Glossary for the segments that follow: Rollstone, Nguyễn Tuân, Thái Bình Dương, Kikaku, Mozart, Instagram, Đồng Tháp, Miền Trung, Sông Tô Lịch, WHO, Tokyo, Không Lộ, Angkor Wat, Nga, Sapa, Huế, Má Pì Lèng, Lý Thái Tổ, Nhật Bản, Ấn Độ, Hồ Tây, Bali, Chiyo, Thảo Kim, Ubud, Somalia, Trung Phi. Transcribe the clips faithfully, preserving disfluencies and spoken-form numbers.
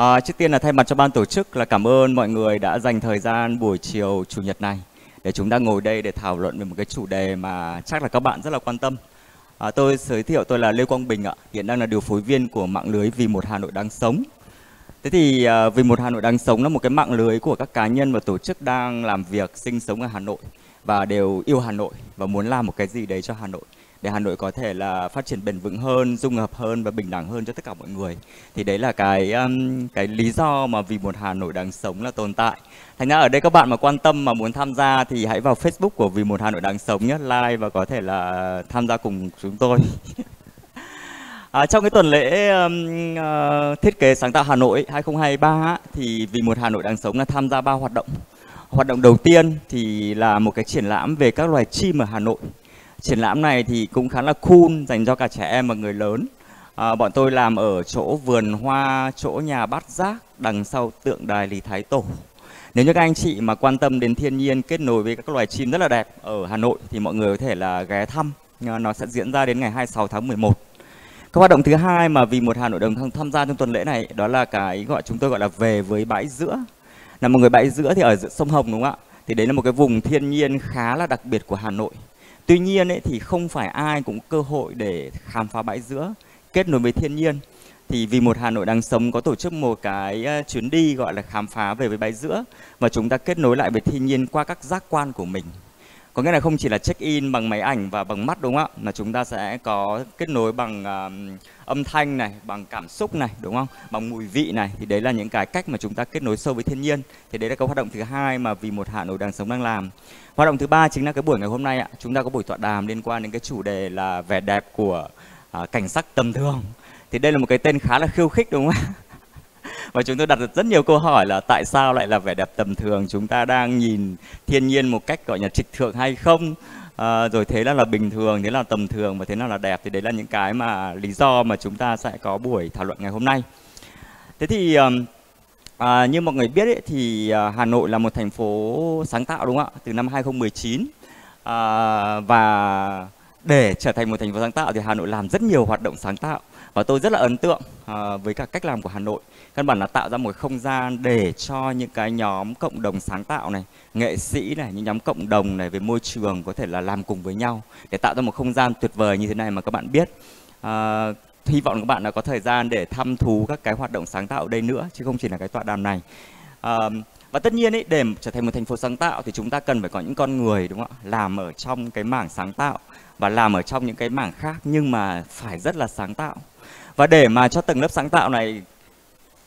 À, trước tiên là thay mặt cho ban tổ chức là cảm ơn mọi người đã dành thời gian buổi chiều chủ nhật này để chúng ta ngồi đây để thảo luận về một cái chủ đề mà chắc là các bạn rất là quan tâm. À, tôi giới thiệu tôi là Lê Quang Bình ạ, hiện đang là điều phối viên của mạng lưới Vì Một Hà Nội Đáng Sống. Thế thì à, Vì Một Hà Nội Đáng Sống là một cái mạng lưới của các cá nhân và tổ chức đang làm việc, sinh sống ở Hà Nội và đều yêu Hà Nội và muốn làm một cái gì đấy cho Hà Nội, để Hà Nội có thể là phát triển bền vững hơn, dung hợp hơn và bình đẳng hơn cho tất cả mọi người. Thì đấy là cái cái lý do mà Vì Một Hà Nội Đáng Sống là tồn tại. Thành ra ở đây các bạn mà quan tâm mà muốn tham gia thì hãy vào Facebook của Vì Một Hà Nội Đáng Sống nhé, like và có thể là tham gia cùng chúng tôi. À, trong cái tuần lễ um, uh, Thiết Kế Sáng Tạo Hà Nội hai không hai ba thì Vì Một Hà Nội Đáng Sống là tham gia ba hoạt động. Hoạt động đầu tiên thì là một cái triển lãm về các loài chim ở Hà Nội. Triển lãm này thì cũng khá là cool, dành cho cả trẻ em và người lớn. À, bọn tôi làm ở chỗ vườn hoa, chỗ nhà bát giác, đằng sau tượng đài Lý Thái Tổ. Nếu như các anh chị mà quan tâm đến thiên nhiên kết nối với các loài chim rất là đẹp ở Hà Nội thì mọi người có thể là ghé thăm. Nó sẽ diễn ra đến ngày hai mươi sáu tháng mười một. Các hoạt động thứ hai mà Vì Một Hà Nội Đáng tham gia trong tuần lễ này đó là cái gọi chúng tôi gọi là về với bãi giữa. Là một người bãi giữa thì ở sông Hồng, đúng không ạ? Thì đấy là một cái vùng thiên nhiên khá là đặc biệt của Hà Nội. Tuy nhiên ấy, thì không phải ai cũng cơ hội để khám phá bãi giữa, kết nối với thiên nhiên. Thì Vì Một Hà Nội Đáng Sống có tổ chức một cái chuyến đi gọi là khám phá về với bãi giữa, và chúng ta kết nối lại với thiên nhiên qua các giác quan của mình. Có nghĩa là không chỉ là check-in bằng máy ảnh và bằng mắt, đúng không ạ? Mà chúng ta sẽ có kết nối bằng uh, âm thanh này, bằng cảm xúc này, đúng không? Bằng mùi vị này. Thì đấy là những cái cách mà chúng ta kết nối sâu với thiên nhiên. Thì đấy là cái hoạt động thứ hai mà Vì Một Hà Nội Đáng Sống đang làm. Hoạt động thứ ba chính là cái buổi ngày hôm nay ạ. Chúng ta có buổi tọa đàm liên quan đến cái chủ đề là vẻ đẹp của uh, cảnh sắc tầm thường. Thì đây là một cái tên khá là khiêu khích, đúng không ạ? Và chúng tôi đặt được rất nhiều câu hỏi là tại sao lại là vẻ đẹp tầm thường, chúng ta đang nhìn thiên nhiên một cách gọi là trịch thượng hay không, à, rồi thế là là bình thường, thế là tầm thường và thế nào là đẹp. Thì đấy là những cái mà lý do mà chúng ta sẽ có buổi thảo luận ngày hôm nay. Thế thì à, như mọi người biết ấy, thì Hà Nội là một thành phố sáng tạo, đúng không ạ, từ năm hai không một chín, à, và để trở thành một thành phố sáng tạo thì Hà Nội làm rất nhiều hoạt động sáng tạo. Và tôi rất là ấn tượng à, với cả cách làm của Hà Nội. Căn bản là tạo ra một không gian để cho những cái nhóm cộng đồng sáng tạo này, nghệ sĩ này, những nhóm cộng đồng này về môi trường có thể là làm cùng với nhau để tạo ra một không gian tuyệt vời như thế này mà các bạn biết. À, hy vọng các bạn đã có thời gian để thăm thú các cái hoạt động sáng tạo ở đây nữa, chứ không chỉ là cái tọa đàm này. À, và tất nhiên ý, để trở thành một thành phố sáng tạo thì chúng ta cần phải có những con người, đúng không ạ, làm ở trong cái mảng sáng tạo và làm ở trong những cái mảng khác, nhưng mà phải rất là sáng tạo. Và để mà cho tầng lớp sáng tạo này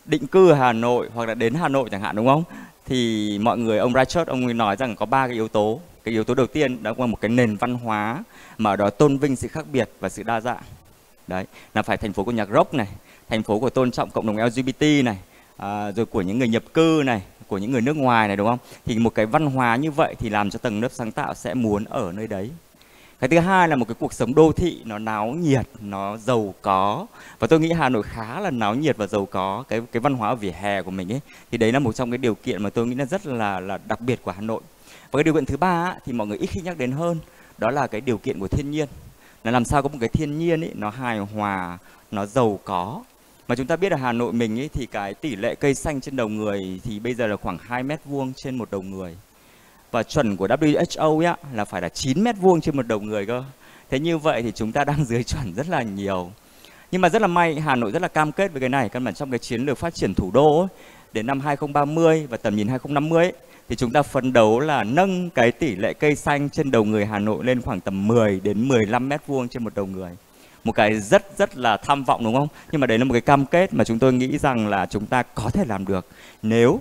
định cư ở Hà Nội hoặc là đến Hà Nội chẳng hạn, đúng không? Thì mọi người, ông Richard, ông ấy nói rằng có ba cái yếu tố. Cái yếu tố đầu tiên đó là một cái nền văn hóa mà ở đó tôn vinh sự khác biệt và sự đa dạng. Đấy, là phải thành phố của nhạc rock này, thành phố của tôn trọng cộng đồng lờ giê bê tê này, à, rồi của những người nhập cư này, của những người nước ngoài này, đúng không? Thì một cái văn hóa như vậy thì làm cho tầng lớp sáng tạo sẽ muốn ở nơi đấy. Cái thứ hai là một cái cuộc sống đô thị nó náo nhiệt, nó giàu có. Và tôi nghĩ Hà Nội khá là náo nhiệt và giàu có. Cái cái văn hóa ở vỉa hè của mình ấy, thì đấy là một trong cái điều kiện mà tôi nghĩ là rất là, là đặc biệt của Hà Nội. Và cái điều kiện thứ ba ấy, thì mọi người ít khi nhắc đến hơn, đó là cái điều kiện của thiên nhiên. Là làm sao có một cái thiên nhiên ấy, nó hài hòa, nó giàu có. Mà chúng ta biết ở Hà Nội mình ấy, thì cái tỷ lệ cây xanh trên đầu người thì bây giờ là khoảng hai mét vuông trên một đầu người. Và chuẩn của W H O ấy, là phải là chín mét vuông trên một đầu người cơ. Thế như vậy thì chúng ta đang dưới chuẩn rất là nhiều. Nhưng mà rất là may, Hà Nội rất là cam kết với cái này. Căn bản trong cái chiến lược phát triển thủ đô ấy, đến năm hai không ba mươi và tầm nhìn hai không năm mươi ấy, thì chúng ta phấn đấu là nâng cái tỷ lệ cây xanh trên đầu người Hà Nội lên khoảng tầm mười đến mười lăm mét vuông trên một đầu người. Một cái rất rất là tham vọng, đúng không? Nhưng mà đấy là một cái cam kết mà chúng tôi nghĩ rằng là chúng ta có thể làm được nếu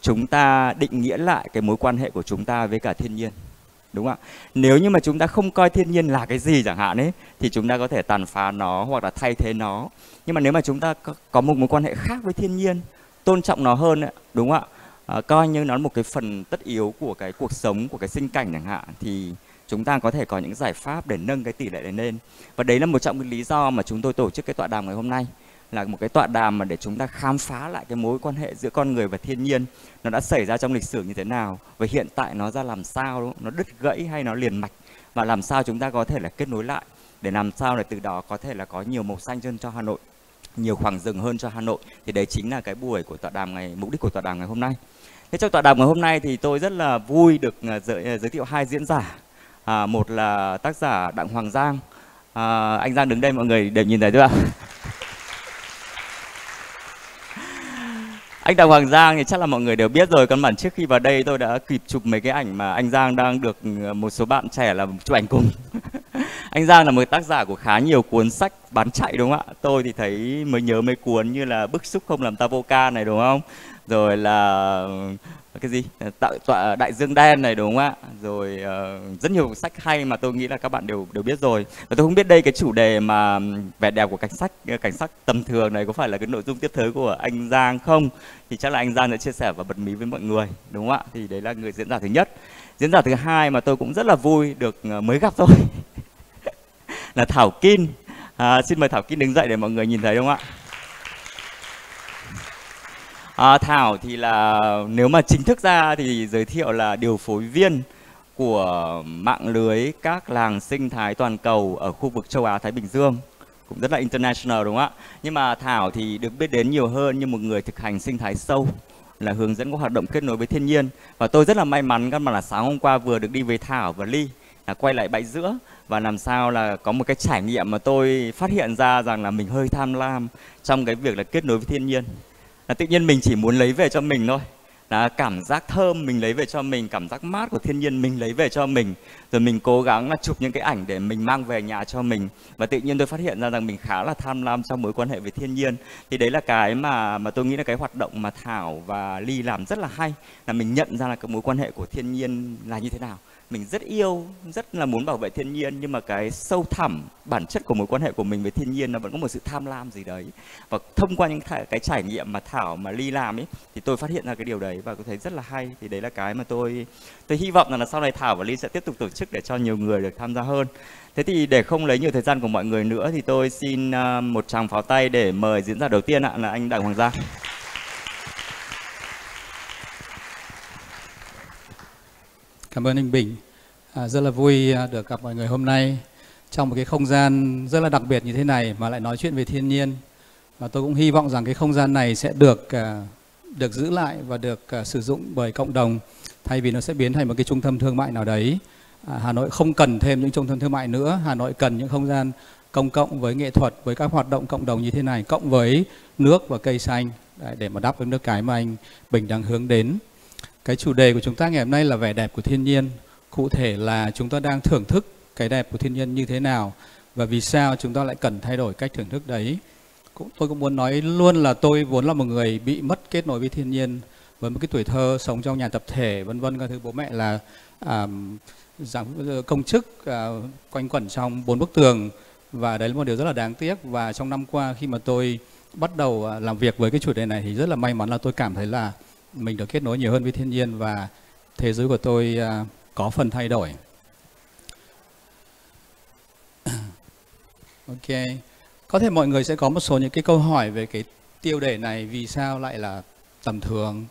chúng ta định nghĩa lại cái mối quan hệ của chúng ta với cả thiên nhiên, đúng không ạ? Nếu như mà chúng ta không coi thiên nhiên là cái gì chẳng hạn ấy, thì chúng ta có thể tàn phá nó hoặc là thay thế nó. Nhưng mà nếu mà chúng ta có một mối quan hệ khác với thiên nhiên, tôn trọng nó hơn ấy, đúng không ạ? À, coi như nó là một cái phần tất yếu của cái cuộc sống, của cái sinh cảnh chẳng hạn, thì chúng ta có thể có những giải pháp để nâng cái tỷ lệ này lên. Và đấy là một trong những lý do mà chúng tôi tổ chức cái tọa đàm ngày hôm nay. Là một cái tọa đàm mà để chúng ta khám phá lại cái mối quan hệ giữa con người và thiên nhiên. Nó đã xảy ra trong lịch sử như thế nào và hiện tại nó ra làm sao, đúng không? Nó đứt gãy hay nó liền mạch, và làm sao chúng ta có thể là kết nối lại để làm sao để từ đó có thể là có nhiều màu xanh hơn cho Hà Nội. nhiều khoảng rừng hơn cho Hà Nội. Thì đấy chính là cái buổi của tọa đàm ngày, mục đích của tọa đàm ngày hôm nay. Thế trong tọa đàm ngày hôm nay thì tôi rất là vui được giới, giới thiệu hai diễn giả. À, một là tác giả Đặng Hoàng Giang. À, anh Giang đứng đây mọi người đều nhìn thấy chưa ạ? Anh Đặng Hoàng Giang thì chắc là mọi người đều biết rồi. Căn bản trước khi vào đây tôi đã kịp chụp mấy cái ảnh mà anh Giang đang được một số bạn trẻ là chụp ảnh cùng. Anh Giang là một tác giả của khá nhiều cuốn sách bán chạy đúng không ạ? Tôi thì thấy mới nhớ mấy cuốn như là Bức Xúc Không Làm Ta Vô Ca này đúng không? Rồi là cái gì? Tạo tọa Đại Dương Đen này đúng không ạ? Rồi uh, rất nhiều sách hay mà tôi nghĩ là các bạn đều đều biết rồi. Và tôi không biết đây cái chủ đề mà vẻ đẹp của cảnh sắc cảnh sắc tầm thường này có phải là cái nội dung tiếp tới của anh Giang không? Thì chắc là anh Giang đã chia sẻ và bật mí với mọi người đúng không ạ? Thì đấy là người diễn giả thứ nhất. Diễn giả thứ hai mà tôi cũng rất là vui được mới gặp thôi là Thảo Kim. À, xin mời Thảo Kim đứng dậy để mọi người nhìn thấy đúng không ạ? À, Thảo thì là nếu mà chính thức ra thì giới thiệu là điều phối viên của mạng lưới các làng sinh thái toàn cầu ở khu vực châu Á Thái Bình Dương, cũng rất là international đúng không ạ? Nhưng mà Thảo thì được biết đến nhiều hơn như một người thực hành sinh thái sâu, là hướng dẫn các hoạt động kết nối với thiên nhiên. Và tôi rất là may mắn các bạn là sáng hôm qua vừa được đi với Thảo và Ly là quay lại bãi giữa và làm sao là có một cái trải nghiệm mà tôi phát hiện ra rằng là mình hơi tham lam trong cái việc là kết nối với thiên nhiên. Là tự nhiên mình chỉ muốn lấy về cho mình thôi, là cảm giác thơm mình lấy về cho mình, cảm giác mát của thiên nhiên mình lấy về cho mình, rồi mình cố gắng là chụp những cái ảnh để mình mang về nhà cho mình. Và tự nhiên tôi phát hiện ra rằng mình khá là tham lam trong mối quan hệ với thiên nhiên. Thì đấy là cái mà mà tôi nghĩ là cái hoạt động mà Thảo và Ly làm rất là hay, là mình nhận ra là cái mối quan hệ của thiên nhiên là như thế nào. Mình rất yêu, rất là muốn bảo vệ thiên nhiên, nhưng mà cái sâu thẳm, bản chất của mối quan hệ của mình với thiên nhiên nó vẫn có một sự tham lam gì đấy. Và thông qua những cái trải nghiệm mà Thảo mà Ly làm ấy, thì tôi phát hiện ra cái điều đấy và tôi thấy rất là hay. Thì đấy là cái mà tôi tôi hy vọng là, là sau này Thảo và Ly sẽ tiếp tục tổ chức để cho nhiều người được tham gia hơn. Thế thì để không lấy nhiều thời gian của mọi người nữa thì tôi xin một tràng pháo tay để mời diễn giả đầu tiên ạ, là anh Đặng Hoàng Giang. Cảm ơn anh Bình. À, rất là vui được gặp mọi người hôm nay trong một cái không gian rất là đặc biệt như thế này mà lại nói chuyện về thiên nhiên. Và tôi cũng hy vọng rằng cái không gian này sẽ được được giữ lại và được sử dụng bởi cộng đồng, thay vì nó sẽ biến thành một cái trung tâm thương mại nào đấy. À, Hà Nội không cần thêm những trung tâm thương mại nữa. Hà Nội cần những không gian công cộng với nghệ thuật, với các hoạt động cộng đồng như thế này, cộng với nước và cây xanh để mà đáp ứng được cái mà anh Bình đang hướng đến. Cái chủ đề của chúng ta ngày hôm nay là vẻ đẹp của thiên nhiên. Cụ thể là chúng ta đang thưởng thức cái đẹp của thiên nhiên như thế nào và vì sao chúng ta lại cần thay đổi cách thưởng thức đấy. Tôi cũng muốn nói luôn là tôi vốn là một người bị mất kết nối với thiên nhiên, với một cái tuổi thơ sống trong nhà tập thể vân vân các thứ. Bố mẹ là à, công chức à, quanh quẩn trong bốn bức tường, và đấy là một điều rất là đáng tiếc. Và trong năm qua khi mà tôi bắt đầu làm việc với cái chủ đề này thì rất là may mắn là tôi cảm thấy là mình được kết nối nhiều hơn với thiên nhiên và thế giới của tôi uh, có phần thay đổi. Ok, có thể mọi người sẽ có một số những cái câu hỏi về cái tiêu đề này, vì sao lại là tầm thường,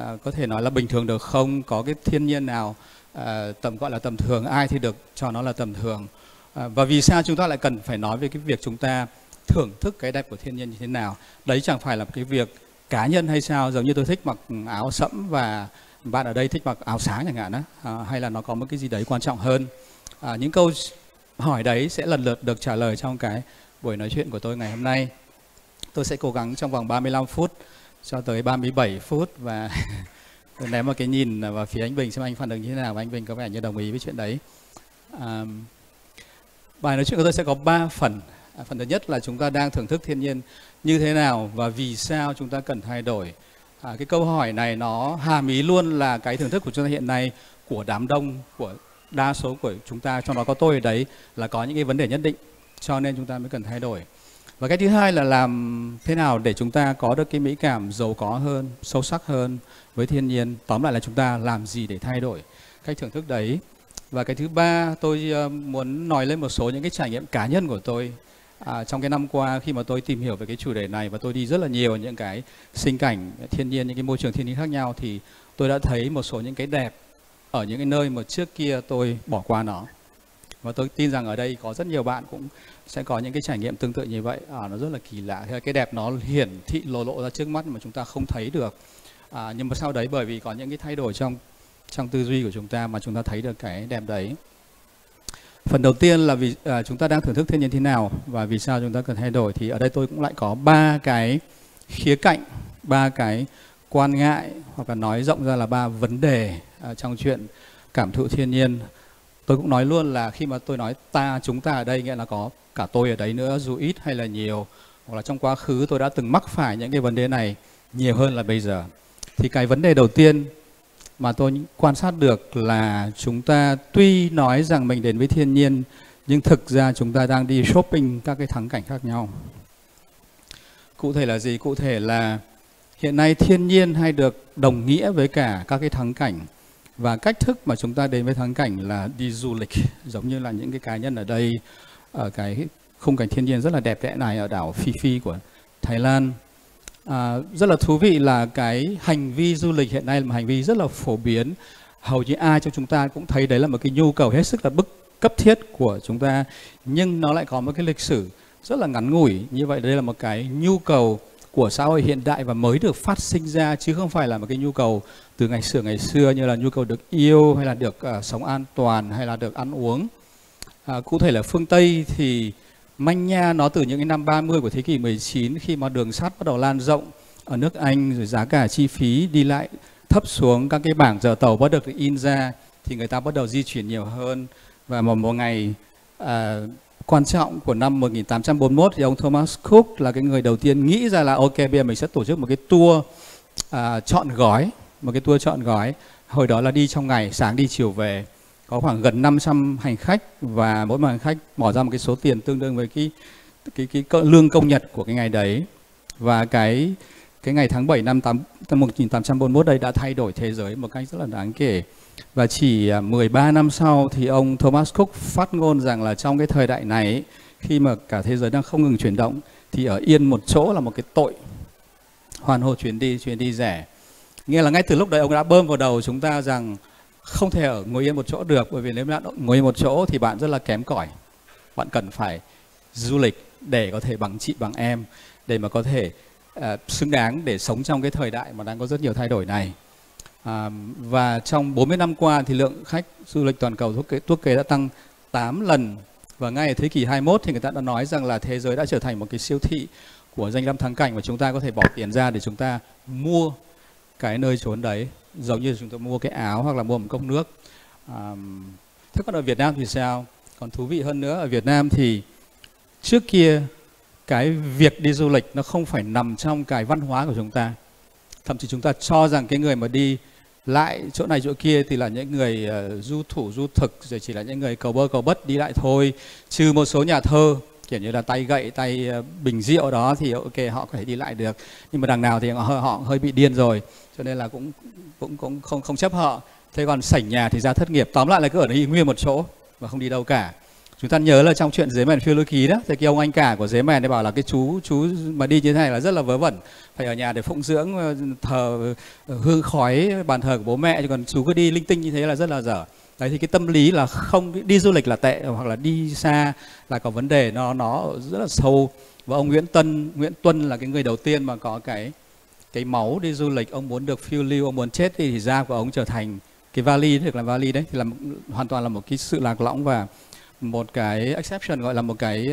uh, có thể nói là bình thường được không, có cái thiên nhiên nào uh, tầm gọi là tầm thường, ai thì được cho nó là tầm thường, uh, và vì sao chúng ta lại cần phải nói về cái việc chúng ta thưởng thức cái đẹp của thiên nhiên như thế nào. Đấy chẳng phải là cái việc cá nhân hay sao, giống như tôi thích mặc áo sẫm và bạn ở đây thích mặc áo sáng chẳng hạn á, à, hay là nó có một cái gì đấy quan trọng hơn. À, những câu hỏi đấy sẽ lần lượt được trả lời trong cái buổi nói chuyện của tôi ngày hôm nay. Tôi sẽ cố gắng trong vòng ba mươi lăm phút cho tới ba mươi bảy phút và tôi ném một cái nhìn vào phía anh Bình xem anh phản ứng như thế nào, và anh Bình có vẻ như đồng ý với chuyện đấy. À, bài nói chuyện của tôi sẽ có ba phần. Phần thứ nhất là chúng ta đang thưởng thức thiên nhiên như thế nào và vì sao chúng ta cần thay đổi. À, cái câu hỏi này nó hàm ý luôn là cái thưởng thức của chúng ta hiện nay, của đám đông, của đa số của chúng ta, trong đó có tôi ở đấy, là có những cái vấn đề nhất định, cho nên chúng ta mới cần thay đổi. Và cái thứ hai là làm thế nào để chúng ta có được cái mỹ cảm giàu có hơn, sâu sắc hơn với thiên nhiên. Tóm lại là chúng ta làm gì để thay đổi cách thưởng thức đấy. Và cái thứ ba, tôi muốn nói lên một số những cái trải nghiệm cá nhân của tôi. À, trong cái năm qua khi mà tôi tìm hiểu về cái chủ đề này và tôi đi rất là nhiều những cái sinh cảnh thiên nhiên, những cái môi trường thiên nhiên khác nhau, thì tôi đã thấy một số những cái đẹp ở những cái nơi mà trước kia tôi bỏ qua nó. Và tôi tin rằng ở đây có rất nhiều bạn cũng sẽ có những cái trải nghiệm tương tự như vậy. À, nó rất là kỳ lạ, cái đẹp nó hiển thị lộ lộ ra trước mắt mà chúng ta không thấy được. À, nhưng mà sau đấy bởi vì có những cái thay đổi trong trong tư duy của chúng ta mà chúng ta thấy được cái đẹp đấy. Phần đầu tiên là vì à, chúng ta đang thưởng thức thiên nhiên thế nào và vì sao chúng ta cần thay đổi. Thì ở đây tôi cũng lại có ba cái khía cạnh, ba cái quan ngại, hoặc là nói rộng ra là ba vấn đề à, trong chuyện cảm thụ thiên nhiên. Tôi cũng nói luôn là khi mà tôi nói ta, chúng ta ở đây nghĩa là có cả tôi ở đấy nữa, dù ít hay là nhiều, hoặc là trong quá khứ tôi đã từng mắc phải những cái vấn đề này nhiều hơn là bây giờ. Thì cái vấn đề đầu tiên mà tôi quan sát được là chúng ta tuy nói rằng mình đến với thiên nhiên, nhưng thực ra chúng ta đang đi shopping các cái thắng cảnh khác nhau. Cụ thể là gì? Cụ thể là hiện nay thiên nhiên hay được đồng nghĩa với cả các cái thắng cảnh. Và cách thức mà chúng ta đến với thắng cảnh là đi du lịch, giống như là những cái cá nhân ở đây, ở cái khung cảnh thiên nhiên rất là đẹp đẽ này ở đảo Phi Phi của Thái Lan. À, rất là thú vị là cái hành vi du lịch hiện nay là một hành vi rất là phổ biến. Hầu như ai trong chúng ta cũng thấy đấy là một cái nhu cầu hết sức là bức cấp thiết của chúng ta. Nhưng nó lại có một cái lịch sử rất là ngắn ngủi. Như vậy đây là một cái nhu cầu của xã hội hiện đại và mới được phát sinh ra, chứ không phải là một cái nhu cầu từ ngày xưa ngày xưa như là nhu cầu được yêu hay là được uh, sống an toàn hay là được ăn uống. À, cụ thể là phương Tây thì manh nha nó từ những cái năm ba mươi của thế kỷ mười chín, khi mà đường sắt bắt đầu lan rộng ở nước Anh, rồi giá cả chi phí đi lại thấp xuống, các cái bảng giờ tàu bắt đầu được in ra, thì người ta bắt đầu di chuyển nhiều hơn. Và một, một ngày uh, quan trọng của năm một nghìn tám trăm bốn mươi mốt thì ông Thomas Cook là cái người đầu tiên nghĩ ra là ok, bây giờ mình sẽ tổ chức một cái tour à, chọn gói, một cái tour chọn gói. Hồi đó là đi trong ngày, sáng đi chiều về, có khoảng gần năm trăm hành khách và mỗi hành khách bỏ ra một cái số tiền tương đương với cái cái cái, cái lương công nhật của cái ngày đấy. Và cái cái ngày tháng bảy năm một nghìn tám trăm bốn mươi mốt đây đã thay đổi thế giới một cách rất là đáng kể. Và chỉ mười ba năm sau thì ông Thomas Cook phát ngôn rằng là trong cái thời đại này, khi mà cả thế giới đang không ngừng chuyển động, thì ở yên một chỗ là một cái tội. Hoàn hồ chuyến đi, chuyến đi rẻ. Nghĩa là ngay từ lúc đấy ông đã bơm vào đầu chúng ta rằng không thể ở ngồi yên một chỗ được, bởi vì nếu bạn ngồi yên một chỗ thì bạn rất là kém cỏi. Bạn cần phải du lịch để có thể bằng chị bằng em, để mà có thể uh, xứng đáng để sống trong cái thời đại mà đang có rất nhiều thay đổi này. À, và trong bốn mươi năm qua thì lượng khách du lịch toàn cầu thuốc kế đã tăng tám lần. Và ngay ở thế kỷ hai mươi mốt thì người ta đã nói rằng là thế giới đã trở thành một cái siêu thị của danh lam thắng cảnh, và chúng ta có thể bỏ tiền ra để chúng ta mua cái nơi trốn đấy, giống như chúng ta mua cái áo hoặc là mua một cốc nước. à, Thế còn ở Việt Nam thì sao? Còn thú vị hơn nữa, ở Việt Nam thì trước kia cái việc đi du lịch nó không phải nằm trong cái văn hóa của chúng ta. Thậm chí chúng ta cho rằng cái người mà đi lại chỗ này chỗ kia thì là những người uh, du thủ du thực, rồi chỉ là những người cầu bơ cầu bất đi lại thôi, trừ một số nhà thơ kiểu như là tay gậy tay uh, bình rượu đó thì ok, họ có thể đi lại được. Nhưng mà đằng nào thì họ, họ hơi bị điên rồi, cho nên là cũng cũng cũng không không chấp họ. Thế còn sảnh nhà thì ra thất nghiệp. Tóm lại là cứ ở đây nguyên một chỗ và không đi đâu cả. Chúng ta nhớ là trong chuyện Dế Mèn Phiêu Lưu Ký đó, thì cái ông anh cả của Dế Mèn ấy bảo là cái chú chú mà đi như thế này là rất là vớ vẩn, phải ở nhà để phụng dưỡng thờ hương khói bàn thờ của bố mẹ, chứ còn chú cứ đi linh tinh như thế là rất là dở. Đấy, thì cái tâm lý là không đi du lịch là tệ, hoặc là đi xa là có vấn đề, nó nó rất là sâu. Và ông Nguyễn Tân Nguyễn Tuân là cái người đầu tiên mà có cái cái máu đi du lịch. Ông muốn được phiêu lưu, ông muốn chết thì, thì da của ông trở thành cái vali, được làm vali đấy, thì là hoàn toàn là một cái sự lạc lõng và một cái exception, gọi là một cái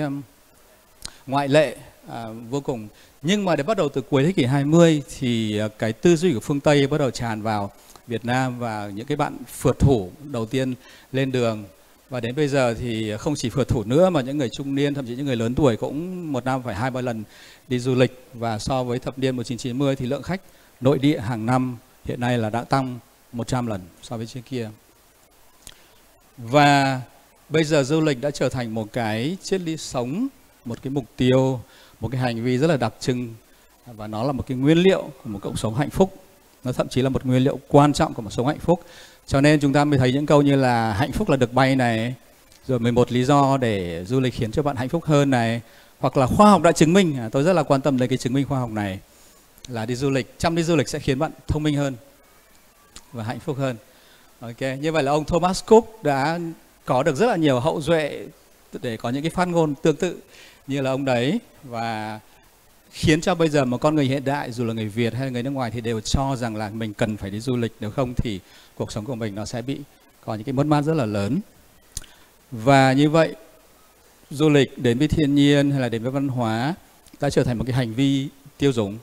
ngoại lệ à, vô cùng. Nhưng mà để bắt đầu từ cuối thế kỷ hai mươi thì cái tư duy của phương Tây bắt đầu tràn vào Việt Nam, và những cái bạn phượt thủ đầu tiên lên đường. Và đến bây giờ thì không chỉ phượt thủ nữa mà những người trung niên, thậm chí những người lớn tuổi cũng một năm phải hai ba lần đi du lịch. Và so với thập niên một nghìn chín trăm chín mươi thì lượng khách nội địa hàng năm hiện nay là đã tăng một trăm lần so với trước kia. Và bây giờ du lịch đã trở thành một cái triết lý sống, một cái mục tiêu, một cái hành vi rất là đặc trưng, và nó là một cái nguyên liệu của một cộng sống hạnh phúc. Nó thậm chí là một nguyên liệu quan trọng của một sống hạnh phúc. Cho nên chúng ta mới thấy những câu như là hạnh phúc là được bay này, rồi mười một lý do để du lịch khiến cho bạn hạnh phúc hơn này, hoặc là khoa học đã chứng minh. Tôi rất là quan tâm đến cái chứng minh khoa học này, là đi du lịch, chăm đi du lịch sẽ khiến bạn thông minh hơn và hạnh phúc hơn. Ok, như vậy là ông Thomas Cook đã có được rất là nhiều hậu duệ để có những cái phát ngôn tương tự như là ông đấy, và khiến cho bây giờ một con người hiện đại, dù là người Việt hay người nước ngoài, thì đều cho rằng là mình cần phải đi du lịch, nếu không thì cuộc sống của mình nó sẽ bị có những cái mất mát rất là lớn. Và như vậy, du lịch đến với thiên nhiên hay là đến với văn hóa đã trở thành một cái hành vi tiêu dùng,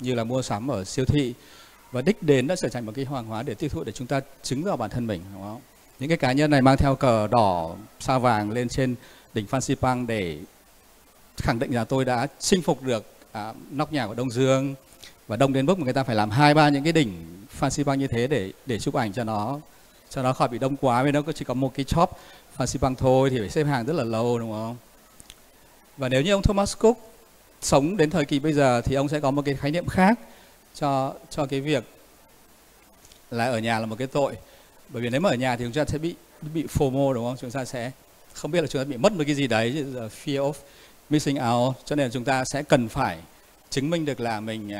như là mua sắm ở siêu thị, và đích đến đã trở thành một cái hàng hóa để tiêu thụ, để chúng ta chứng vào bản thân mình, đúng không? Những cái cá nhân này mang theo cờ đỏ sao vàng lên trên đỉnh Phan Xipang để khẳng định là tôi đã chinh phục được à, nóc nhà của Đông Dương, và đông đến mức mà người ta phải làm hai ba những cái đỉnh Phan Xipang như thế để để chụp ảnh cho nó cho nó khỏi bị đông quá, vì nó chỉ có một cái shop Phan Xipang thôi thì phải xếp hàng rất là lâu, đúng không? Và nếu như ông Thomas Cook sống đến thời kỳ bây giờ thì ông sẽ có một cái khái niệm khác cho cho cái việc là ở nhà là một cái tội. Bởi vì nếu mà ở nhà thì chúng ta sẽ bị bị phô mô, đúng không? Chúng ta sẽ không biết là chúng ta bị mất một cái gì đấy, fear of missing out, cho nên là chúng ta sẽ cần phải chứng minh được là mình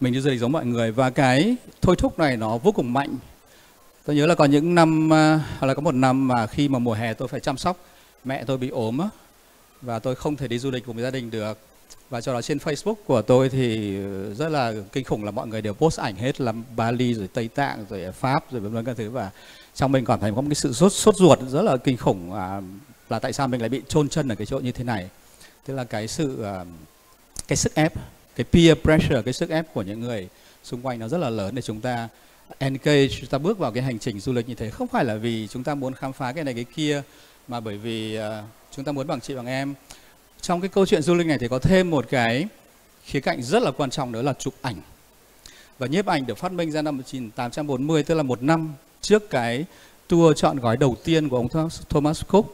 mình đi du lịch giống mọi người. Và cái thôi thúc này nó vô cùng mạnh. Tôi nhớ là có những năm, hoặc là có một năm mà khi mà mùa hè tôi phải chăm sóc mẹ tôi bị ốm và tôi không thể đi du lịch cùng với gia đình được. Và cho đó trên Facebook của tôi thì rất là kinh khủng là mọi người đều post ảnh hết, là Bali rồi Tây Tạng rồi Pháp rồi vân vân các thứ, và trong mình cảm thấy có một cái sự sốt sốt ruột rất là kinh khủng à, là tại sao mình lại bị chôn chân ở cái chỗ như thế này. Tức là cái sự à, cái sức ép, cái peer pressure, cái sức ép của những người xung quanh nó rất là lớn để chúng ta engage, chúng ta bước vào cái hành trình du lịch như thế. Không phải là vì chúng ta muốn khám phá cái này cái kia, mà bởi vì à, chúng ta muốn bằng chị bằng em. Trong cái câu chuyện du lịch này thì có thêm một cái khía cạnh rất là quan trọng, đó là chụp ảnh. Và nhiếp ảnh được phát minh ra năm một nghìn tám trăm bốn mươi, tức là một năm trước cái tour chọn gói đầu tiên của ông Thomas Cook.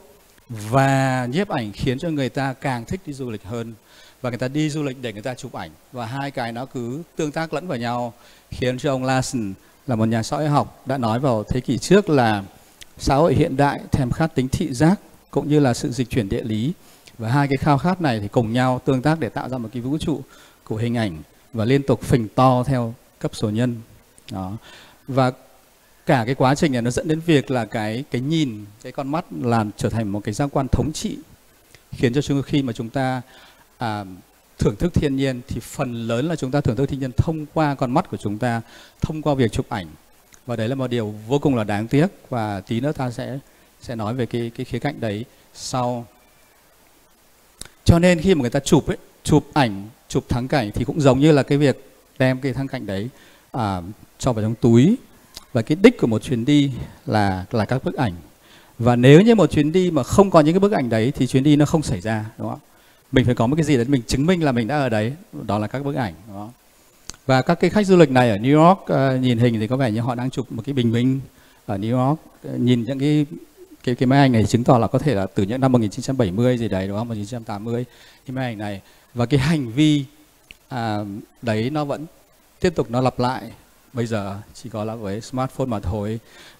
Và nhiếp ảnh khiến cho người ta càng thích đi du lịch hơn, và người ta đi du lịch để người ta chụp ảnh. Và hai cái nó cứ tương tác lẫn vào nhau, khiến cho ông Larson, là một nhà xã hội học, đã nói vào thế kỷ trước là xã hội hiện đại thèm khát tính thị giác cũng như là sự dịch chuyển địa lý. Và hai cái khao khát này thì cùng nhau tương tác để tạo ra một cái vũ trụ của hình ảnh và liên tục phình to theo cấp số nhân. Đó. Và cả cái quá trình này nó dẫn đến việc là cái cái nhìn, cái con mắt làm trở thành một cái giác quan thống trị, khiến cho chúng khi mà chúng ta à, thưởng thức thiên nhiên thì phần lớn là chúng ta thưởng thức thiên nhiên thông qua con mắt của chúng ta, thông qua việc chụp ảnh. Và đấy là một điều vô cùng là đáng tiếc, và tí nữa ta sẽ sẽ nói về cái cái khía cạnh đấy sau. Cho nên khi mà người ta chụp ấy, chụp ảnh, chụp thắng cảnh thì cũng giống như là cái việc đem cái thắng cảnh đấy à, cho vào trong túi. Và cái đích của một chuyến đi là là các bức ảnh. Và nếu như một chuyến đi mà không có những cái bức ảnh đấy thì chuyến đi nó không xảy ra, đúng không? Mình phải có một cái gì đấy mình chứng minh là mình đã ở đấy, đó là các bức ảnh, đúng không? Và các cái khách du lịch này ở New York à, nhìn hình thì có vẻ như họ đang chụp một cái bình minh ở New York, nhìn những cái Cái, cái máy ảnh này chứng tỏ là có thể là từ những năm một nghìn chín trăm bảy mươi gì đấy, đúng không? một nghìn chín trăm tám mươi, cái máy ảnh này. Và cái hành vi à, đấy nó vẫn tiếp tục, nó lặp lại. Bây giờ chỉ có là với smartphone mà thôi.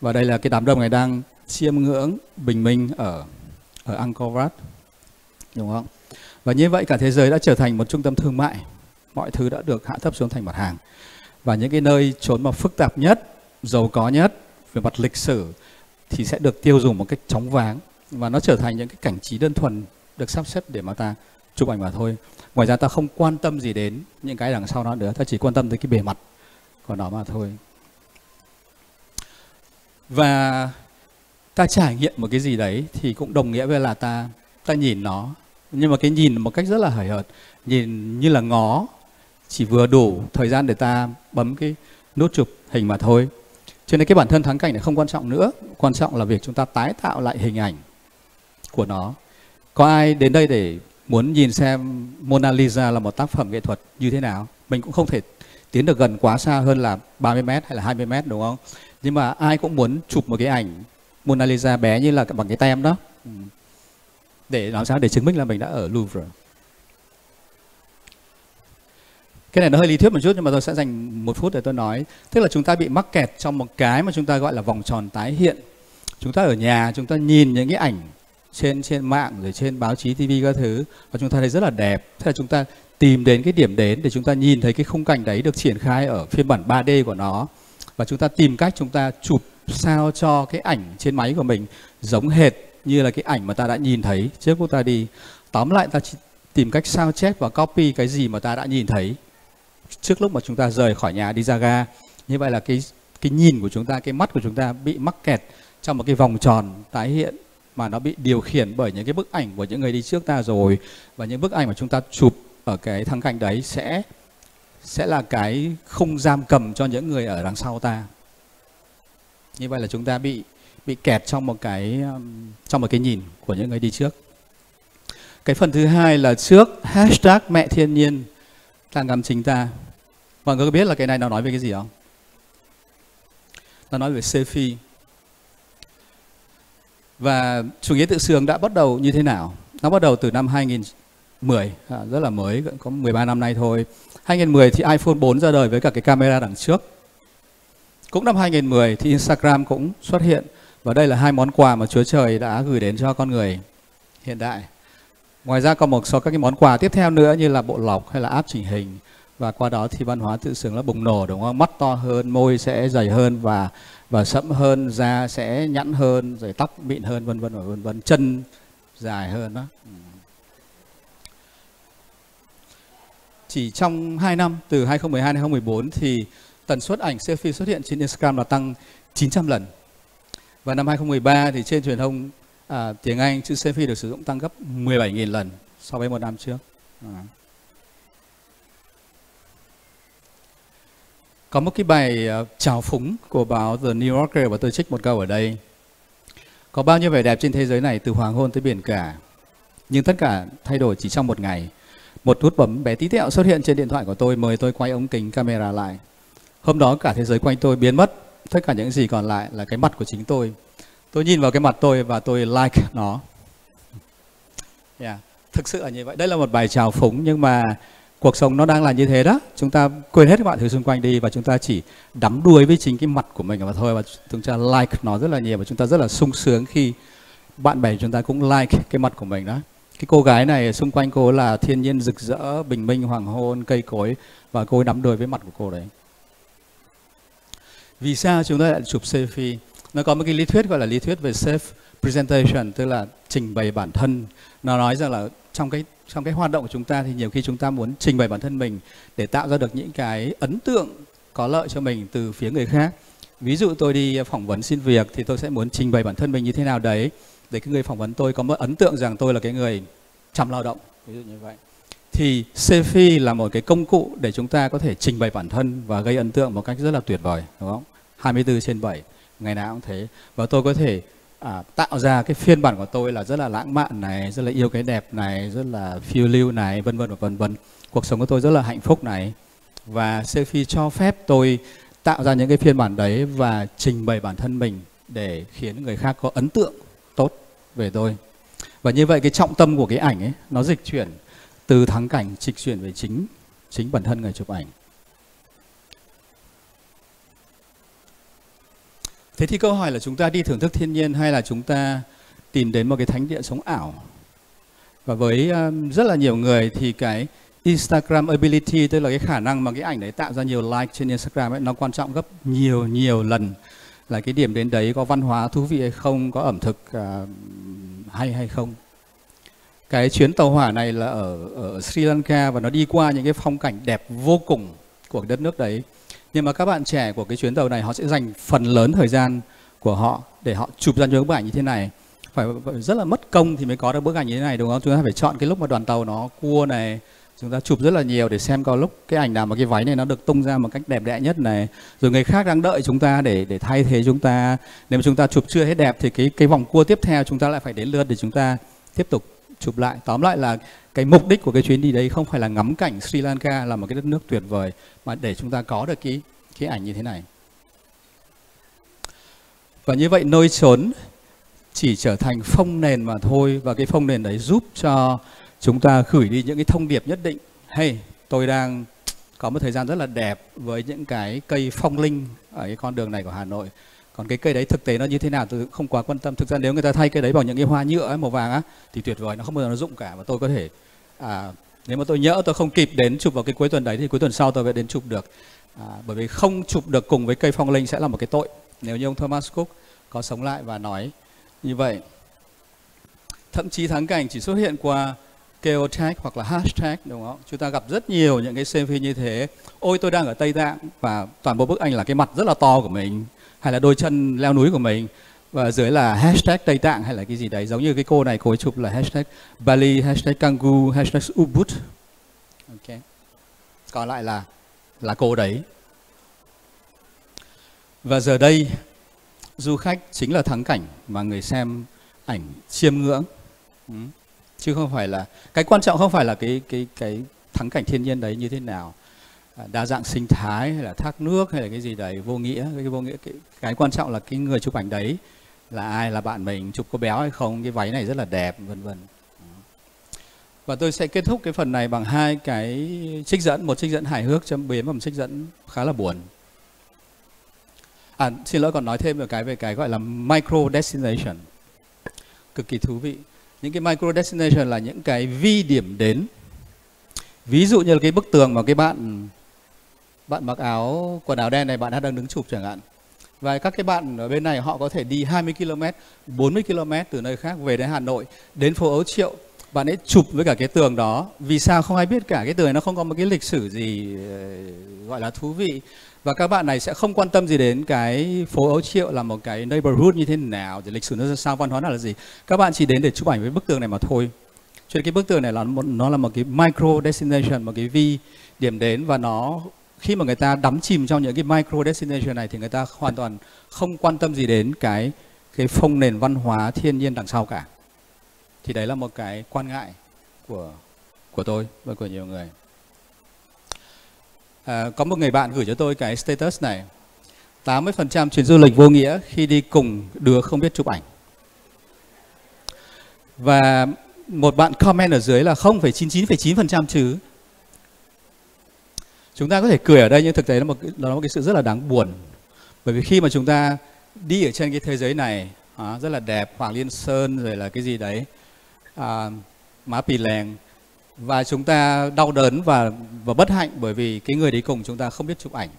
Và đây là cái đám đông này đang chiêm ngưỡng bình minh ở, ở Angkor Wat, đúng không? Và như vậy cả thế giới đã trở thành một trung tâm thương mại. Mọi thứ đã được hạ thấp xuống thành mặt hàng. Và những cái nơi trốn mà phức tạp nhất, giàu có nhất về mặt lịch sử thì sẽ được tiêu dùng một cách chóng váng, và nó trở thành những cái cảnh trí đơn thuần được sắp xếp để mà ta chụp ảnh mà thôi. Ngoài ra ta không quan tâm gì đến những cái đằng sau nó nữa, ta chỉ quan tâm tới cái bề mặt của nó mà thôi. Và ta trải nghiệm một cái gì đấy thì cũng đồng nghĩa với là ta ta nhìn nó, nhưng mà cái nhìn một cách rất là hời hợt, nhìn như là ngó, chỉ vừa đủ thời gian để ta bấm cái nút chụp hình mà thôi. Cho nên cái bản thân thắng cảnh này không quan trọng nữa. Quan trọng là việc chúng ta tái tạo lại hình ảnh của nó. Có ai đến đây để muốn nhìn xem Mona Lisa là một tác phẩm nghệ thuật như thế nào? Mình cũng không thể tiến được gần quá xa hơn là ba mươi mét hay là hai mươi mét, đúng không? Nhưng mà ai cũng muốn chụp một cái ảnh Mona Lisa bé như là bằng cái tem đó, để làm sao để chứng minh là mình đã ở Louvre. Cái này nó hơi lý thuyết một chút, nhưng mà tôi sẽ dành một phút để tôi nói. Tức là chúng ta bị mắc kẹt trong một cái mà chúng ta gọi là vòng tròn tái hiện. Chúng ta ở nhà, chúng ta nhìn những cái ảnh trên trên mạng, rồi trên báo chí, ti vi các thứ, và chúng ta thấy rất là đẹp. Thế là chúng ta tìm đến cái điểm đến để chúng ta nhìn thấy cái khung cảnh đấy được triển khai ở phiên bản ba D của nó. Và chúng ta tìm cách chúng ta chụp sao cho cái ảnh trên máy của mình giống hệt như là cái ảnh mà ta đã nhìn thấy trước cô ta đi. Tóm lại, ta tìm cách sao chép và copy cái gì mà ta đã nhìn thấy trước lúc mà chúng ta rời khỏi nhà đi ra ga. Như vậy là cái cái nhìn của chúng ta, cái mắt của chúng ta bị mắc kẹt trong một cái vòng tròn tái hiện mà nó bị điều khiển bởi những cái bức ảnh của những người đi trước ta rồi, và những bức ảnh mà chúng ta chụp ở cái thắng cảnh đấy sẽ sẽ là cái không giam cầm cho những người ở đằng sau ta. Như vậy là chúng ta bị bị kẹt trong một cái trong một cái nhìn của những người đi trước. Cái phần thứ hai là trước hashtag mẹ thiên nhiên đang ngắm chính ta. Mọi người có biết là cái này nó nói về cái gì không? Nó nói về selfie. Và chủ nghĩa tự sướng đã bắt đầu như thế nào? Nó bắt đầu từ năm hai nghìn mười, rất là mới, có mười ba năm nay thôi. Hai nghìn mười thì iPhone bốn ra đời với cả cái camera đằng trước. Cũng năm hai nghìn mười thì Instagram cũng xuất hiện. Và đây là hai món quà mà Chúa Trời đã gửi đến cho con người hiện đại. Ngoài ra còn một số các cái món quà tiếp theo nữa như là bộ lọc hay là app chỉnh hình. Và qua đó thì văn hóa tự sướng nó bùng nổ, đúng không? Mắt to hơn, môi sẽ dày hơn và và sẫm hơn, da sẽ nhẵn hơn, rồi tóc mịn hơn, vân vân và vân vân, chân dài hơn đó. Chỉ trong hai năm, từ hai nghìn mười hai đến hai nghìn mười bốn thì tần suất ảnh selfie xuất hiện trên Instagram là tăng chín trăm lần. Và năm hai nghìn mười ba thì trên truyền thông à, tiếng Anh, chữ selfie được sử dụng tăng gấp mười bảy nghìn lần so với một năm trước. À. Có một cái bài uh, trào phúng của báo The New Yorker và tôi trích một câu ở đây. Có bao nhiêu vẻ đẹp trên thế giới này, từ hoàng hôn tới biển cả. Nhưng tất cả thay đổi chỉ trong một ngày. Một nút bấm bé tí tẹo xuất hiện trên điện thoại của tôi mời tôi quay ống kính camera lại. Hôm đó cả thế giới quanh tôi biến mất. Tất cả những gì còn lại là cái mặt của chính tôi. Tôi nhìn vào cái mặt tôi và tôi like nó. Yeah, thực sự là như vậy. Đây là một bài trào phúng nhưng mà cuộc sống nó đang là như thế đó. Chúng ta quên hết các bạn thứ xung quanh đi và chúng ta chỉ đắm đuối với chính cái mặt của mình mà thôi. Và chúng ta like nó rất là nhiều và chúng ta rất là sung sướng khi bạn bè chúng ta cũng like cái mặt của mình đó. Cái cô gái này xung quanh cô là thiên nhiên rực rỡ, bình minh, hoàng hôn, cây cối và cô đắm đuối với mặt của cô đấy. Vì sao chúng ta lại chụp selfie? Nó có một cái lý thuyết gọi là lý thuyết về self presentation, tức là trình bày bản thân. Nó nói rằng là trong cái trong cái hoạt động của chúng ta thì nhiều khi chúng ta muốn trình bày bản thân mình để tạo ra được những cái ấn tượng có lợi cho mình từ phía người khác. Ví dụ tôi đi phỏng vấn xin việc thì tôi sẽ muốn trình bày bản thân mình như thế nào đấy để cái người phỏng vấn tôi có một ấn tượng rằng tôi là cái người chăm lao động, ví dụ như vậy. Thì selfie là một cái công cụ để chúng ta có thể trình bày bản thân và gây ấn tượng một cách rất là tuyệt vời, đúng không? hai mươi bốn trên bảy, ngày nào cũng thế. Và tôi có thể à, tạo ra cái phiên bản của tôi là rất là lãng mạn này, rất là yêu cái đẹp này, rất là phiêu lưu này, vân vân và vân vân. Cuộc sống của tôi rất là hạnh phúc này. Và selfie cho phép tôi tạo ra những cái phiên bản đấy và trình bày bản thân mình để khiến người khác có ấn tượng tốt về tôi. Và như vậy cái trọng tâm của cái ảnh ấy, nó dịch chuyển từ thắng cảnh dịch chuyển về chính chính bản thân người chụp ảnh. Thế thì câu hỏi là chúng ta đi thưởng thức thiên nhiên hay là chúng ta tìm đến một cái thánh địa sống ảo? Và với um, rất là nhiều người thì cái Instagram ability, tức là cái khả năng mà cái ảnh đấy tạo ra nhiều like trên Instagram ấy, nó quan trọng gấp nhiều nhiều lần là cái điểm đến đấy có văn hóa thú vị hay không, có ẩm thực uh, hay hay không. Cái chuyến tàu hỏa này là ở, ở Sri Lanka và nó đi qua những cái phong cảnh đẹp vô cùng của đất nước đấy. Nhưng mà các bạn trẻ của cái chuyến tàu này họ sẽ dành phần lớn thời gian của họ để họ chụp ra những bức ảnh như thế này. Phải rất là mất công thì mới có được bức ảnh như thế này, đúng không? Chúng ta phải chọn cái lúc mà đoàn tàu nó cua này. Chúng ta chụp rất là nhiều để xem có lúc cái ảnh nào mà cái váy này nó được tung ra một cách đẹp đẽ nhất này. Rồi người khác đang đợi chúng ta để để thay thế chúng ta. Nếu mà chúng ta chụp chưa hết đẹp thì cái, cái vòng cua tiếp theo chúng ta lại phải đến lượt để chúng ta tiếp tục chụp lại. Tóm lại là cái mục đích của cái chuyến đi đấy không phải là ngắm cảnh Sri Lanka là một cái đất nước tuyệt vời, mà để chúng ta có được cái, cái ảnh như thế này. Và như vậy nơi trốn chỉ trở thành phông nền mà thôi. Và cái phông nền đấy giúp cho chúng ta gửi đi những cái thông điệp nhất định. Hey, tôi đang có một thời gian rất là đẹp với những cái cây phong linh ở cái con đường này của Hà Nội. Còn cái cây đấy thực tế nó như thế nào tôi không quá quan tâm. Thực ra nếu người ta thay cây đấy bằng những cái hoa nhựa ấy, màu vàng á, thì tuyệt vời, nó không bao giờ nó rụng cả. Và tôi có thể, à, nếu mà tôi nhỡ tôi không kịp đến chụp vào cái cuối tuần đấy thì cuối tuần sau tôi phải đến chụp được. À, bởi vì không chụp được cùng với cây phong linh sẽ là một cái tội nếu như ông Thomas Cook có sống lại và nói như vậy. Thậm chí thắng cảnh chỉ xuất hiện qua kêu tag hoặc là hashtag, đúng không? Chúng ta gặp rất nhiều những cái selfie như thế. Ôi tôi đang ở Tây Tạng và toàn bộ bức ảnh là cái mặt rất là to của mình, hay là đôi chân leo núi của mình, và dưới là hashtag Tây Tạng hay là cái gì đấy. Giống như cái cô này, cô ấy chụp là hashtag Bali, hashtag Kangu, hashtag Ubud. Ok. Còn lại là là cô đấy. Và giờ đây du khách chính là thắng cảnh mà người xem ảnh chiêm ngưỡng. Ừ. Chứ không phải là, cái quan trọng không phải là cái cái cái thắng cảnh thiên nhiên đấy như thế nào, đa dạng sinh thái hay là thác nước hay là cái gì đấy vô nghĩa, cái vô nghĩa cái, cái quan trọng là cái người chụp ảnh đấy là ai, là bạn mình, chụp có béo hay không, cái váy này rất là đẹp, vân vân. Và tôi sẽ kết thúc cái phần này bằng hai cái trích dẫn, một trích dẫn hài hước châm biếm và một trích dẫn khá là buồn. À, xin lỗi, còn nói thêm một cái về cái gọi là micro destination, cực kỳ thú vị. Những cái micro destination là những cái vi điểm đến. Ví dụ như là cái bức tường mà cái bạn bạn mặc áo quần áo đen này, bạn đang đứng chụp chẳng hạn. Và các cái bạn ở bên này họ có thể đi hai mươi ki lô mét, bốn mươi ki lô mét từ nơi khác về đến Hà Nội, đến phố Ấu Triệu. Bạn ấy chụp với cả cái tường đó. Vì sao không ai biết cả, cái tường này nó không có một cái lịch sử gì gọi là thú vị. Và các bạn này sẽ không quan tâm gì đến cái phố Ấu Triệu là một cái neighborhood như thế nào, thì lịch sử nó ra sao, văn hóa nào là gì. Các bạn chỉ đến để chụp ảnh với bức tường này mà thôi. Cho nên cái bức tường này là một, nó là một cái micro destination, một cái vi điểm đến. Và nó khi mà người ta đắm chìm trong những cái micro destination này thì người ta hoàn toàn không quan tâm gì đến cái, cái phong nền văn hóa thiên nhiên đằng sau cả. Thì đấy là một cái quan ngại của, của tôi và của nhiều người. À, có một người bạn gửi cho tôi cái status này: tám mươi phần trăm chuyến du lịch vô nghĩa khi đi cùng đứa không biết chụp ảnh. Và một bạn comment ở dưới là không phẩy chín mươi chín phẩy chín phần trăm chứ. Chúng ta có thể cười ở đây nhưng thực tế là một, nó là một cái sự rất là đáng buồn. Bởi vì khi mà chúng ta đi ở trên cái thế giới này, à, rất là đẹp, Hoàng Liên Sơn rồi là cái gì đấy, à, Má Pì Lèng, và chúng ta đau đớn và, và bất hạnh bởi vì cái người đi cùng chúng ta không biết chụp ảnh.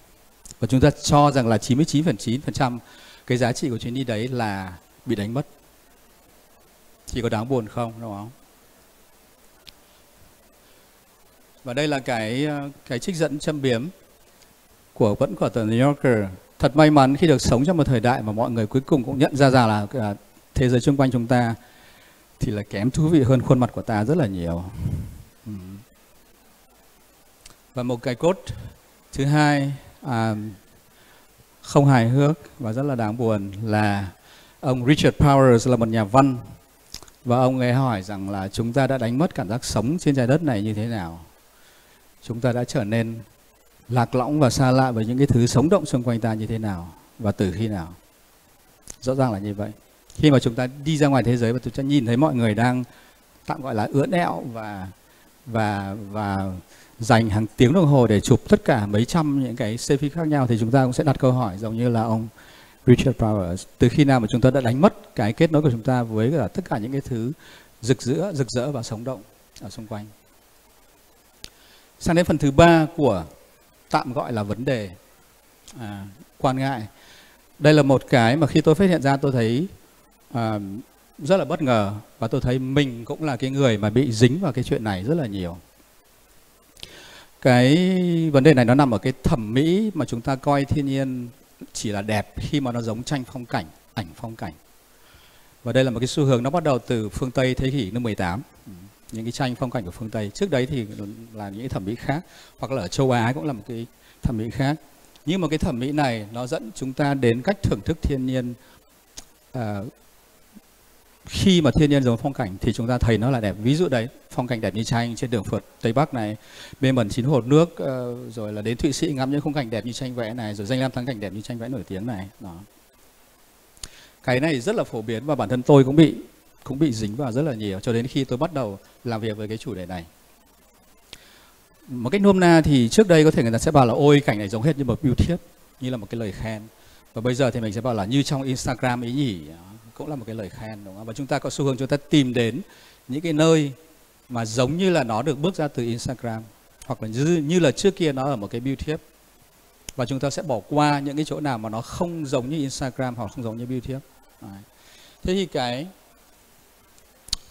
Và chúng ta cho rằng là chín mươi chín phẩy chín phần trăm cái giá trị của chuyến đi đấy là bị đánh mất. Chỉ có đáng buồn không, đúng không? Và đây là cái, cái trích dẫn châm biếm của vẫn của tờ New Yorker. Thật may mắn khi được sống trong một thời đại mà mọi người cuối cùng cũng nhận ra rằng là thế giới xung quanh chúng ta thì là kém thú vị hơn khuôn mặt của ta rất là nhiều. Ừ. Và một cái cốt thứ hai, à, không hài hước và rất là đáng buồn, là ông Richard Powers là một nhà văn. Và ông ấy hỏi rằng là chúng ta đã đánh mất cảm giác sống trên trái đất này như thế nào. Chúng ta đã trở nên lạc lõng và xa lạ với những cái thứ sống động xung quanh ta như thế nào, và từ khi nào. Rõ ràng là như vậy. Khi mà chúng ta đi ra ngoài thế giới và chúng ta nhìn thấy mọi người đang tạm gọi là ưỡn ẹo và và và dành hàng tiếng đồng hồ để chụp tất cả mấy trăm những cái selfie khác nhau, thì chúng ta cũng sẽ đặt câu hỏi giống như là ông Richard Powers: từ khi nào mà chúng ta đã đánh mất cái kết nối của chúng ta với cả tất cả những cái thứ rực rỡ, rực rỡ và sống động ở xung quanh. Sang đến phần thứ ba của tạm gọi là vấn đề à, quan ngại. Đây là một cái mà khi tôi phát hiện ra tôi thấy à, rất là bất ngờ, và tôi thấy mình cũng là cái người mà bị dính vào cái chuyện này rất là nhiều. Cái vấn đề này nó nằm ở cái thẩm mỹ mà chúng ta coi thiên nhiên chỉ là đẹp khi mà nó giống tranh phong cảnh, ảnh phong cảnh. Và đây là một cái xu hướng nó bắt đầu từ phương Tây thế kỷ thứ mười tám. Những cái tranh phong cảnh của phương Tây. Trước đấy thì là những cái thẩm mỹ khác, hoặc là ở châu Á cũng là một cái thẩm mỹ khác. Nhưng mà cái thẩm mỹ này nó dẫn chúng ta đến cách thưởng thức thiên nhiên. À, khi mà thiên nhiên giống phong cảnh thì chúng ta thấy nó là đẹp. Ví dụ đấy, phong cảnh đẹp như tranh trên đường phượt Tây Bắc này, mê mẩn chín hột nước, uh, rồi là đến Thụy Sĩ ngắm những khung cảnh đẹp như tranh vẽ này, rồi danh lam thắng cảnh đẹp như tranh vẽ nổi tiếng này. Đó. Cái này rất là phổ biến và bản thân tôi cũng bị cũng bị dính vào rất là nhiều, cho đến khi tôi bắt đầu làm việc với cái chủ đề này. Một cách nôm na thì trước đây có thể người ta sẽ bảo là ôi cảnh này giống hết như một bưu thiếp, như là một cái lời khen. Và bây giờ thì mình sẽ bảo là như trong Instagram ý nhỉ, cũng là một cái lời khen, đúng không? Và chúng ta có xu hướng chúng ta tìm đến những cái nơi mà giống như là nó được bước ra từ Instagram, hoặc là như, như là trước kia nó ở một cái bưu thiếp. và chúng ta sẽ bỏ qua những cái chỗ nào mà nó không giống như Instagram hoặc không giống như YouTube. Thế thì cái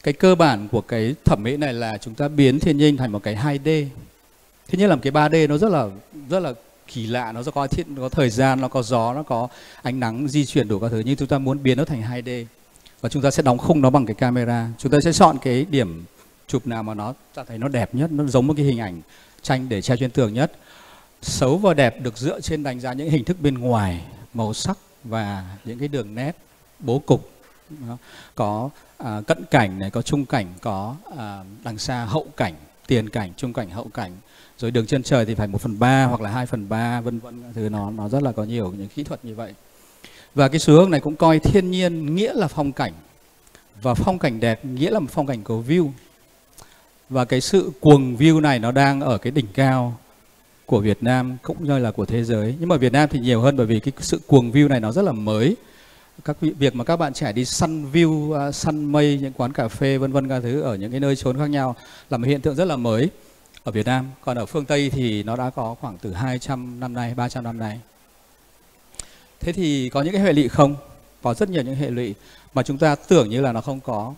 cái cơ bản của cái thẩm mỹ này là chúng ta biến thiên nhiên thành một cái hai D. Thiên nhiên làm cái ba D nó rất là rất là kỳ lạ, nó có thiết, nó có thời gian, nó có gió, nó có ánh nắng di chuyển đủ các thứ, nhưng chúng ta muốn biến nó thành hai D và chúng ta sẽ đóng khung nó bằng cái camera. Chúng ta sẽ chọn cái điểm chụp nào mà nó ta thấy nó đẹp nhất, nó giống một cái hình ảnh tranh để treo trên tường nhất. Xấu và đẹp được dựa trên đánh giá những hình thức bên ngoài, màu sắc và những cái đường nét, bố cục. Có à, cận cảnh này, có trung cảnh, có à, đằng xa hậu cảnh, tiền cảnh, trung cảnh, hậu cảnh. Rồi đường chân trời thì phải một phần ba hoặc là hai phần ba, vân vân, thứ nó nó rất là có nhiều những kỹ thuật như vậy. Và cái xu hướng này cũng coi thiên nhiên nghĩa là phong cảnh, và phong cảnh đẹp nghĩa là một phong cảnh có view. Và cái sự cuồng view này nó đang ở cái đỉnh cao của Việt Nam cũng như là của thế giới. Nhưng mà Việt Nam thì nhiều hơn, bởi vì cái sự cuồng view này nó rất là mới. Các việc mà các bạn trẻ đi săn view, săn mây, những quán cà phê vân vân các thứ ở những cái nơi trốn khác nhau là một hiện tượng rất là mới ở Việt Nam. Còn ở phương Tây thì nó đã có khoảng từ hai trăm năm nay, ba trăm năm nay. Thế thì có những cái hệ lụy không? Có rất nhiều những hệ lụy mà chúng ta tưởng như là nó không có.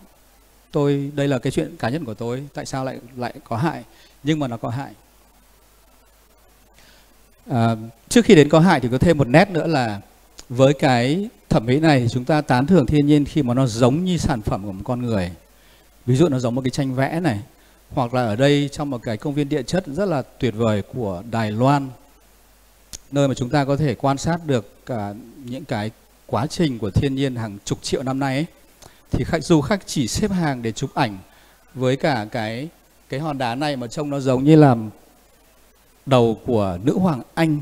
Tôi, đây là cái chuyện cá nhân của tôi, tại sao lại lại có hại, nhưng mà nó có hại. À, trước khi đến có hại thì có thêm một nét nữa là với cái thẩm mỹ này thì chúng ta tán thưởng thiên nhiên khi mà nó giống như sản phẩm của một con người. Ví dụ nó giống một cái tranh vẽ này, hoặc là ở đây trong một cái công viên địa chất rất là tuyệt vời của Đài Loan, nơi mà chúng ta có thể quan sát được cả những cái quá trình của thiên nhiên hàng chục triệu năm nay ấy, thì khách du khách chỉ xếp hàng để chụp ảnh với cả cái cái hòn đá này mà trông nó giống như là đầu của Nữ Hoàng Anh.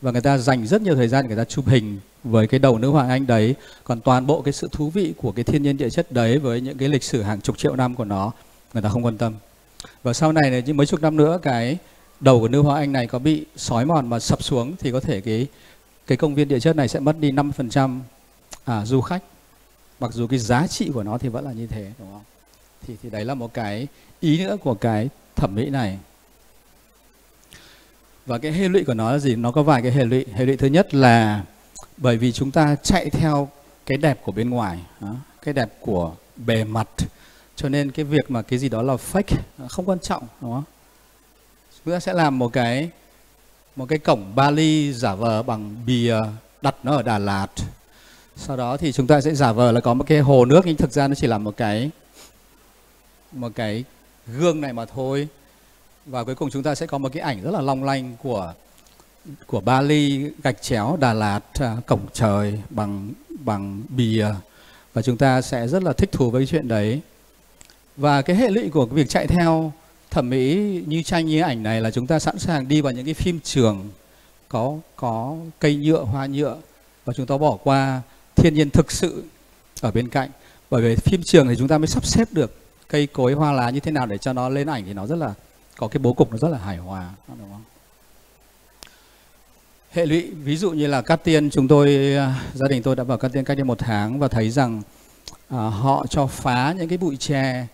Và người ta dành rất nhiều thời gian người ta chụp hình với cái đầu Nữ Hoàng Anh đấy. Còn toàn bộ cái sự thú vị của cái thiên nhiên địa chất đấy với những cái lịch sử hàng chục triệu năm của nó, người ta không quan tâm. Và sau này này, những mấy chục năm nữa cái đầu của Nữ Hoàng Anh này có bị sói mòn mà sập xuống thì có thể cái cái công viên địa chất này sẽ mất đi năm phần trăm à, du khách. Mặc dù cái giá trị của nó thì vẫn là như thế, đúng không? Thì, thì đấy là một cái ý nữa của cái thẩm mỹ này. Và cái hệ lụy của nó là gì? Nó có vài cái hệ lụy. Hệ lụy thứ nhất là bởi vì chúng ta chạy theo cái đẹp của bên ngoài, cái đẹp của bề mặt, cho nên cái việc mà cái gì đó là fake không quan trọng, đúng không? Chúng ta sẽ làm một cái một cái cổng Bali giả vờ bằng bìa, đặt nó ở Đà Lạt. Sau đó thì chúng ta sẽ giả vờ là có một cái hồ nước, nhưng thực ra nó chỉ là một cái một cái gương này mà thôi. Và cuối cùng chúng ta sẽ có một cái ảnh rất là long lanh của của Bali, gạch chéo Đà Lạt, cổng trời bằng bằng bìa, và chúng ta sẽ rất là thích thú với cái chuyện đấy. Và cái hệ lụy của cái việc chạy theo thẩm mỹ như tranh như ảnh này là chúng ta sẵn sàng đi vào những cái phim trường có có cây nhựa, hoa nhựa, và chúng ta bỏ qua thiên nhiên thực sự ở bên cạnh. Bởi vì phim trường thì chúng ta mới sắp xếp được cây cối hoa lá như thế nào để cho nó lên ảnh thì nó rất là có cái bố cục, nó rất là hài hòa, đúng không? Hệ lụy ví dụ như là Cát Tiên, chúng tôi, gia đình tôi đã vào Cát Tiên cách đây một tháng và thấy rằng à, họ cho phá những cái bụi tre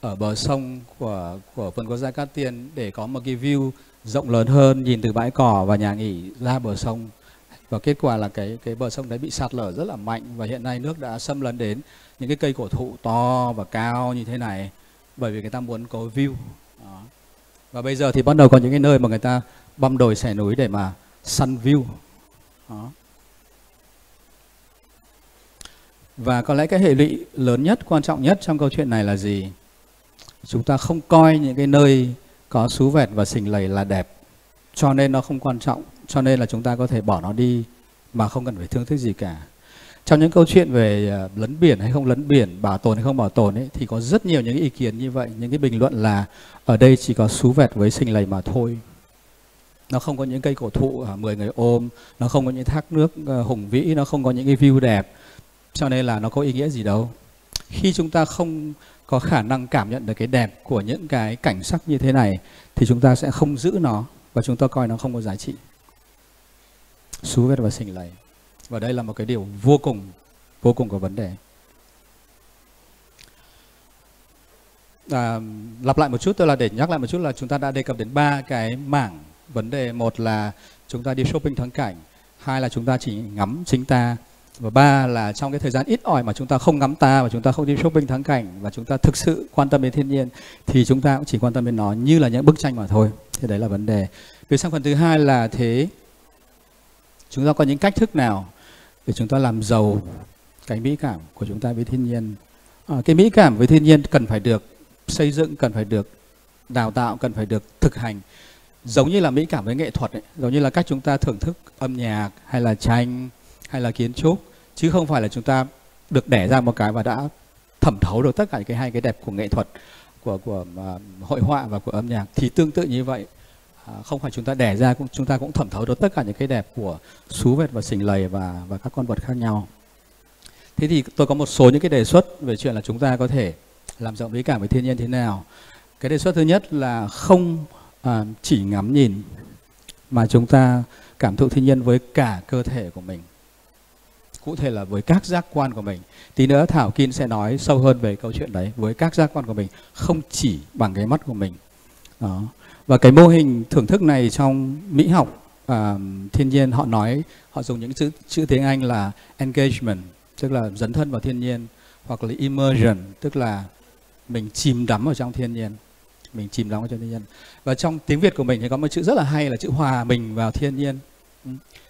ở bờ sông của của vườn quốc gia Cát Tiên để có một cái view rộng lớn hơn, nhìn từ bãi cỏ và nhà nghỉ ra bờ sông. Và kết quả là cái cái bờ sông đấy bị sạt lở rất là mạnh, và hiện nay nước đã xâm lấn đến những cái cây cổ thụ to và cao như thế này, bởi vì người ta muốn có view. Đó. Và bây giờ thì bắt đầu có những cái nơi mà người ta băm đồi xẻ núi để mà sun view. Đó. Và có lẽ cái hệ lụy lớn nhất, quan trọng nhất trong câu chuyện này là gì? Chúng ta không coi những cái nơi có sú vẹt và sình lầy là đẹp, cho nên nó không quan trọng, cho nên là chúng ta có thể bỏ nó đi mà không cần phải thương tiếc gì cả. Trong những câu chuyện về lấn biển hay không lấn biển, bảo tồn hay không bảo tồn ấy, thì có rất nhiều những ý kiến như vậy, những cái bình luận là ở đây chỉ có sú vẹt với sình lầy mà thôi. Nó không có những cây cổ thụ mười người ôm, nó không có những thác nước hùng vĩ, nó không có những cái view đẹp, cho nên là nó có ý nghĩa gì đâu. Khi chúng ta không có khả năng cảm nhận được cái đẹp của những cái cảnh sắc như thế này thì chúng ta sẽ không giữ nó và chúng ta coi nó không có giá trị. Sú vẹt và sình lầy. Và đây là một cái điều vô cùng, vô cùng có vấn đề. À, lặp lại một chút, tức là để nhắc lại một chút là chúng ta đã đề cập đến ba cái mảng vấn đề. Một là chúng ta đi shopping thắng cảnh, hai là chúng ta chỉ ngắm chính ta, và ba là trong cái thời gian ít ỏi mà chúng ta không ngắm ta và chúng ta không đi shopping thắng cảnh và chúng ta thực sự quan tâm đến thiên nhiên thì chúng ta cũng chỉ quan tâm đến nó như là những bức tranh mà thôi. Thế đấy là vấn đề. Rồi sang phần thứ hai là thế chúng ta có những cách thức nào để chúng ta làm giàu cái mỹ cảm của chúng ta với thiên nhiên. À, cái mỹ cảm với thiên nhiên cần phải được xây dựng, cần phải được đào tạo, cần phải được thực hành. Giống như là mỹ cảm với nghệ thuật ấy, giống như là cách chúng ta thưởng thức âm nhạc hay là tranh hay là kiến trúc, chứ không phải là chúng ta được đẻ ra một cái và đã thẩm thấu được tất cả những cái hay, cái đẹp của nghệ thuật, của của uh, hội họa và của âm nhạc. Thì tương tự như vậy, uh, không phải chúng ta đẻ ra, cũng chúng ta cũng thẩm thấu được tất cả những cái đẹp của sú vẹt và sình lầy và và các con vật khác nhau. Thế thì tôi có một số những cái đề xuất về chuyện là chúng ta có thể làm giàu mỹ cảm với thiên nhiên thế nào. Cái đề xuất thứ nhất là không uh, chỉ ngắm nhìn mà chúng ta cảm thụ thiên nhiên với cả cơ thể của mình, cụ thể là với các giác quan của mình. Tí nữa Thảo Kim sẽ nói sâu hơn về câu chuyện đấy, với các giác quan của mình, không chỉ bằng cái mắt của mình. Đó. Và cái mô hình thưởng thức này trong mỹ học uh, thiên nhiên, họ nói, họ dùng những chữ, chữ tiếng Anh là engagement, tức là dấn thân vào thiên nhiên, hoặc là immersion, tức là mình chìm đắm ở trong thiên nhiên. Mình chìm đắm ở trong thiên nhiên. Và trong tiếng Việt của mình thì có một chữ rất là hay là chữ hòa mình vào thiên nhiên.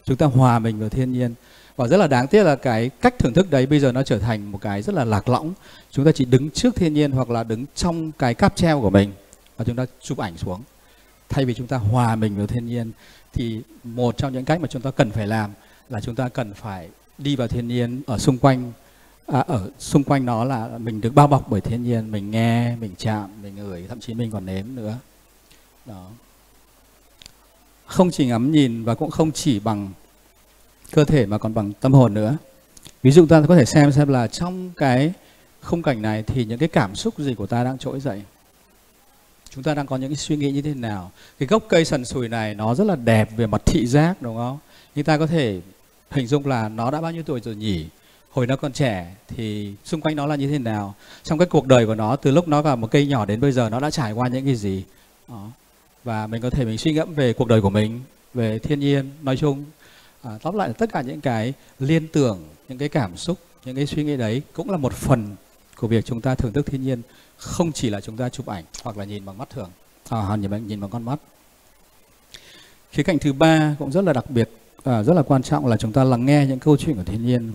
Chúng ta hòa mình vào thiên nhiên. Và rất là đáng tiếc là cái cách thưởng thức đấy bây giờ nó trở thành một cái rất là lạc lõng. Chúng ta chỉ đứng trước thiên nhiên hoặc là đứng trong cái cáp treo của mình và chúng ta chụp ảnh xuống, thay vì chúng ta hòa mình vào thiên nhiên. Thì một trong những cách mà chúng ta cần phải làm là chúng ta cần phải đi vào thiên nhiên, ở xung quanh à, ở xung quanh nó là mình được bao bọc bởi thiên nhiên, mình nghe, mình chạm, mình ngửi, thậm chí mình còn nếm nữa. Đó. Không chỉ ngắm nhìn và cũng không chỉ bằng cơ thể mà còn bằng tâm hồn nữa. Ví dụ ta có thể xem xem là trong cái khung cảnh này thì những cái cảm xúc gì của ta đang trỗi dậy, chúng ta đang có những cái suy nghĩ như thế nào. Cái gốc cây sần sùi này nó rất là đẹp về mặt thị giác, đúng không? Nhưng ta có thể hình dung là nó đã bao nhiêu tuổi rồi nhỉ, hồi nó còn trẻ thì xung quanh nó là như thế nào, trong cái cuộc đời của nó từ lúc nó vào một cây nhỏ đến bây giờ nó đã trải qua những cái gì. Đó. Và mình có thể mình suy ngẫm về cuộc đời của mình, về thiên nhiên nói chung. À, tóm lại tất cả những cái liên tưởng, những cái cảm xúc, những cái suy nghĩ đấy cũng là một phần của việc chúng ta thưởng thức thiên nhiên, không chỉ là chúng ta chụp ảnh hoặc là nhìn bằng mắt thường, à, nhìn, nhìn bằng con mắt. Khía cạnh thứ ba cũng rất là đặc biệt, à, rất là quan trọng là chúng ta lắng nghe những câu chuyện của thiên nhiên.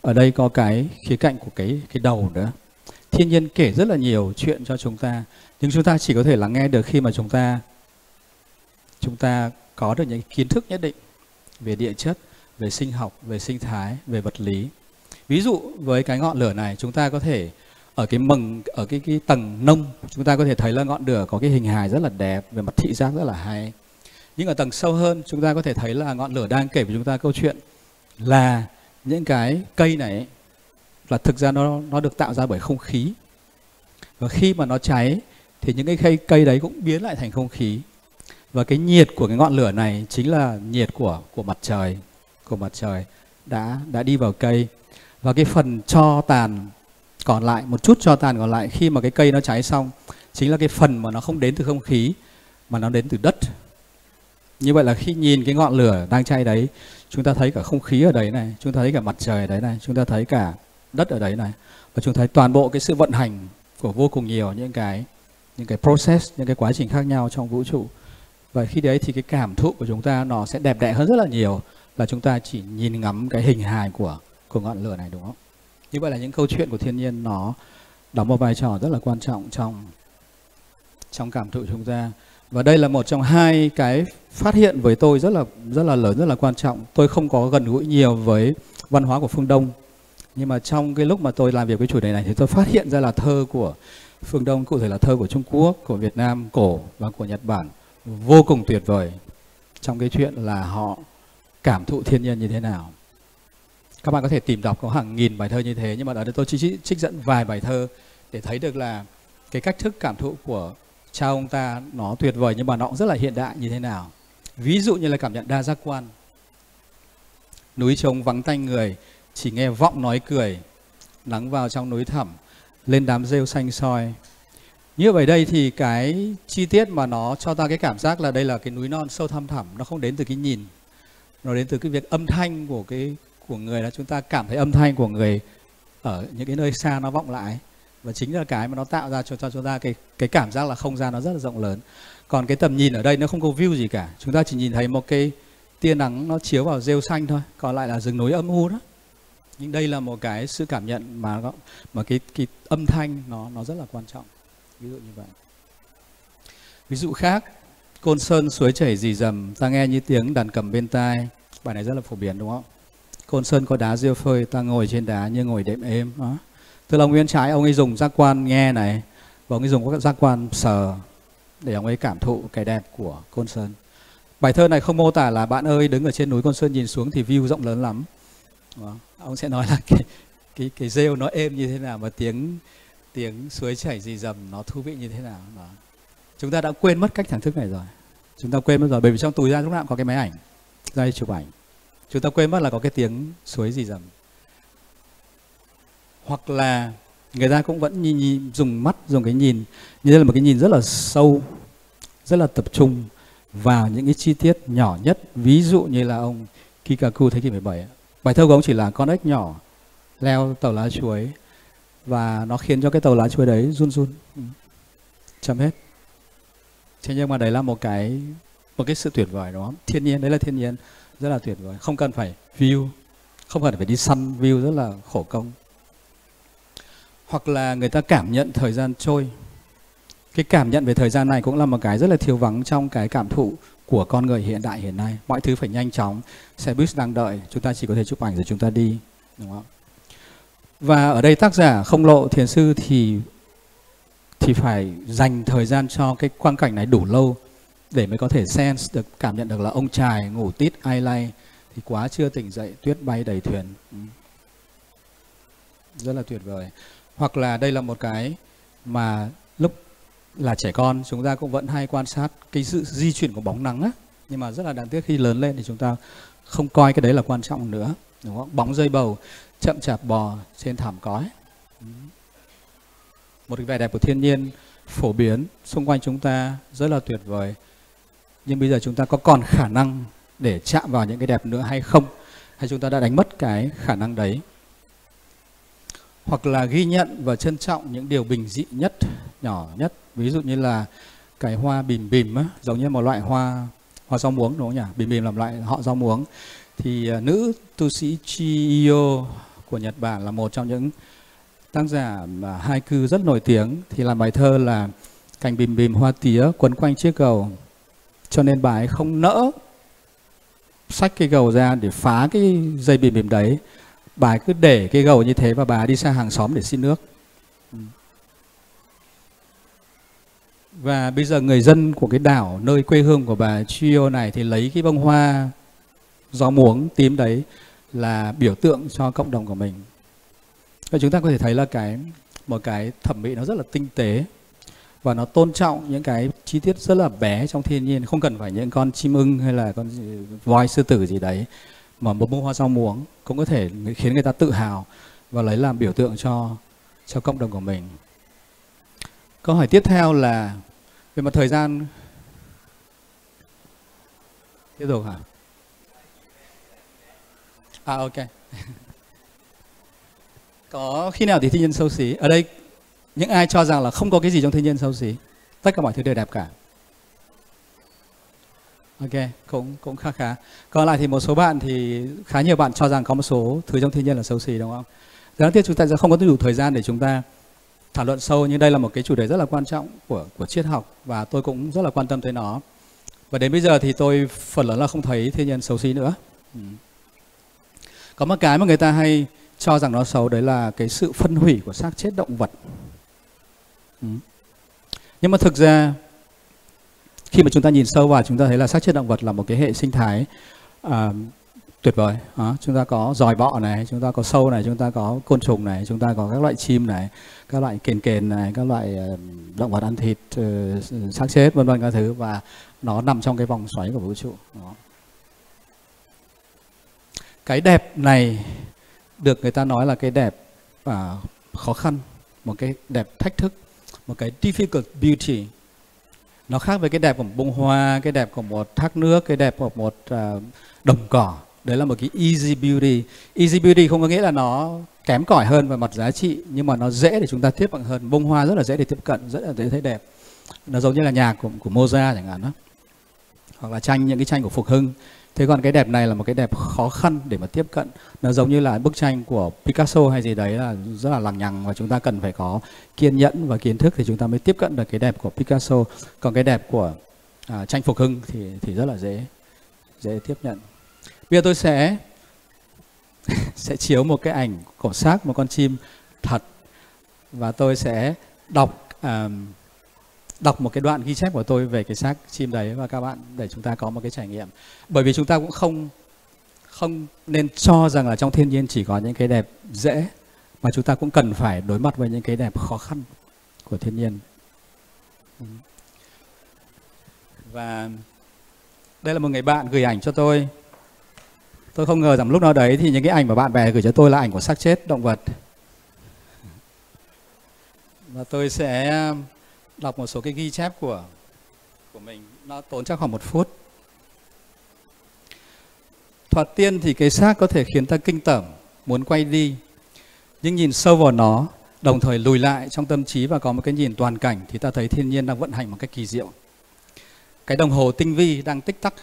Ở đây có cái khía cạnh của cái, cái đầu nữa. Thiên nhiên kể rất là nhiều chuyện cho chúng ta, nhưng chúng ta chỉ có thể lắng nghe được khi mà chúng ta chúng ta có được những kiến thức nhất định về địa chất, về sinh học, về sinh thái, về vật lý. Ví dụ với cái ngọn lửa này, chúng ta có thể ở cái mầng, ở cái, cái tầng nông, chúng ta có thể thấy là ngọn lửa có cái hình hài rất là đẹp, về mặt thị giác rất là hay. Nhưng ở tầng sâu hơn, chúng ta có thể thấy là ngọn lửa đang kể với chúng ta câu chuyện là những cái cây này là thực ra nó, nó được tạo ra bởi không khí. Và khi mà nó cháy thì những cái cây, cây đấy cũng biến lại thành không khí. Và cái nhiệt của cái ngọn lửa này chính là nhiệt của của mặt trời, của mặt trời đã đã đi vào cây. Và cái phần tro tàn còn lại, một chút tro tàn còn lại khi mà cái cây nó cháy xong, chính là cái phần mà nó không đến từ không khí mà nó đến từ đất. Như vậy là khi nhìn cái ngọn lửa đang cháy đấy, chúng ta thấy cả không khí ở đấy này, chúng ta thấy cả mặt trời ở đấy này, chúng ta thấy cả đất ở đấy này, và chúng ta thấy toàn bộ cái sự vận hành của vô cùng nhiều những cái những cái process, những cái quá trình khác nhau trong vũ trụ. Và khi đấy thì cái cảm thụ của chúng ta nó sẽ đẹp đẽ hơn rất là nhiều là chúng ta chỉ nhìn ngắm cái hình hài của, của ngọn lửa này, đúng không? Như vậy là những câu chuyện của thiên nhiên nó đóng một vai trò rất là quan trọng trong, trong cảm thụ chúng ta. Và đây là một trong hai cái phát hiện với tôi rất là, rất là lớn, rất là quan trọng. Tôi không có gần gũi nhiều với văn hóa của phương Đông, nhưng mà trong cái lúc mà tôi làm việc với chủ đề này thì tôi phát hiện ra là thơ của phương Đông, cụ thể là thơ của Trung Quốc, của Việt Nam cổ và của Nhật Bản, vô cùng tuyệt vời trong cái chuyện là họ cảm thụ thiên nhiên như thế nào. Các bạn có thể tìm đọc có hàng nghìn bài thơ như thế, nhưng mà ở đây tôi chỉ trích dẫn vài bài thơ để thấy được là cái cách thức cảm thụ của cha ông ta nó tuyệt vời nhưng mà nó cũng rất là hiện đại như thế nào. Ví dụ như là cảm nhận đa giác quan. Núi trống vắng tanh người, chỉ nghe vọng nói cười, nắng vào trong núi thẳm, lên đám rêu xanh soi. Như vậy đây thì cái chi tiết mà nó cho ta cái cảm giác là đây là cái núi non sâu thăm thẳm, nó không đến từ cái nhìn, nó đến từ cái việc âm thanh của cái của người, là chúng ta cảm thấy âm thanh của người ở những cái nơi xa nó vọng lại, và chính là cái mà nó tạo ra cho cho chúng ta cái cái cảm giác là không gian nó rất là rộng lớn. Còn cái tầm nhìn ở đây nó không có view gì cả, chúng ta chỉ nhìn thấy một cái tia nắng nó chiếu vào rêu xanh thôi, còn lại là rừng núi âm u đó. Nhưng đây là một cái sự cảm nhận mà mà cái cái âm thanh nó nó rất là quan trọng. Ví dụ như vậy. Ví dụ khác, Côn Sơn suối chảy rì rầm, ta nghe như tiếng đàn cầm bên tai. Bài này rất là phổ biến đúng không? Côn Sơn có đá rêu phơi, ta ngồi trên đá như ngồi đệm êm. Đó. Tức là ông Nguyễn Trãi, ông ấy dùng giác quan nghe này, và ông ấy dùng các giác quan sờ để ông ấy cảm thụ cái đẹp của Côn Sơn. Bài thơ này không mô tả là bạn ơi đứng ở trên núi Côn Sơn nhìn xuống thì view rộng lớn lắm. Đó. Ông sẽ nói là cái, cái, cái rêu nó êm như thế nào mà tiếng... tiếng suối chảy rì rầm nó thú vị như thế nào. Đó. Chúng ta đã quên mất cách thưởng thức này rồi. Chúng ta quên mất rồi, bởi vì trong túi ra lúc nào cũng có cái máy ảnh, ra chụp ảnh. Chúng ta quên mất là có cái tiếng suối rì rầm. Hoặc là người ta cũng vẫn nhìn, nhìn, dùng mắt, dùng cái nhìn. Như thế là một cái nhìn rất là sâu, rất là tập trung vào những cái chi tiết nhỏ nhất. Ví dụ như là ông Kikaku thế kỷ mười bảy. Bài thơ của ông chỉ là con ếch nhỏ leo tàu lá chuối, và nó khiến cho cái tàu lá chuối đấy run run. Ừ. Chấm hết. Thế nhưng mà đấy là một cái một cái sự tuyệt vời đó. Thiên nhiên, đấy là thiên nhiên rất là tuyệt vời. Không cần phải view, không cần phải đi săn view rất là khổ công. Hoặc là người ta cảm nhận thời gian trôi. Cái cảm nhận về thời gian này cũng là một cái rất là thiếu vắng trong cái cảm thụ của con người hiện đại hiện nay. Mọi thứ phải nhanh chóng, xe buýt đang đợi, chúng ta chỉ có thể chụp ảnh rồi chúng ta đi, đúng không? Và ở đây tác giả Không Lộ thiền sư thì thì phải dành thời gian cho cái quang cảnh này đủ lâu để mới có thể sense được, cảm nhận được là ông chài ngủ tít ai lay thì quá chưa tỉnh dậy, tuyết bay đầy thuyền. Ừ. Rất là tuyệt vời. Hoặc là đây là một cái mà lúc là trẻ con chúng ta cũng vẫn hay quan sát cái sự di chuyển của bóng nắng á, nhưng mà rất là đáng tiếc khi lớn lên thì chúng ta không coi cái đấy là quan trọng nữa, đúng không? Bóng dây bầu chậm chạp bò trên thảm cói. Một cái vẻ đẹp của thiên nhiên phổ biến xung quanh chúng ta rất là tuyệt vời. Nhưng bây giờ chúng ta có còn khả năng để chạm vào những cái đẹp nữa hay không? Hay chúng ta đã đánh mất cái khả năng đấy? Hoặc là ghi nhận và trân trọng những điều bình dị nhất, nhỏ nhất. Ví dụ như là cái hoa bìm bìm á, giống như một loại hoa hoa rau muống đúng không nhỉ? Bìm bìm là một loại họ rau muống. Thì uh, nữ tu sĩ Chiyo của Nhật Bản là một trong những tác giả mà haiku rất nổi tiếng, thì làm bài thơ là cành bìm bìm hoa tía quấn quanh chiếc gầu, cho nên bà ấy không nỡ xách cái gầu ra để phá cái dây bìm bìm đấy, bà ấy cứ để cái gầu như thế và bà ấy đi sang hàng xóm để xin nước. Và bây giờ người dân của cái đảo nơi quê hương của bà Chiyo này thì lấy cái bông hoa gió muống tím đấy là biểu tượng cho cộng đồng của mình. Và chúng ta có thể thấy là cái một cái thẩm mỹ nó rất là tinh tế, và nó tôn trọng những cái chi tiết rất là bé trong thiên nhiên. Không cần phải những con chim ưng hay là con voi sư tử gì đấy, mà một bông hoa gió muống cũng có thể khiến người ta tự hào và lấy làm biểu tượng cho cho cộng đồng của mình. Câu hỏi tiếp theo là về mặt thời gian. Tiếp tục hả? À ok. Có khi nào thì thiên nhiên xấu xí? Ở đây những ai cho rằng là không có cái gì trong thiên nhiên xấu xí, tất cả mọi thứ đều đẹp cả. Ok, cũng cũng khá khá. Còn lại thì một số bạn thì khá nhiều bạn cho rằng có một số thứ trong thiên nhiên là xấu xí, đúng không? Đáng tiếc chúng ta sẽ không có đủ thời gian để chúng ta thảo luận sâu, nhưng đây là một cái chủ đề rất là quan trọng của của triết học, và tôi cũng rất là quan tâm tới nó. Và đến bây giờ thì tôi phần lớn là không thấy thiên nhiên xấu xí nữa. Ừ. Có một cái mà người ta hay cho rằng nó xấu, đấy là cái sự phân hủy của xác chết động vật. Ừ. Nhưng mà thực ra khi mà chúng ta nhìn sâu vào, chúng ta thấy là xác chết động vật là một cái hệ sinh thái à, tuyệt vời. À, chúng ta có giòi bọ này, chúng ta có sâu này, chúng ta có côn trùng này, chúng ta có các loại chim này, các loại kền kền này, các loại uh, động vật ăn thịt, uh, xác chết vân vân các thứ, và nó nằm trong cái vòng xoáy của vũ trụ. Đó. Cái đẹp này được người ta nói là cái đẹp à, khó khăn, một cái đẹp thách thức, một cái difficult beauty. Nó khác với cái đẹp của một bông hoa, cái đẹp của một thác nước, cái đẹp của một uh, đồng cỏ. Đấy là một cái easy beauty. Easy beauty không có nghĩa là nó kém cỏi hơn về mặt giá trị, nhưng mà nó dễ để chúng ta tiếp cận hơn. Bông hoa rất là dễ để tiếp cận, rất là dễ thấy đẹp. Nó giống như là nhạc của, của Mozart chẳng hạn đó. Hoặc là tranh, những cái tranh của Phục Hưng. Thế còn cái đẹp này là một cái đẹp khó khăn để mà tiếp cận. Nó giống như là bức tranh của Picasso hay gì đấy, là rất là lằng nhằng, và chúng ta cần phải có kiên nhẫn và kiến thức thì chúng ta mới tiếp cận được cái đẹp của Picasso. Còn cái đẹp của à, tranh Phục Hưng thì, thì rất là dễ dễ tiếp nhận. Bây giờ tôi sẽ sẽ chiếu một cái ảnh cổ xác một con chim thật, và tôi sẽ đọc à, đọc một cái đoạn ghi chép của tôi về cái xác chim đấy, và các bạn để chúng ta có một cái trải nghiệm. Bởi vì chúng ta cũng không không nên cho rằng là trong thiên nhiên chỉ có những cái đẹp dễ, mà chúng ta cũng cần phải đối mặt với những cái đẹp khó khăn của thiên nhiên. Và đây là một người bạn gửi ảnh cho tôi. Tôi không ngờ rằng lúc nào đấy thì những cái ảnh mà bạn bè gửi cho tôi là ảnh của xác chết động vật. Và tôi sẽ đọc một số cái ghi chép của của mình, nó tốn chắc khoảng một phút. Thoạt tiên thì cái xác có thể khiến ta kinh tởm, muốn quay đi, nhưng nhìn sâu vào nó, đồng thời lùi lại trong tâm trí và có một cái nhìn toàn cảnh, thì ta thấy thiên nhiên đang vận hành một cách kỳ diệu. Cái đồng hồ tinh vi đang tích tắc,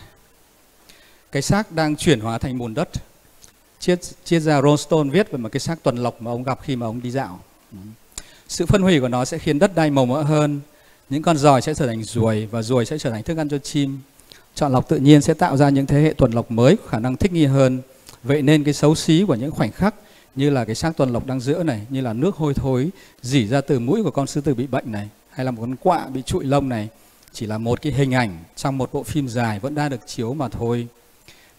cái xác đang chuyển hóa thành bùn đất. Triết, triết gia Rollstone viết về một cái xác tuần lộc mà ông gặp khi mà ông đi dạo. Sự phân hủy của nó sẽ khiến đất đai màu mỡ hơn, những con giòi sẽ trở thành ruồi và ruồi sẽ trở thành thức ăn cho chim. Chọn lọc tự nhiên sẽ tạo ra những thế hệ tuần lộc mới có khả năng thích nghi hơn. Vậy nên cái xấu xí của những khoảnh khắc như là cái xác tuần lộc đang giữa này, như là nước hôi thối rỉ ra từ mũi của con sư tử bị bệnh này, hay là một con quạ bị trụi lông này, chỉ là một cái hình ảnh trong một bộ phim dài vẫn đang được chiếu mà thôi.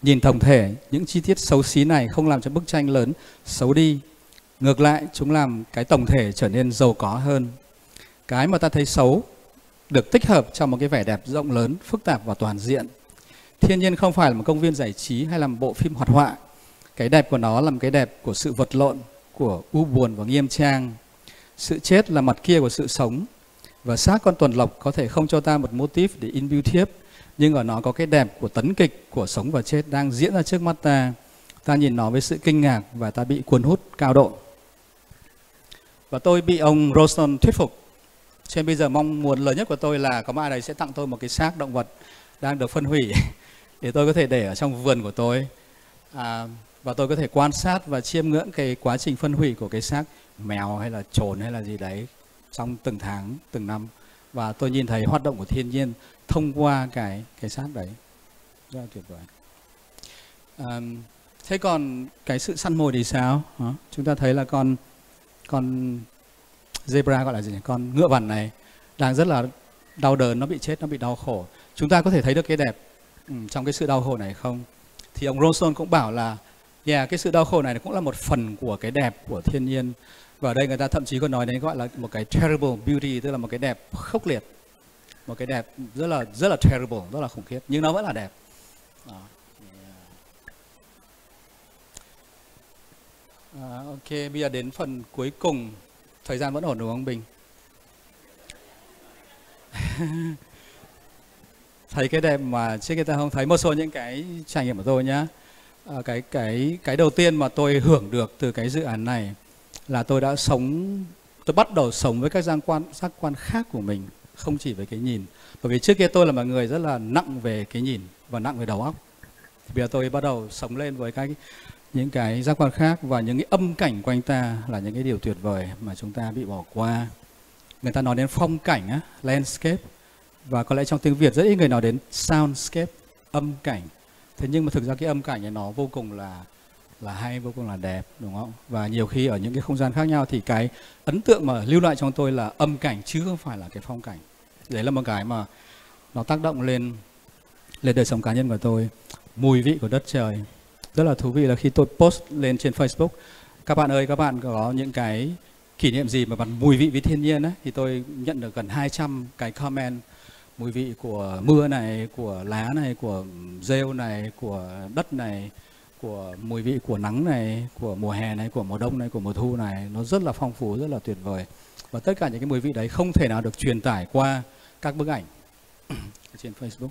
Nhìn tổng thể, những chi tiết xấu xí này không làm cho bức tranh lớn xấu đi. Ngược lại, chúng làm cái tổng thể trở nên giàu có hơn. Cái mà ta thấy xấu được tích hợp trong một cái vẻ đẹp rộng lớn, phức tạp và toàn diện. Thiên nhiên không phải là một công viên giải trí hay là một bộ phim hoạt họa. Cái đẹp của nó là một cái đẹp của sự vật lộn, của u buồn và nghiêm trang. Sự chết là mặt kia của sự sống. Và xác con tuần lộc có thể không cho ta một mô típ để in bưu thiếp, nhưng ở nó có cái đẹp của tấn kịch, của sống và chết đang diễn ra trước mắt ta. Ta nhìn nó với sự kinh ngạc và ta bị cuốn hút cao độ. Và tôi bị ông Rollstone thuyết phục. Cho nên bây giờ mong muốn lớn nhất của tôi là có ai đấy sẽ tặng tôi một cái xác động vật đang được phân hủy để tôi có thể để ở trong vườn của tôi. À, và tôi có thể quan sát và chiêm ngưỡng cái quá trình phân hủy của cái xác mèo hay là trồn hay là gì đấy trong từng tháng, từng năm. Và tôi nhìn thấy hoạt động của thiên nhiên thông qua cái, cái xác đấy. Rất là tuyệt vời. À, thế còn cái sự săn mồi thì sao? Hả? Chúng ta thấy là con... con zebra gọi là gì nhỉ? Con ngựa vằn này đang rất là đau đớn, nó bị chết, nó bị đau khổ. Chúng ta có thể thấy được cái đẹp ừ, trong cái sự đau khổ này không? Thì ông Rollstone cũng bảo là yeah, cái sự đau khổ này cũng là một phần của cái đẹp của thiên nhiên. Và ở đây người ta thậm chí còn nói đến gọi là một cái terrible beauty, tức là một cái đẹp khốc liệt. Một cái đẹp rất là rất là terrible, rất là khủng khiếp, nhưng nó vẫn là đẹp. Đó. À, ok, bây giờ đến phần cuối cùng. Thời gian vẫn ổn đúng không Bình? Thấy cái đẹp mà trước kia ta không thấy. Một số những cái trải nghiệm của tôi nhá. à, cái, cái, cái đầu tiên mà tôi hưởng được từ cái dự án này là tôi đã sống, tôi bắt đầu sống với các giác quan, giác quan khác của mình, không chỉ với cái nhìn. Bởi vì trước kia tôi là một người rất là nặng về cái nhìn và nặng về đầu óc. Thì bây giờ tôi bắt đầu sống lên với cái những cái giác quan khác, và những cái âm cảnh quanh ta là những cái điều tuyệt vời mà chúng ta bị bỏ qua. Người ta nói đến phong cảnh á, landscape, và có lẽ trong tiếng Việt rất ít người nói đến soundscape, âm cảnh. Thế nhưng mà thực ra cái âm cảnh này nó vô cùng là là hay, vô cùng là đẹp, đúng không? Và nhiều khi ở những cái không gian khác nhau thì cái ấn tượng mà lưu lại trong tôi là âm cảnh chứ không phải là cái phong cảnh. Đấy là một cái mà nó tác động lên lên đời sống cá nhân của tôi. Mùi vị của đất trời rất là thú vị. Là khi tôi post lên trên Facebook, các bạn ơi, các bạn có những cái kỷ niệm gì mà bằng mùi vị với thiên nhiên ấy, thì tôi nhận được gần hai trăm cái comment. Mùi vị của mưa này, của lá này, của rêu này, của đất này, của mùi vị của nắng này, của mùa hè này, của mùa đông này, của mùa thu này. Nó rất là phong phú, rất là tuyệt vời. Và tất cả những cái mùi vị đấy không thể nào được truyền tải qua các bức ảnh trên Facebook.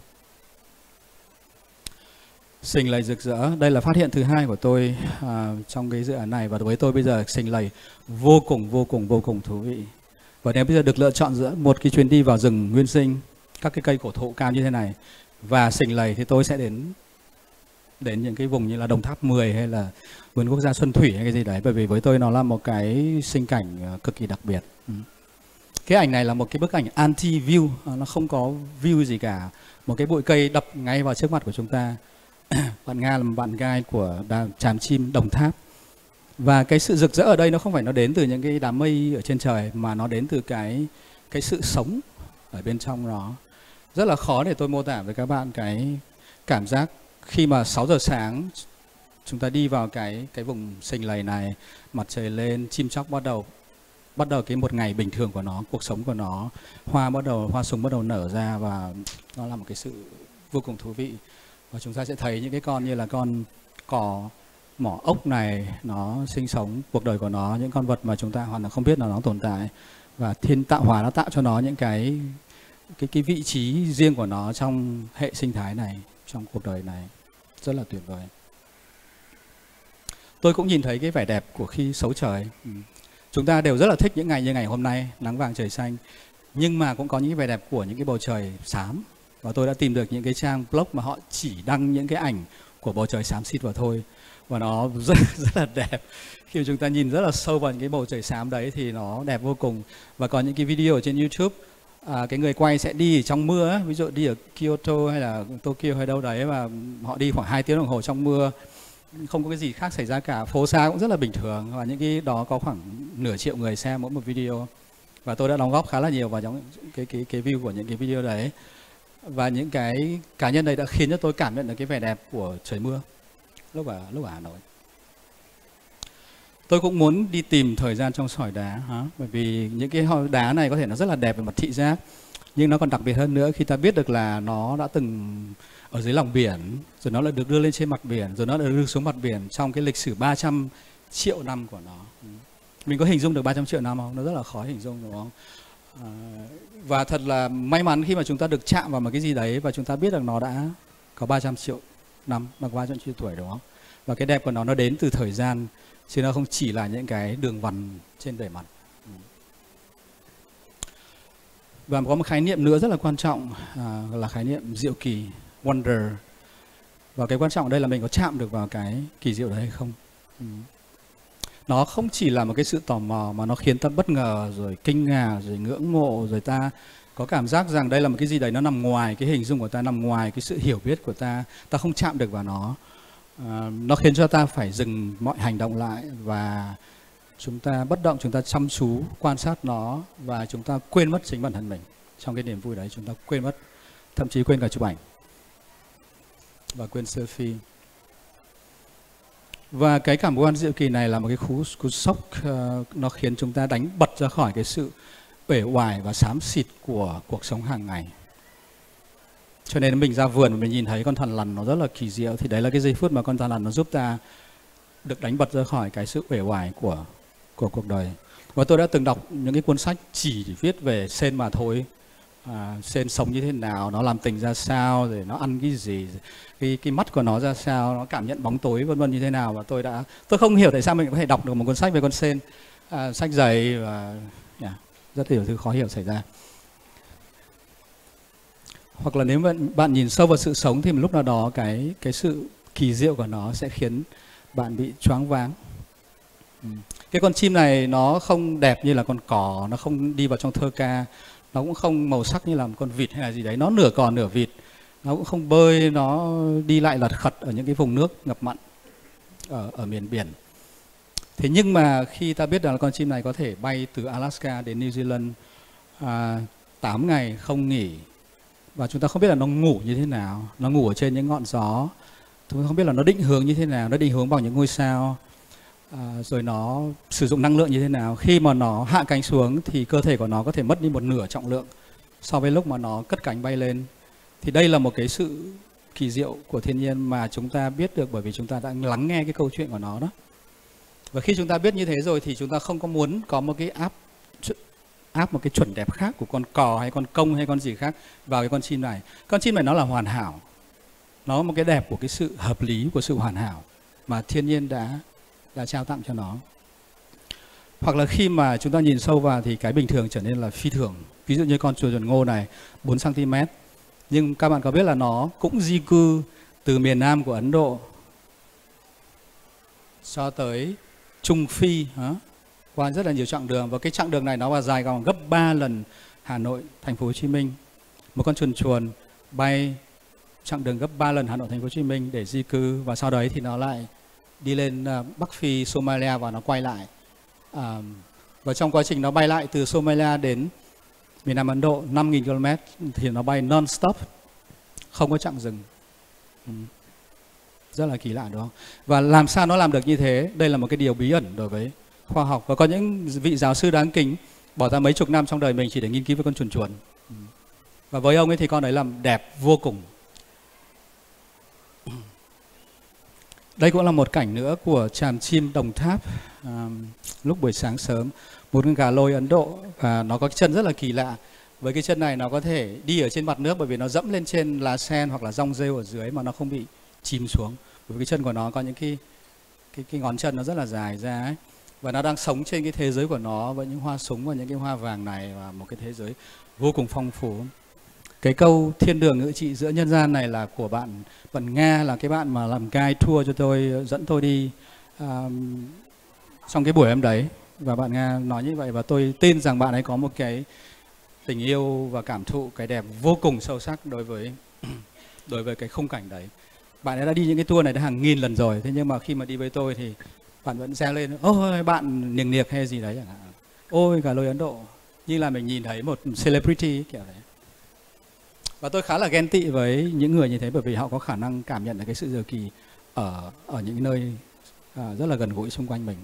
Sình lầy rực rỡ, đây là phát hiện thứ hai của tôi à, trong cái dự án này. Và với tôi bây giờ sình lầy vô cùng vô cùng vô cùng thú vị. Và nếu bây giờ được lựa chọn giữa một cái chuyến đi vào rừng nguyên sinh, các cái cây cổ thụ cao như thế này, và sình lầy, thì tôi sẽ đến đến những cái vùng như là Đồng Tháp mười hay là vườn quốc gia Xuân Thủy hay cái gì đấy. Bởi vì với tôi nó là một cái sinh cảnh cực kỳ đặc biệt. Ừ. Cái ảnh này là một cái bức ảnh anti-view, nó không có view gì cả. Một cái bụi cây đập ngay vào trước mặt của chúng ta. Bạn Nga là một bạn gai của tràm chim Đồng Tháp. Và cái sự rực rỡ ở đây nó không phải nó đến từ những cái đám mây ở trên trời, mà nó đến từ cái cái sự sống ở bên trong nó. Rất là khó để tôi mô tả với các bạn cái cảm giác khi mà sáu giờ sáng chúng ta đi vào cái cái vùng sình lầy này, mặt trời lên, chim chóc bắt đầu bắt đầu cái một ngày bình thường của nó, cuộc sống của nó, hoa bắt đầu hoa súng bắt đầu nở ra, và nó là một cái sự vô cùng thú vị. Và chúng ta sẽ thấy những cái con như là con cò mỏ ốc này, nó sinh sống cuộc đời của nó, những con vật mà chúng ta hoàn toàn không biết là nó tồn tại, và thiên tạo hóa nó tạo cho nó những cái cái cái vị trí riêng của nó trong hệ sinh thái này, trong cuộc đời này. Rất là tuyệt vời. Tôi cũng nhìn thấy cái vẻ đẹp của khi xấu trời. Ừ. Chúng ta đều rất là thích những ngày như ngày hôm nay, nắng vàng trời xanh, nhưng mà cũng có những cái vẻ đẹp của những cái bầu trời xám. Và tôi đã tìm được những cái trang blog mà họ chỉ đăng những cái ảnh của bầu trời xám xịt vào thôi. Và nó rất, rất là đẹp. Khi chúng ta nhìn rất là sâu vào những cái bầu trời xám đấy thì nó đẹp vô cùng. Và có những cái video trên YouTube, à, cái người quay sẽ đi trong mưa, ví dụ đi ở Kyoto hay là Tokyo hay đâu đấy, và họ đi khoảng hai tiếng đồng hồ trong mưa, không có cái gì khác xảy ra cả, phố xa cũng rất là bình thường. Và những cái đó có khoảng nửa triệu người xem mỗi một video. Và tôi đã đóng góp khá là nhiều vào những cái, cái, cái view của những cái video đấy. Và những cái cá nhân đây đã khiến cho tôi cảm nhận được cái vẻ đẹp của trời mưa lúc ở, lúc ở Hà Nội. Tôi cũng muốn đi tìm thời gian trong sỏi đá, hả? Bởi vì những cái đá này có thể nó rất là đẹp về mặt thị giác, nhưng nó còn đặc biệt hơn nữa khi ta biết được là nó đã từng ở dưới lòng biển, rồi nó lại được đưa lên trên mặt biển, rồi nó lại đưa xuống mặt biển trong cái lịch sử ba trăm triệu năm của nó. Mình có hình dung được ba trăm triệu năm không? Nó rất là khó hình dung, đúng không? À, và thật là may mắn khi mà chúng ta được chạm vào một cái gì đấy và chúng ta biết rằng nó đã có ba trăm triệu năm, bằng ba trăm triệu tuổi, đúng không? Và cái đẹp của nó nó đến từ thời gian, chứ nó không chỉ là những cái đường vằn trên bề mặt. Và có một khái niệm nữa rất là quan trọng, à, là khái niệm diệu kỳ, wonder. Và cái quan trọng ở đây là mình có chạm được vào cái kỳ diệu đấy hay không. Ừ. Nó không chỉ là một cái sự tò mò mà nó khiến ta bất ngờ, rồi kinh ngạc, rồi ngưỡng mộ, rồi ta có cảm giác rằng đây là một cái gì đấy nó nằm ngoài cái hình dung của ta, nằm ngoài cái sự hiểu biết của ta, ta không chạm được vào nó. À, nó khiến cho ta phải dừng mọi hành động lại và chúng ta bất động, chúng ta chăm chú quan sát nó và chúng ta quên mất chính bản thân mình. Trong cái niềm vui đấy chúng ta quên mất, thậm chí quên cả chụp ảnh và quên selfie. Và cái cảm quan diệu kỳ này là một cái cú, cú sốc, uh, nó khiến chúng ta đánh bật ra khỏi cái sự uể oải và xám xịt của cuộc sống hàng ngày. Cho nên mình ra vườn và mình nhìn thấy con thằn lằn nó rất là kỳ diệu, thì đấy là cái giây phút mà con thằn lằn nó giúp ta được đánh bật ra khỏi cái sự uể oải của của cuộc đời. Và tôi đã từng đọc những cái cuốn sách chỉ viết về sên mà thôi. À, sên sống như thế nào, nó làm tình ra sao, rồi nó ăn cái gì, cái, cái mắt của nó ra sao, nó cảm nhận bóng tối vân vân như thế nào. Và tôi đã tôi không hiểu tại sao mình có thể đọc được một cuốn sách về con sên, à, sách dày và yeah, rất nhiều thứ khó hiểu xảy ra. Hoặc là nếu bạn, bạn nhìn sâu vào sự sống thì một lúc nào đó cái cái sự kỳ diệu của nó sẽ khiến bạn bị choáng váng. Ừ. Cái con chim này nó không đẹp như là con cỏ, nó không đi vào trong thơ ca, nó cũng không màu sắc như là một con vịt hay là gì đấy, nó nửa cò nửa vịt, nó cũng không bơi, nó đi lại lật khật ở những cái vùng nước ngập mặn ở, ở miền biển. Thế nhưng mà khi ta biết rằng là con chim này có thể bay từ Alaska đến New Zealand à, tám ngày không nghỉ, và chúng ta không biết là nó ngủ như thế nào, nó ngủ ở trên những ngọn gió, chúng ta không biết là nó định hướng như thế nào, nó định hướng bằng những ngôi sao. À, rồi nó sử dụng năng lượng như thế nào. Khi mà nó hạ cánh xuống thì cơ thể của nó có thể mất đi một nửa trọng lượng so với lúc mà nó cất cánh bay lên. Thì đây là một cái sự kỳ diệu của thiên nhiên mà chúng ta biết được bởi vì chúng ta đã lắng nghe cái câu chuyện của nó đó. Và khi chúng ta biết như thế rồi thì chúng ta không có muốn có một cái áp áp một cái chuẩn đẹp khác của con cò hay con công hay con gì khác vào cái con chim này. Con chim này nó là hoàn hảo, nó một cái đẹp của cái sự hợp lý, của sự hoàn hảo mà thiên nhiên đã đã trao tặng cho nó. Hoặc là khi mà chúng ta nhìn sâu vào thì cái bình thường trở nên là phi thường. Ví dụ như con chuột chuẩn ngô này bốn xăng ti mét, nhưng các bạn có biết là nó cũng di cư từ miền Nam của Ấn Độ cho tới Trung Phi hả? Qua rất là nhiều chặng đường, và cái chặng đường này nó là dài còn gấp ba lần Hà Nội, Thành phố Hồ Chí Minh. Một con chuồn chuồn bay chặng đường gấp ba lần Hà Nội, Thành phố Hồ Chí Minh để di cư, và sau đấy thì nó lại đi lên Bắc Phi, Somalia và nó quay lại. À, và trong quá trình nó bay lại từ Somalia đến miền Nam Ấn Độ năm nghìn ki lô mét thì nó bay non-stop, không có chặng dừng. Ừ. Rất là kỳ lạ đúng không? Và làm sao nó làm được như thế? Đây là một cái điều bí ẩn đối với khoa học. Và có những vị giáo sư đáng kính bỏ ra mấy chục năm trong đời mình chỉ để nghiên cứu với con chuồn chuồn. Ừ. Và với ông ấy thì con ấy làm đẹp vô cùng. Đây cũng là một cảnh nữa của tràm chim Đồng Tháp à, lúc buổi sáng sớm. Một con gà lôi Ấn Độ và nó có cái chân rất là kỳ lạ. Với cái chân này nó có thể đi ở trên mặt nước bởi vì nó dẫm lên trên lá sen hoặc là rong rêu ở dưới mà nó không bị chìm xuống. Bởi vì cái chân của nó có những cái, cái, cái ngón chân nó rất là dài ra ấy. Và nó đang sống trên cái thế giới của nó với những hoa súng và những cái hoa vàng này, và một cái thế giới vô cùng phong phú. Cái câu thiên đường ngự trị giữa nhân gian này là của bạn bạn Nga, là cái bạn mà làm guide tour cho tôi, dẫn tôi đi um, trong cái buổi em đấy. Và bạn Nga nói như vậy và tôi tin rằng bạn ấy có một cái tình yêu và cảm thụ cái đẹp vô cùng sâu sắc đối với đối với cái khung cảnh đấy. Bạn ấy đã đi những cái tour này đã hàng nghìn lần rồi, thế nhưng mà khi mà đi với tôi thì bạn vẫn reo lên, ôi bạn niềng niệc hay gì đấy chẳng hạn, ôi gà lôi Ấn Độ, như là mình nhìn thấy một celebrity kiểu đấy. Và tôi khá là ghen tị với những người như thế bởi vì họ có khả năng cảm nhận được cái sự diệu kỳ ở ở những nơi à, rất là gần gũi xung quanh mình.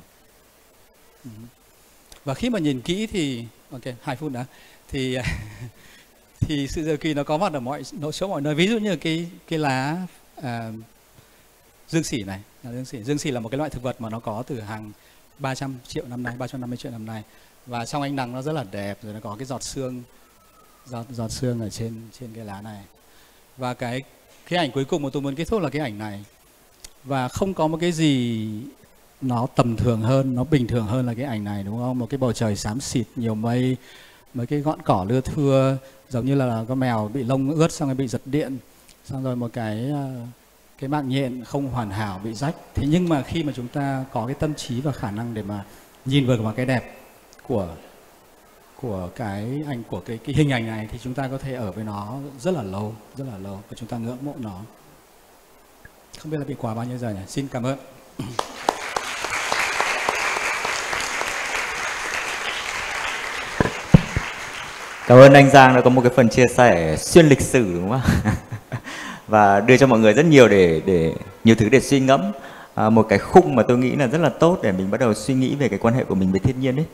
Và khi mà nhìn kỹ thì ok hai phút đã thì thì sự diệu kỳ nó có mặt ở mọi chỗ mọi nơi. Ví dụ như cái cái lá à, dương sỉ này, dương sỉ dương sỉ là một cái loại thực vật mà nó có từ hàng ba trăm triệu năm nay, ba trăm năm mươi triệu năm nay, và trong ánh nắng nó rất là đẹp, rồi nó có cái giọt sương giọt giọt sương ở trên trên cái lá này. Và cái cái ảnh cuối cùng mà tôi muốn kết thúc là cái ảnh này, và không có một cái gì nó tầm thường hơn, nó bình thường hơn là cái ảnh này đúng không? Một cái bầu trời xám xịt, nhiều mây, mấy cái ngọn cỏ lưa thưa giống như là con mèo bị lông ướt xong rồi bị giật điện, xong rồi một cái cái mạng nhện không hoàn hảo bị rách. Thế nhưng mà khi mà chúng ta có cái tâm trí và khả năng để mà nhìn vào cái đẹp của của cái ảnh của cái, cái hình ảnh này thì chúng ta có thể ở với nó rất là lâu, rất là lâu và chúng ta ngưỡng mộ nó. Không biết là bị quá bao nhiêu giờ nhỉ? Xin cảm ơn. Cảm ơn anh Giang đã có một cái phần chia sẻ xuyên lịch sử đúng không ạ? Và đưa cho mọi người rất nhiều để để nhiều thứ để suy ngẫm. À, một cái khung mà tôi nghĩ là rất là tốt để mình bắt đầu suy nghĩ về cái quan hệ của mình với thiên nhiên ấy.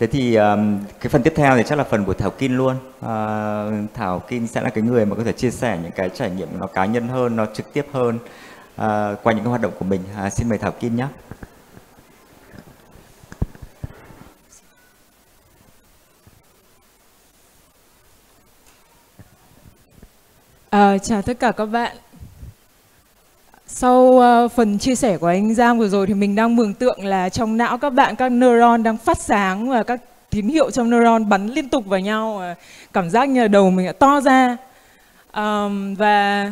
Thế thì um, cái phần tiếp theo thì chắc là phần của Thảo Kim luôn. À, Thảo Kim sẽ là cái người mà có thể chia sẻ những cái trải nghiệm nó cá nhân hơn, nó trực tiếp hơn à, qua những cái hoạt động của mình. À, xin mời Thảo Kim nhé. À, chào tất cả các bạn. Sau uh, phần chia sẻ của anh Giang vừa rồi thì mình đang mường tượng là trong não các bạn, các neuron đang phát sáng và các tín hiệu trong neuron bắn liên tục vào nhau. Cảm giác như là đầu mình đã to ra. um, Và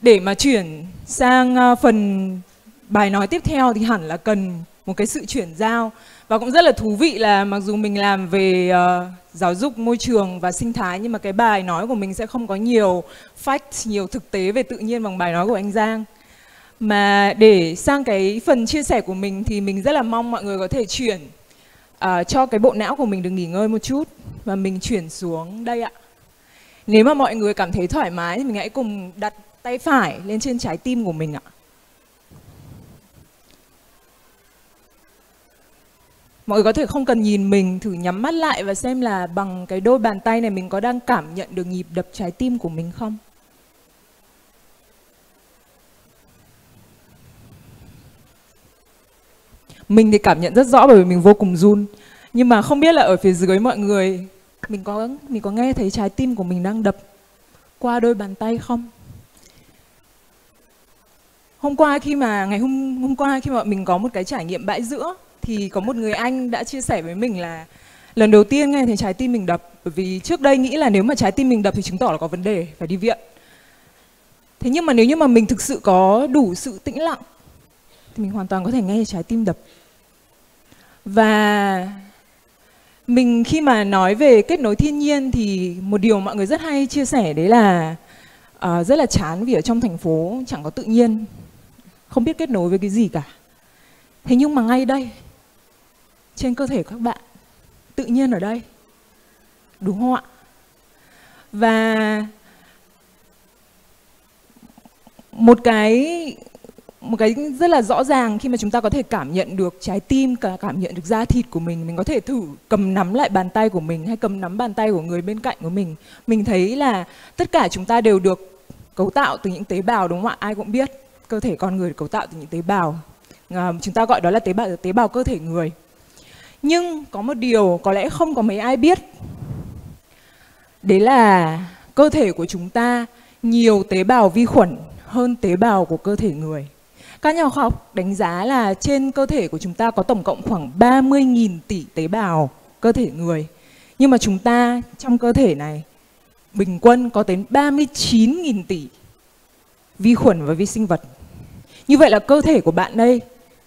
để mà chuyển sang uh, phần bài nói tiếp theo thì hẳn là cần một cái sự chuyển giao. Và cũng rất là thú vị là mặc dù mình làm về uh, giáo dục, môi trường và sinh thái, nhưng mà cái bài nói của mình sẽ không có nhiều fact, nhiều thực tế về tự nhiên bằng bài nói của anh Giang. Mà để sang cái phần chia sẻ của mình thì mình rất là mong mọi người có thể chuyển uh, cho cái bộ não của mình được nghỉ ngơi một chút. Và mình chuyển xuống đây ạ. Nếu mà mọi người cảm thấy thoải mái thì mình hãy cùng đặt tay phải lên trên trái tim của mình ạ. Mọi người có thể không cần nhìn mình, thử nhắm mắt lại và xem là bằng cái đôi bàn tay này mình có đang cảm nhận được nhịp đập trái tim của mình không? Mình thì cảm nhận rất rõ bởi vì mình vô cùng run. Nhưng mà không biết là ở phía dưới mọi người Mình có, mình có nghe thấy trái tim của mình đang đập qua đôi bàn tay không? Hôm qua khi mà, ngày hôm, hôm qua khi mà mình có một cái trải nghiệm bãi giữa thì có một người anh đã chia sẻ với mình là lần đầu tiên nghe thấy trái tim mình đập, bởi vì trước đây nghĩ là nếu mà trái tim mình đập thì chứng tỏ là có vấn đề, phải đi viện. Thế nhưng mà nếu như mà mình thực sự có đủ sự tĩnh lặng thì mình hoàn toàn có thể nghe trái tim đập. Và mình khi mà nói về kết nối thiên nhiên thì một điều mọi người rất hay chia sẻ đấy là uh, rất là chán vì ở trong thành phố chẳng có tự nhiên, không biết kết nối với cái gì cả. Thế nhưng mà ngay đây, trên cơ thể các bạn, tự nhiên ở đây, đúng không ạ? Và một cái một cái rất là rõ ràng khi mà chúng ta có thể cảm nhận được trái tim, cảm nhận được da thịt của mình, mình có thể thử cầm nắm lại bàn tay của mình hay cầm nắm bàn tay của người bên cạnh của mình. Mình thấy là tất cả chúng ta đều được cấu tạo từ những tế bào, đúng không ạ? Ai cũng biết cơ thể con người được cấu tạo từ những tế bào. À, chúng ta gọi đó là tế bào, tế bào cơ thể người. Nhưng có một điều có lẽ không có mấy ai biết, đấy là cơ thể của chúng ta nhiều tế bào vi khuẩn hơn tế bào của cơ thể người. Các nhà khoa học đánh giá là trên cơ thể của chúng ta có tổng cộng khoảng ba mươi nghìn tỷ tế bào cơ thể người. Nhưng mà chúng ta trong cơ thể này bình quân có đến ba mươi chín nghìn tỷ vi khuẩn và vi sinh vật. Như vậy là cơ thể của bạn đây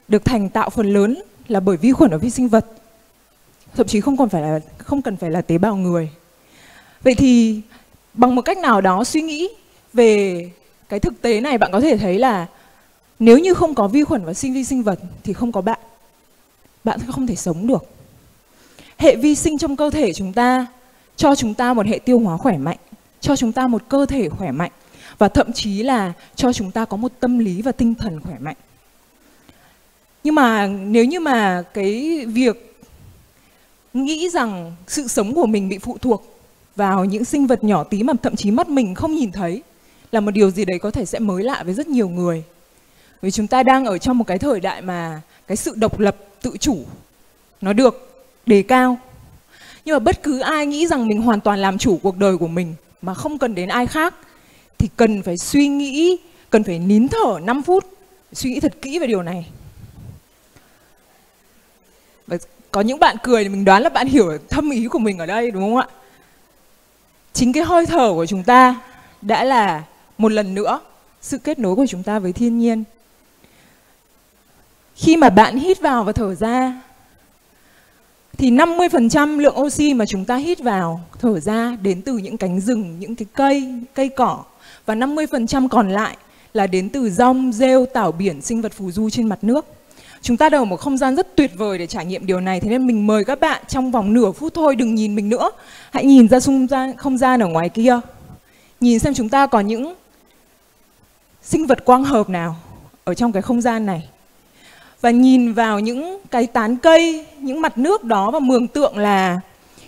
được thành tạo phần lớn là bởi vi khuẩn và vi sinh vật. Thậm chí không còn phải là không cần phải là tế bào người. Vậy thì bằng một cách nào đó suy nghĩ về cái thực tế này, bạn có thể thấy là nếu như không có vi khuẩn và sinh vi sinh vật thì không có bạn. Bạn sẽ không thể sống được. Hệ vi sinh trong cơ thể chúng ta cho chúng ta một hệ tiêu hóa khỏe mạnh, cho chúng ta một cơ thể khỏe mạnh và thậm chí là cho chúng ta có một tâm lý và tinh thần khỏe mạnh. Nhưng mà nếu như mà cái việc nghĩ rằng sự sống của mình bị phụ thuộc vào những sinh vật nhỏ tí mà thậm chí mắt mình không nhìn thấy là một điều gì đấy có thể sẽ mới lạ với rất nhiều người. Vì chúng ta đang ở trong một cái thời đại mà cái sự độc lập, tự chủ nó được đề cao. Nhưng mà bất cứ ai nghĩ rằng mình hoàn toàn làm chủ cuộc đời của mình mà không cần đến ai khác thì cần phải suy nghĩ, cần phải nín thở năm phút, suy nghĩ thật kỹ về điều này. Và có những bạn cười thì mình đoán là bạn hiểu thâm ý của mình ở đây, đúng không ạ? Chính cái hơi thở của chúng ta đã là một lần nữa sự kết nối của chúng ta với thiên nhiên. Khi mà bạn hít vào và thở ra thì năm mươi phần trăm lượng oxy mà chúng ta hít vào, thở ra đến từ những cánh rừng, những cái cây, cây cỏ. Và năm mươi phần trăm còn lại là đến từ rong, rêu, tảo biển, sinh vật phù du trên mặt nước. Chúng ta đang ở một không gian rất tuyệt vời để trải nghiệm điều này. Thế nên mình mời các bạn trong vòng nửa phút thôi, đừng nhìn mình nữa. Hãy nhìn ra xung quanh không gian ở ngoài kia. Nhìn xem chúng ta có những sinh vật quang hợp nào ở trong cái không gian này. Và nhìn vào những cái tán cây, những mặt nước đó và mường tượng là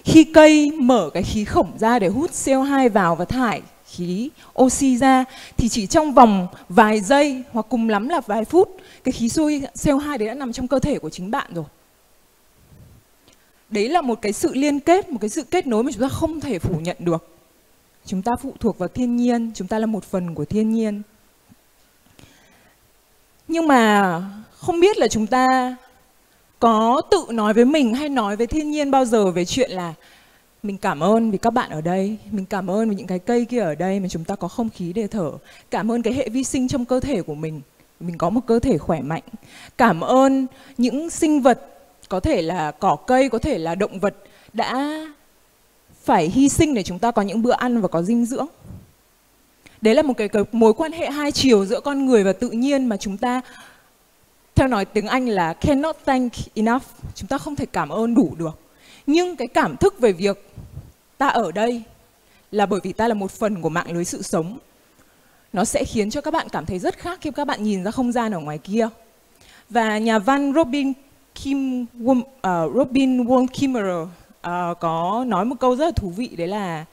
khi cây mở cái khí khổng ra để hút xê o hai vào và thải khí oxy ra thì chỉ trong vòng vài giây hoặc cùng lắm là vài phút cái khí xê o hai đấy đã nằm trong cơ thể của chính bạn rồi. Đấy là một cái sự liên kết, một cái sự kết nối mà chúng ta không thể phủ nhận được. Chúng ta phụ thuộc vào thiên nhiên, chúng ta là một phần của thiên nhiên. Nhưng mà không biết là chúng ta có tự nói với mình hay nói với thiên nhiên bao giờ về chuyện là mình cảm ơn vì các bạn ở đây, mình cảm ơn vì những cái cây kia ở đây mà chúng ta có không khí để thở, cảm ơn cái hệ vi sinh trong cơ thể của mình, mình có một cơ thể khỏe mạnh, cảm ơn những sinh vật, có thể là cỏ cây, có thể là động vật đã phải hy sinh để chúng ta có những bữa ăn và có dinh dưỡng. Đấy là một cái, cái mối quan hệ hai chiều giữa con người và tự nhiên mà chúng ta, theo nói tiếng Anh là cannot thank enough, chúng ta không thể cảm ơn đủ được. Nhưng cái cảm thức về việc ta ở đây là bởi vì ta là một phần của mạng lưới sự sống, nó sẽ khiến cho các bạn cảm thấy rất khác khi các bạn nhìn ra không gian ở ngoài kia. Và nhà văn Robin, Kim, uh, Robin Wall Kimmerer uh, có nói một câu rất là thú vị, đấy là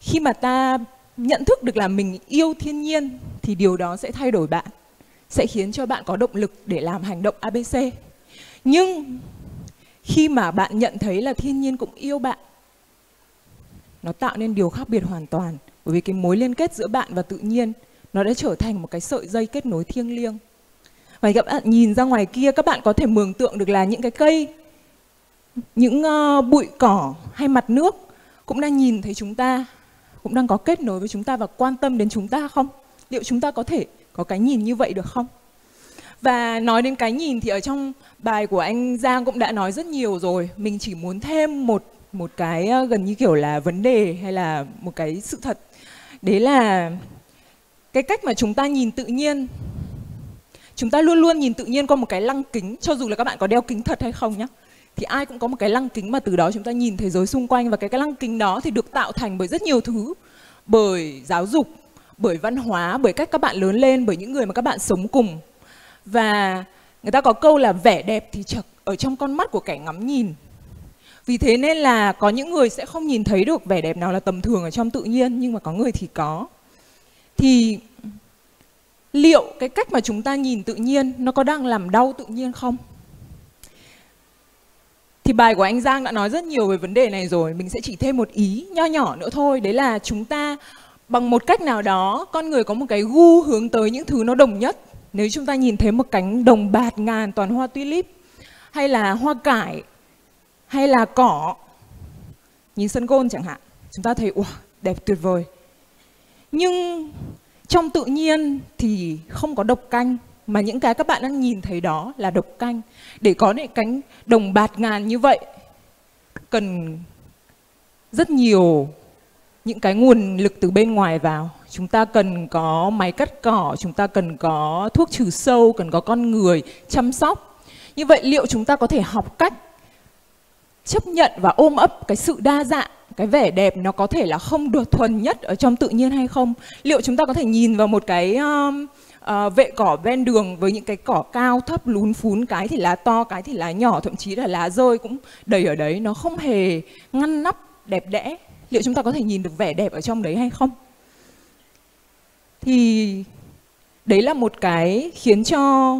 khi mà ta nhận thức được là mình yêu thiên nhiên thì điều đó sẽ thay đổi bạn, sẽ khiến cho bạn có động lực để làm hành động a bê xê. Nhưng khi mà bạn nhận thấy là thiên nhiên cũng yêu bạn nó tạo nên điều khác biệt hoàn toàn. Bởi vì cái mối liên kết giữa bạn và tự nhiên nó đã trở thành một cái sợi dây kết nối thiêng liêng. Và các bạn nhìn ra ngoài kia, các bạn có thể mường tượng được là những cái cây, những uh, bụi cỏ hay mặt nước cũng đang nhìn thấy chúng ta, cũng đang có kết nối với chúng ta và quan tâm đến chúng ta không? Liệu chúng ta có thể có cái nhìn như vậy được không? Và nói đến cái nhìn thì ở trong bài của anh Giang cũng đã nói rất nhiều rồi. Mình chỉ muốn thêm một một cái gần như kiểu là vấn đề hay là một cái sự thật. Đấy là cái cách mà chúng ta nhìn tự nhiên. Chúng ta luôn luôn nhìn tự nhiên qua một cái lăng kính, cho dù là các bạn có đeo kính thật hay không nhé. Thì ai cũng có một cái lăng kính mà từ đó chúng ta nhìn thế giới xung quanh. Và cái, cái lăng kính đó thì được tạo thành bởi rất nhiều thứ. Bởi giáo dục, bởi văn hóa, bởi cách các bạn lớn lên, bởi những người mà các bạn sống cùng. Và người ta có câu là vẻ đẹp thì chợt ở trong con mắt của kẻ ngắm nhìn. Vì thế nên là có những người sẽ không nhìn thấy được vẻ đẹp nào là tầm thường ở trong tự nhiên, nhưng mà có người thì có. Thì liệu cái cách mà chúng ta nhìn tự nhiên nó có đang làm đau tự nhiên không? Thì bài của anh Giang đã nói rất nhiều về vấn đề này rồi. Mình sẽ chỉ thêm một ý nho nhỏ nữa thôi. Đấy là chúng ta bằng một cách nào đó, con người có một cái gu hướng tới những thứ nó đồng nhất. Nếu chúng ta nhìn thấy một cánh đồng bạt ngàn toàn hoa tulip, hay là hoa cải, hay là cỏ, nhìn sân gôn chẳng hạn, chúng ta thấy wow, đẹp tuyệt vời. Nhưng trong tự nhiên thì không có độc canh, mà những cái các bạn đang nhìn thấy đó là độc canh. Để có những cánh đồng bạt ngàn như vậy, cần rất nhiều những cái nguồn lực từ bên ngoài vào. Chúng ta cần có máy cắt cỏ, chúng ta cần có thuốc trừ sâu, cần có con người chăm sóc. Như vậy liệu chúng ta có thể học cách chấp nhận và ôm ấp cái sự đa dạng, cái vẻ đẹp nó có thể là không được thuần nhất ở trong tự nhiên hay không? Liệu chúng ta có thể nhìn vào một cái uh, uh, vệ cỏ ven đường với những cái cỏ cao thấp lún phún, cái thì lá to, cái thì lá nhỏ, thậm chí là lá rơi cũng đầy ở đấy, nó không hề ngăn nắp đẹp đẽ. Liệu chúng ta có thể nhìn được vẻ đẹp ở trong đấy hay không? Thì đấy là một cái khiến cho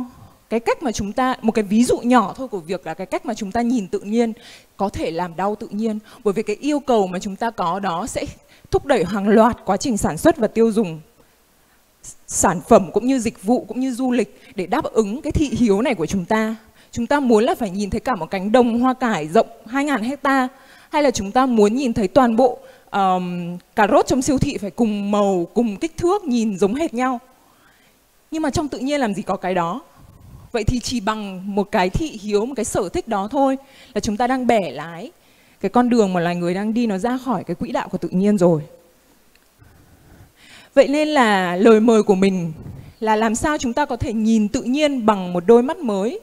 cái cách mà chúng ta, một cái ví dụ nhỏ thôi của việc là cái cách mà chúng ta nhìn tự nhiên có thể làm đau tự nhiên. Bởi vì cái yêu cầu mà chúng ta có đó sẽ thúc đẩy hàng loạt quá trình sản xuất và tiêu dùng sản phẩm cũng như dịch vụ cũng như du lịch để đáp ứng cái thị hiếu này của chúng ta. Chúng ta muốn là phải nhìn thấy cả một cánh đồng hoa cải rộng hai nghìn hecta, hay là chúng ta muốn nhìn thấy toàn bộ um, cà rốt trong siêu thị phải cùng màu, cùng kích thước, nhìn giống hệt nhau. Nhưng mà trong tự nhiên làm gì có cái đó. Vậy thì chỉ bằng một cái thị hiếu, một cái sở thích đó thôi là chúng ta đang bẻ lái cái con đường mà loài người đang đi, nó ra khỏi cái quỹ đạo của tự nhiên rồi. Vậy nên là lời mời của mình là làm sao chúng ta có thể nhìn tự nhiên bằng một đôi mắt mới.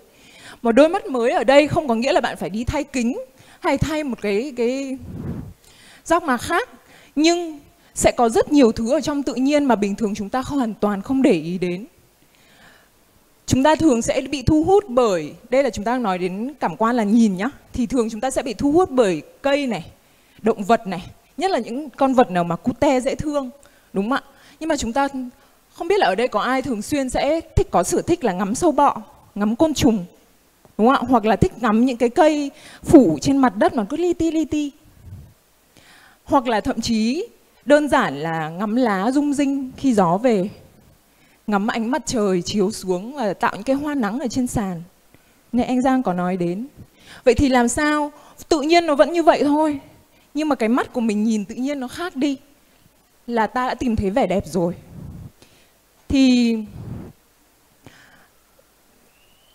Một đôi mắt mới ở đây không có nghĩa là bạn phải đi thay kính hay thay một cái, cái giác mạc khác. Nhưng sẽ có rất nhiều thứ ở trong tự nhiên mà bình thường chúng ta hoàn toàn không để ý đến. Chúng ta thường sẽ bị thu hút bởi, đây là chúng ta nói đến cảm quan là nhìn nhá, thì thường chúng ta sẽ bị thu hút bởi cây này, động vật này, nhất là những con vật nào mà cute dễ thương, đúng không ạ? Nhưng mà chúng ta không biết là ở đây có ai thường xuyên sẽ thích, có sở thích là ngắm sâu bọ, ngắm côn trùng, đúng không ạ? Hoặc là thích ngắm những cái cây phủ trên mặt đất mà cứ li ti li ti. Hoặc là thậm chí đơn giản là ngắm lá rung rinh khi gió về, ngắm ánh mặt trời chiếu xuống và tạo những cái hoa nắng ở trên sàn. Nên anh Giang có nói đến. Vậy thì làm sao? Tự nhiên nó vẫn như vậy thôi. Nhưng mà cái mắt của mình nhìn tự nhiên nó khác đi. Là ta đã tìm thấy vẻ đẹp rồi. Thì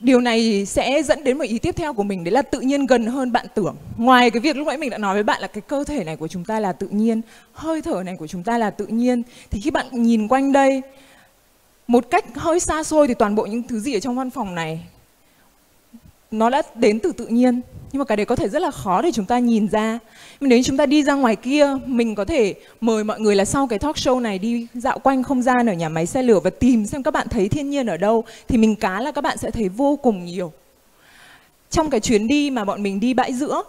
điều này sẽ dẫn đến một ý tiếp theo của mình, đấy là tự nhiên gần hơn bạn tưởng. Ngoài cái việc lúc nãy mình đã nói với bạn là cái cơ thể này của chúng ta là tự nhiên, hơi thở này của chúng ta là tự nhiên. Thì khi bạn nhìn quanh đây, một cách hơi xa xôi thì toàn bộ những thứ gì ở trong văn phòng này nó đã đến từ tự nhiên. Nhưng mà cái đấy có thể rất là khó để chúng ta nhìn ra. Nếu chúng ta đi ra ngoài kia, mình có thể mời mọi người là sau cái talk show này đi dạo quanh không gian ở nhà máy xe lửa và tìm xem các bạn thấy thiên nhiên ở đâu. Thì mình cá là các bạn sẽ thấy vô cùng nhiều. Trong cái chuyến đi mà bọn mình đi bãi giữa,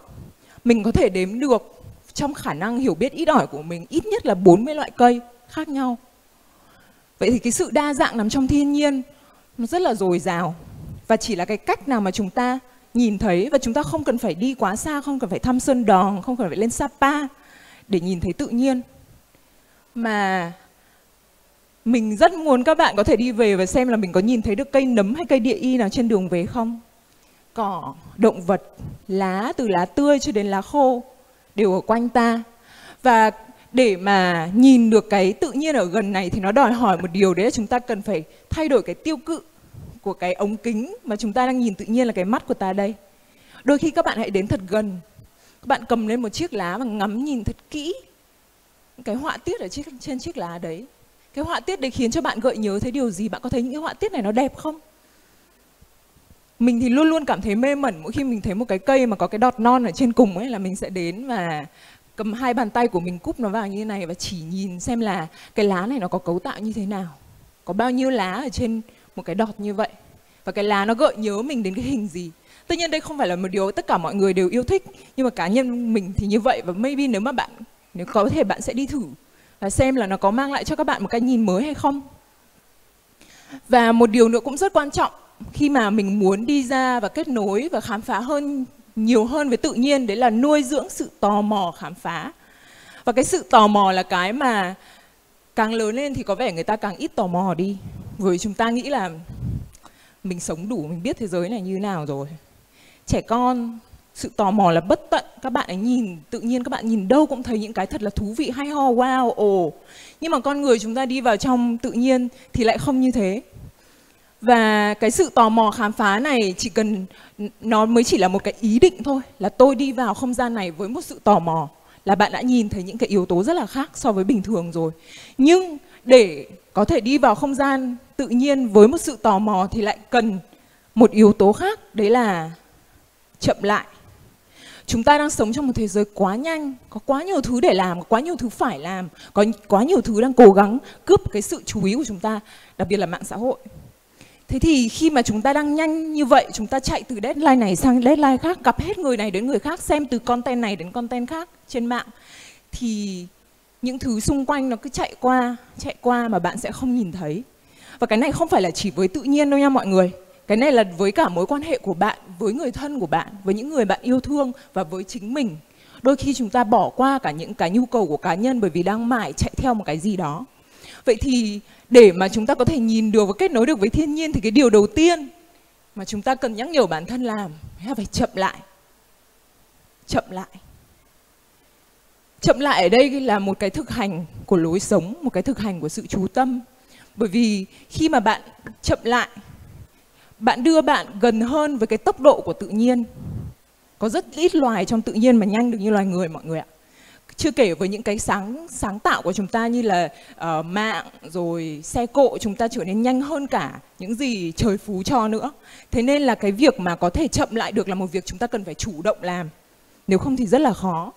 mình có thể đếm được trong khả năng hiểu biết ít ỏi của mình ít nhất là bốn mươi loại cây khác nhau. Vậy thì cái sự đa dạng nằm trong thiên nhiên nó rất là dồi dào. Và chỉ là cái cách nào mà chúng ta nhìn thấy. Và chúng ta không cần phải đi quá xa, không cần phải thăm Sơn Đòn, không cần phải lên Sapa để nhìn thấy tự nhiên. Mà mình rất muốn các bạn có thể đi về và xem là mình có nhìn thấy được cây nấm hay cây địa y nào trên đường về không. Cỏ, động vật, lá từ lá tươi cho đến lá khô đều ở quanh ta. Và để mà nhìn được cái tự nhiên ở gần này thì nó đòi hỏi một điều, đấy là chúng ta cần phải thay đổi cái tiêu cự của cái ống kính mà chúng ta đang nhìn tự nhiên là cái mắt của ta đây. Đôi khi các bạn hãy đến thật gần, các bạn cầm lên một chiếc lá và ngắm nhìn thật kỹ cái họa tiết ở trên chiếc lá đấy. Cái họa tiết đấy khiến cho bạn gợi nhớ thấy điều gì? Bạn có thấy những cái họa tiết này nó đẹp không? Mình thì luôn luôn cảm thấy mê mẩn mỗi khi mình thấy một cái cây mà có cái đọt non ở trên cùng ấy, là mình sẽ đến và cầm hai bàn tay của mình cúp nó vào như thế này và chỉ nhìn xem là cái lá này nó có cấu tạo như thế nào, có bao nhiêu lá ở trên một cái đọt như vậy, và cái lá nó gợi nhớ mình đến cái hình gì. Tuy nhiên đây không phải là một điều tất cả mọi người đều yêu thích, nhưng mà cá nhân mình thì như vậy. Và maybe nếu mà bạn, nếu có thể bạn sẽ đi thử và xem là nó có mang lại cho các bạn một cái nhìn mới hay không. Và một điều nữa cũng rất quan trọng khi mà mình muốn đi ra và kết nối và khám phá hơn, nhiều hơn với tự nhiên, đấy là nuôi dưỡng sự tò mò khám phá. Và cái sự tò mò là cái mà càng lớn lên thì có vẻ người ta càng ít tò mò đi. Với chúng ta nghĩ là mình sống đủ, mình biết thế giới này như nào rồi. Trẻ con, sự tò mò là bất tận. Các bạn ấy nhìn tự nhiên, các bạn nhìn đâu cũng thấy những cái thật là thú vị, hay ho, wow, ồ. Nhưng mà con người chúng ta đi vào trong tự nhiên thì lại không như thế. Và cái sự tò mò khám phá này chỉ cần, nó mới chỉ là một cái ý định thôi, là tôi đi vào không gian này với một sự tò mò, là bạn đã nhìn thấy những cái yếu tố rất là khác so với bình thường rồi. Nhưng để có thể đi vào không gian tự nhiên với một sự tò mò thì lại cần một yếu tố khác, đấy là chậm lại. Chúng ta đang sống trong một thế giới quá nhanh, có quá nhiều thứ để làm, có quá nhiều thứ phải làm, có quá nhiều thứ đang cố gắng cướp cái sự chú ý của chúng ta, đặc biệt là mạng xã hội. Thế thì khi mà chúng ta đang nhanh như vậy, chúng ta chạy từ deadline này sang deadline khác, gặp hết người này đến người khác, xem từ content này đến content khác trên mạng, thì những thứ xung quanh nó cứ chạy qua, chạy qua mà bạn sẽ không nhìn thấy. Và cái này không phải là chỉ với tự nhiên đâu nha mọi người. Cái này là với cả mối quan hệ của bạn, với người thân của bạn, với những người bạn yêu thương và với chính mình. Đôi khi chúng ta bỏ qua cả những cái nhu cầu của cá nhân bởi vì đang mải chạy theo một cái gì đó. Vậy thì để mà chúng ta có thể nhìn được và kết nối được với thiên nhiên thì cái điều đầu tiên mà chúng ta cần nhắc nhở bản thân làm là phải chậm lại. Chậm lại. Chậm lại ở đây là một cái thực hành của lối sống, một cái thực hành của sự chú tâm. Bởi vì khi mà bạn chậm lại, bạn đưa bạn gần hơn với cái tốc độ của tự nhiên. Có rất ít loài trong tự nhiên mà nhanh được như loài người mọi người ạ. Chưa kể với những cái sáng sáng tạo của chúng ta như là uh, mạng rồi xe cộ, chúng ta trở nên nhanh hơn cả những gì trời phú cho nữa. Thế nên là cái việc mà có thể chậm lại được là một việc chúng ta cần phải chủ động làm. Nếu không thì rất là khó.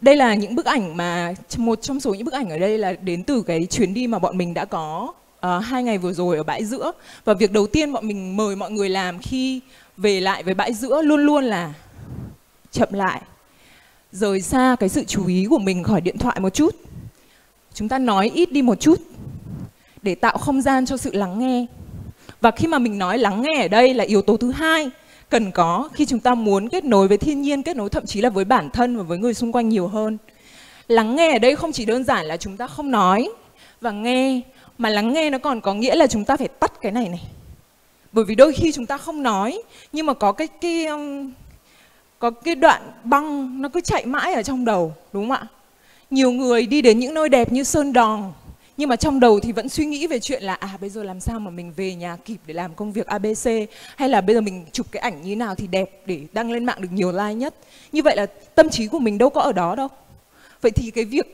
Đây là những bức ảnh mà một trong số những bức ảnh ở đây là đến từ cái chuyến đi mà bọn mình đã có uh, hai ngày vừa rồi ở bãi giữa. Và việc đầu tiên bọn mình mời mọi người làm khi về lại với bãi giữa luôn luôn là chậm lại. Rời xa cái sự chú ý của mình khỏi điện thoại một chút. Chúng ta nói ít đi một chút để tạo không gian cho sự lắng nghe. Và khi mà mình nói lắng nghe ở đây là yếu tố thứ hai cần có khi chúng ta muốn kết nối với thiên nhiên, kết nối thậm chí là với bản thân và với người xung quanh nhiều hơn. Lắng nghe ở đây không chỉ đơn giản là chúng ta không nói và nghe, mà lắng nghe nó còn có nghĩa là chúng ta phải tắt cái này này. Bởi vì đôi khi chúng ta không nói, nhưng mà có cái... cái Có cái đoạn băng nó cứ chạy mãi ở trong đầu, đúng không ạ? Nhiều người đi đến những nơi đẹp như Sơn Đòn, nhưng mà trong đầu thì vẫn suy nghĩ về chuyện là à bây giờ làm sao mà mình về nhà kịp để làm công việc a bê xê, hay là bây giờ mình chụp cái ảnh như nào thì đẹp để đăng lên mạng được nhiều like nhất. Như vậy là tâm trí của mình đâu có ở đó đâu. Vậy thì cái việc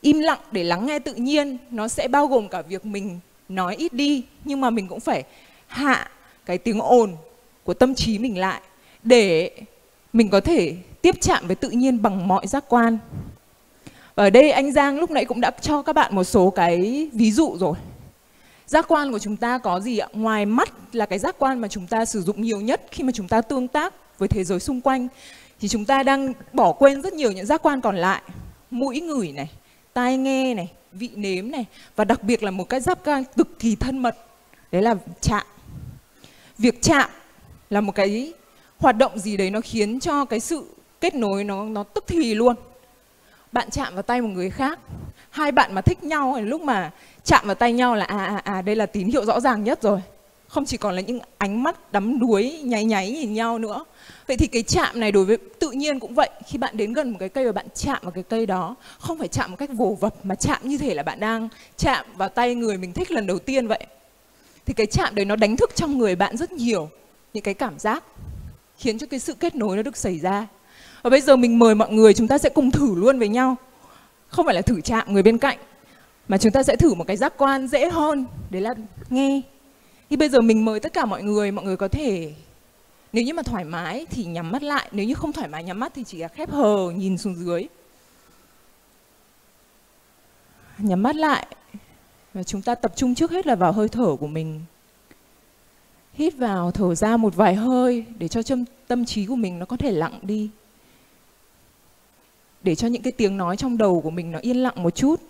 im lặng để lắng nghe tự nhiên nó sẽ bao gồm cả việc mình nói ít đi, nhưng mà mình cũng phải hạ cái tiếng ồn của tâm trí mình lại để mình có thể tiếp chạm với tự nhiên bằng mọi giác quan. Và ở đây anh Giang lúc nãy cũng đã cho các bạn một số cái ví dụ rồi. Giác quan của chúng ta có gì ạ? Ngoài mắt là cái giác quan mà chúng ta sử dụng nhiều nhất khi mà chúng ta tương tác với thế giới xung quanh, thì chúng ta đang bỏ quên rất nhiều những giác quan còn lại. Mũi ngửi này, tai nghe này, vị nếm này, và đặc biệt là một cái giác quan cực kỳ thân mật, đấy là chạm. Việc chạm là một cái hoạt động gì đấy nó khiến cho cái sự kết nối nó, nó tức thì luôn. bạn chạm vào tay một người khác, hai bạn mà thích nhau, lúc mà chạm vào tay nhau là à à à đây là tín hiệu rõ ràng nhất rồi. Không chỉ còn là những ánh mắt đắm đuối, nháy nháy nhìn nhau nữa. Vậy thì cái chạm này đối với tự nhiên cũng vậy. Khi bạn đến gần một cái cây và bạn chạm vào cái cây đó, không phải chạm một cách vồ vập mà chạm như thể là bạn đang chạm vào tay người mình thích lần đầu tiên vậy. Thì cái chạm đấy nó đánh thức trong người bạn rất nhiều những cái cảm giác, khiến cho cái sự kết nối nó được xảy ra. Và bây giờ mình mời mọi người, chúng ta sẽ cùng thử luôn với nhau. Không phải là thử chạm người bên cạnh, mà chúng ta sẽ thử một cái giác quan dễ hơn, đấy là nghe. Thì bây giờ mình mời tất cả mọi người, mọi người có thể, nếu như mà thoải mái thì nhắm mắt lại, nếu như không thoải mái nhắm mắt thì chỉ là khép hờ, nhìn xuống dưới. Nhắm mắt lại, và chúng ta tập trung trước hết là vào hơi thở của mình. Hít vào, thở ra một vài hơi để cho tâm trí của mình nó có thể lặng đi. Để cho những cái tiếng nói trong đầu của mình nó yên lặng một chút.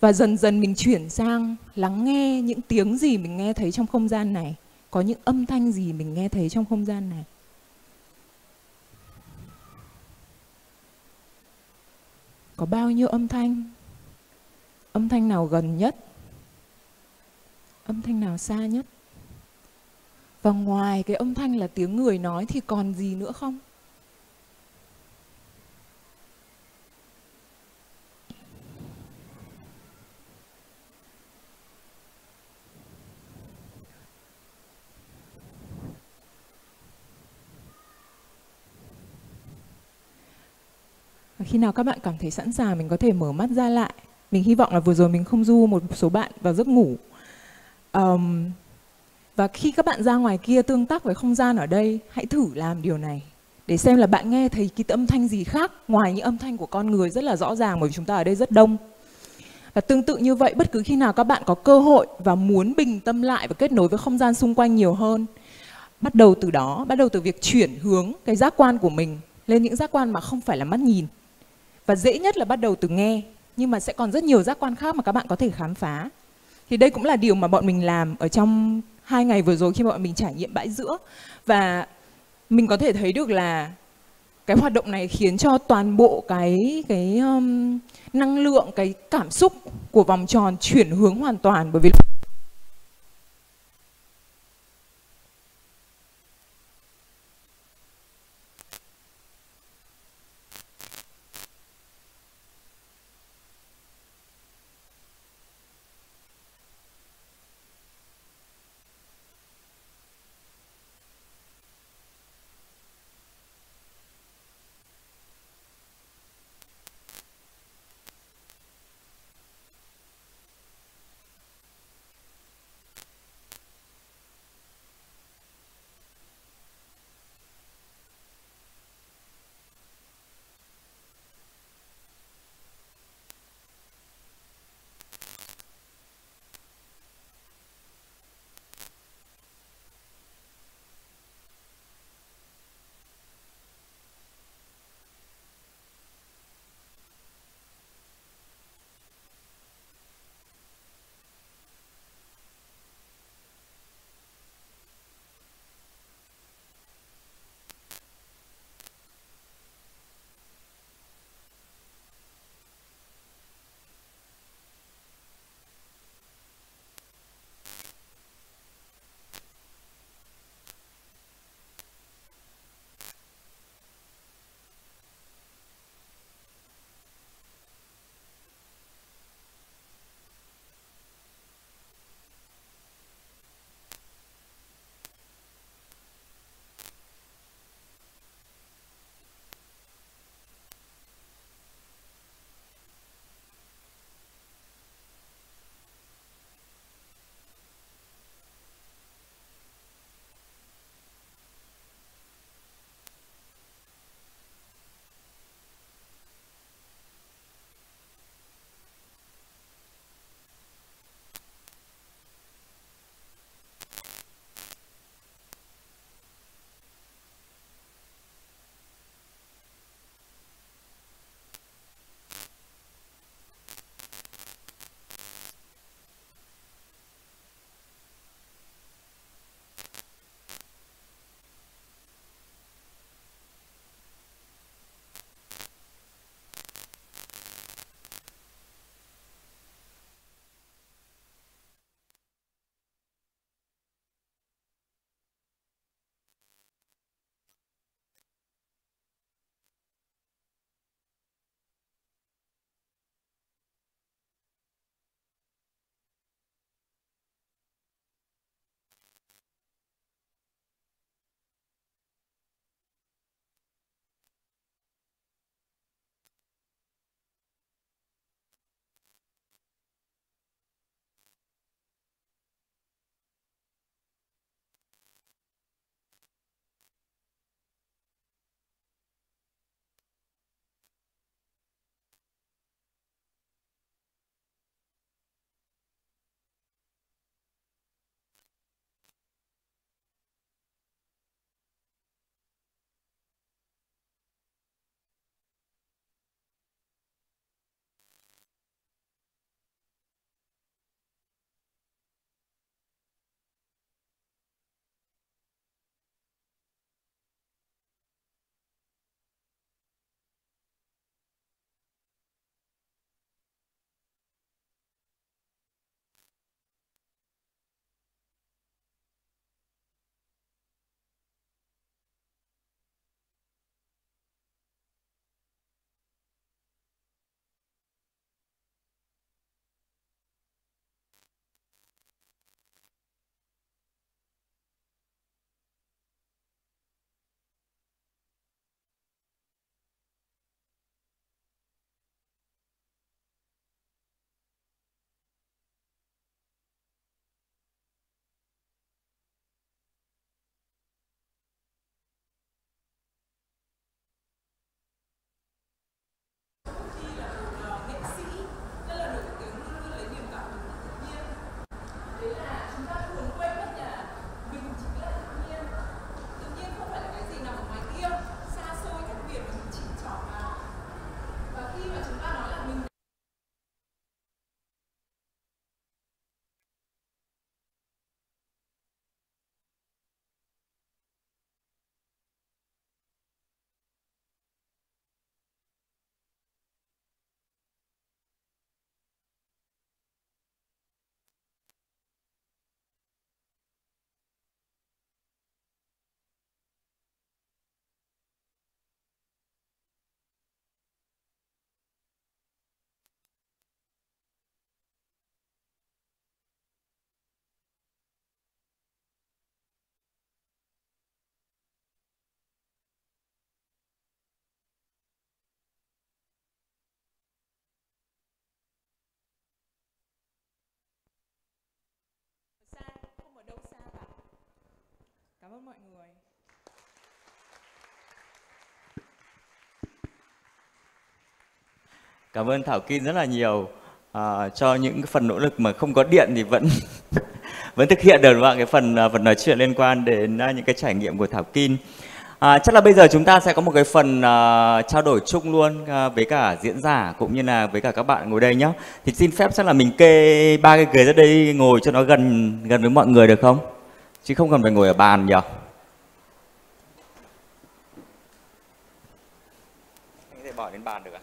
Và dần dần mình chuyển sang lắng nghe những tiếng gì mình nghe thấy trong không gian này. Có những âm thanh gì mình nghe thấy trong không gian này. Có bao nhiêu âm thanh? Âm thanh nào gần nhất? Âm thanh nào xa nhất? Và ngoài cái âm thanh là tiếng người nói thì còn gì nữa không? Khi nào các bạn cảm thấy sẵn sàng, mình có thể mở mắt ra lại. Mình hy vọng là vừa rồi mình không du một số bạn vào giấc ngủ. Um, và khi các bạn ra ngoài kia tương tác với không gian ở đây, hãy thử làm điều này. Để xem là bạn nghe thấy cái âm thanh gì khác ngoài những âm thanh của con người rất là rõ ràng, bởi vì chúng ta ở đây rất đông. Và tương tự như vậy, bất cứ khi nào các bạn có cơ hội và muốn bình tâm lại và kết nối với không gian xung quanh nhiều hơn, bắt đầu từ đó, bắt đầu từ việc chuyển hướng cái giác quan của mình lên những giác quan mà không phải là mắt nhìn. Và dễ nhất là bắt đầu từ nghe, nhưng mà sẽ còn rất nhiều giác quan khác mà các bạn có thể khám phá. Thì đây cũng là điều mà bọn mình làm ở trong hai ngày vừa rồi khi bọn mình trải nghiệm bãi giữa. Và mình có thể thấy được là cái hoạt động này khiến cho toàn bộ cái, cái um, năng lượng, cái cảm xúc của vòng tròn chuyển hướng hoàn toàn, bởi vì ơn mọi người. Cảm ơn Thảo Kim rất là nhiều à, cho những cái phần nỗ lực mà không có điện thì vẫn vẫn thực hiện được vào cái phần phần nói chuyện liên quan đến những cái trải nghiệm của Thảo Kim. À, chắc là bây giờ chúng ta sẽ có một cái phần uh, trao đổi chung luôn uh, với cả diễn giả cũng như là với cả các bạn ngồi đây nhé. Thì xin phép chắc là mình kê ba cái ghế ra đây ngồi cho nó gần gần với mọi người được không? Chứ không cần phải ngồi ở bàn nhỉ? Anh có thể bỏ đến bàn được à?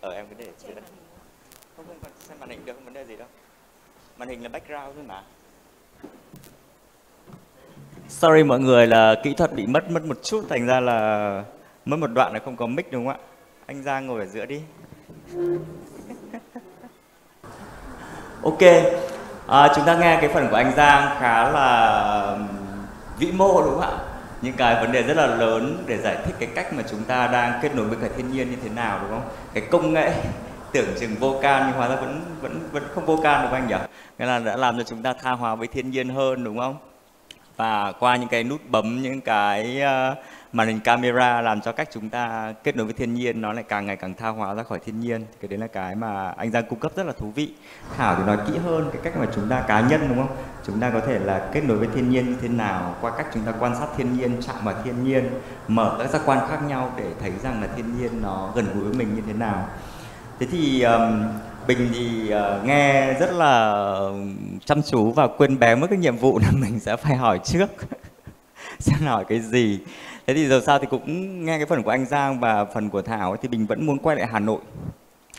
Ờ em cứ để trên đây. Không không cần xem màn hình được, không vấn đề gì đâu. Màn hình là background thôi mà. Sorry mọi người là kỹ thuật bị mất mất một chút, thành ra là mất một đoạn là không có mic đúng không ạ? Anh Giang ngồi ở giữa đi. Ok, à, chúng ta nghe cái phần của anh Giang khá là vĩ mô đúng không ạ? Những cái vấn đề rất là lớn để giải thích cái cách mà chúng ta đang kết nối với cả thiên nhiên như thế nào đúng không? Cái công nghệ tưởng chừng vô can nhưng hóa ra vẫn vẫn vẫn không vô can đúng không anh nhỉ? Nghĩa là đã làm cho chúng ta tha hóa với thiên nhiên hơn đúng không? Và qua những cái nút bấm, những cái uh, màn hình camera làm cho cách chúng ta kết nối với thiên nhiên nó lại càng ngày càng tha hóa ra khỏi thiên nhiên. Cái đấy là cái mà anh Giang cung cấp rất là thú vị. Thảo thì nói kỹ hơn cái cách mà chúng ta cá nhân đúng không? Chúng ta có thể là kết nối với thiên nhiên như thế nào qua cách chúng ta quan sát thiên nhiên, chạm vào thiên nhiên, mở các giác quan khác nhau để thấy rằng là thiên nhiên nó gần gũi với mình như thế nào. Thế thì... Um, Bình thì uh, nghe rất là chăm chú và quên bén mất cái nhiệm vụ là mình sẽ phải hỏi trước sẽ hỏi cái gì. Thế thì giờ sao thì cũng nghe cái phần của anh Giang và phần của Thảo ấy, thì Bình vẫn muốn quay lại Hà Nội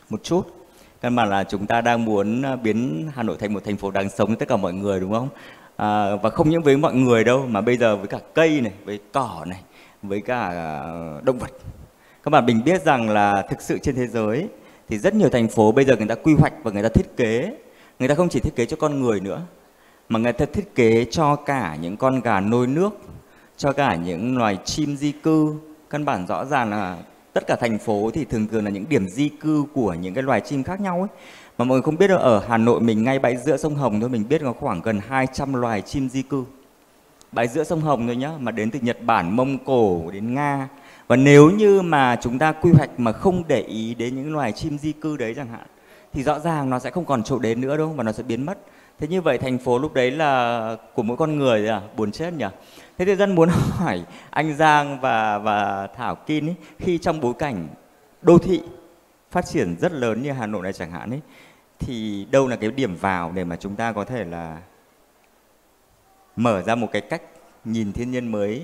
một chút. Căn bản là chúng ta đang muốn biến Hà Nội thành một thành phố đáng sống với tất cả mọi người đúng không? À, và không những với mọi người đâu mà bây giờ với cả cây này, với cỏ này, với cả động vật. Các bạn Bình biết rằng là thực sự trên thế giới thì rất nhiều thành phố bây giờ người ta quy hoạch và người ta thiết kế. Người ta không chỉ thiết kế cho con người nữa, mà người ta thiết kế cho cả những con gà nôi nước, cho cả những loài chim di cư. Căn bản rõ ràng là tất cả thành phố thì thường thường là những điểm di cư của những cái loài chim khác nhau ấy. Mà mọi người không biết đâu, ở Hà Nội mình ngay bãi giữa sông Hồng thôi, mình biết có khoảng gần hai trăm loài chim di cư. Bãi giữa sông Hồng thôi nhá, mà đến từ Nhật Bản, Mông Cổ đến Nga. Và nếu như mà chúng ta quy hoạch mà không để ý đến những loài chim di cư đấy chẳng hạn, thì rõ ràng nó sẽ không còn chỗ đến nữa đâu, và nó sẽ biến mất. Thế như vậy thành phố lúc đấy là của mỗi con người à, buồn chết nhỉ. Thế thì dân muốn hỏi anh Giang và và Thảo Kim ấy, khi trong bối cảnh đô thị phát triển rất lớn như Hà Nội này chẳng hạn ấy, thì đâu là cái điểm vào để mà chúng ta có thể là mở ra một cái cách nhìn thiên nhiên mới,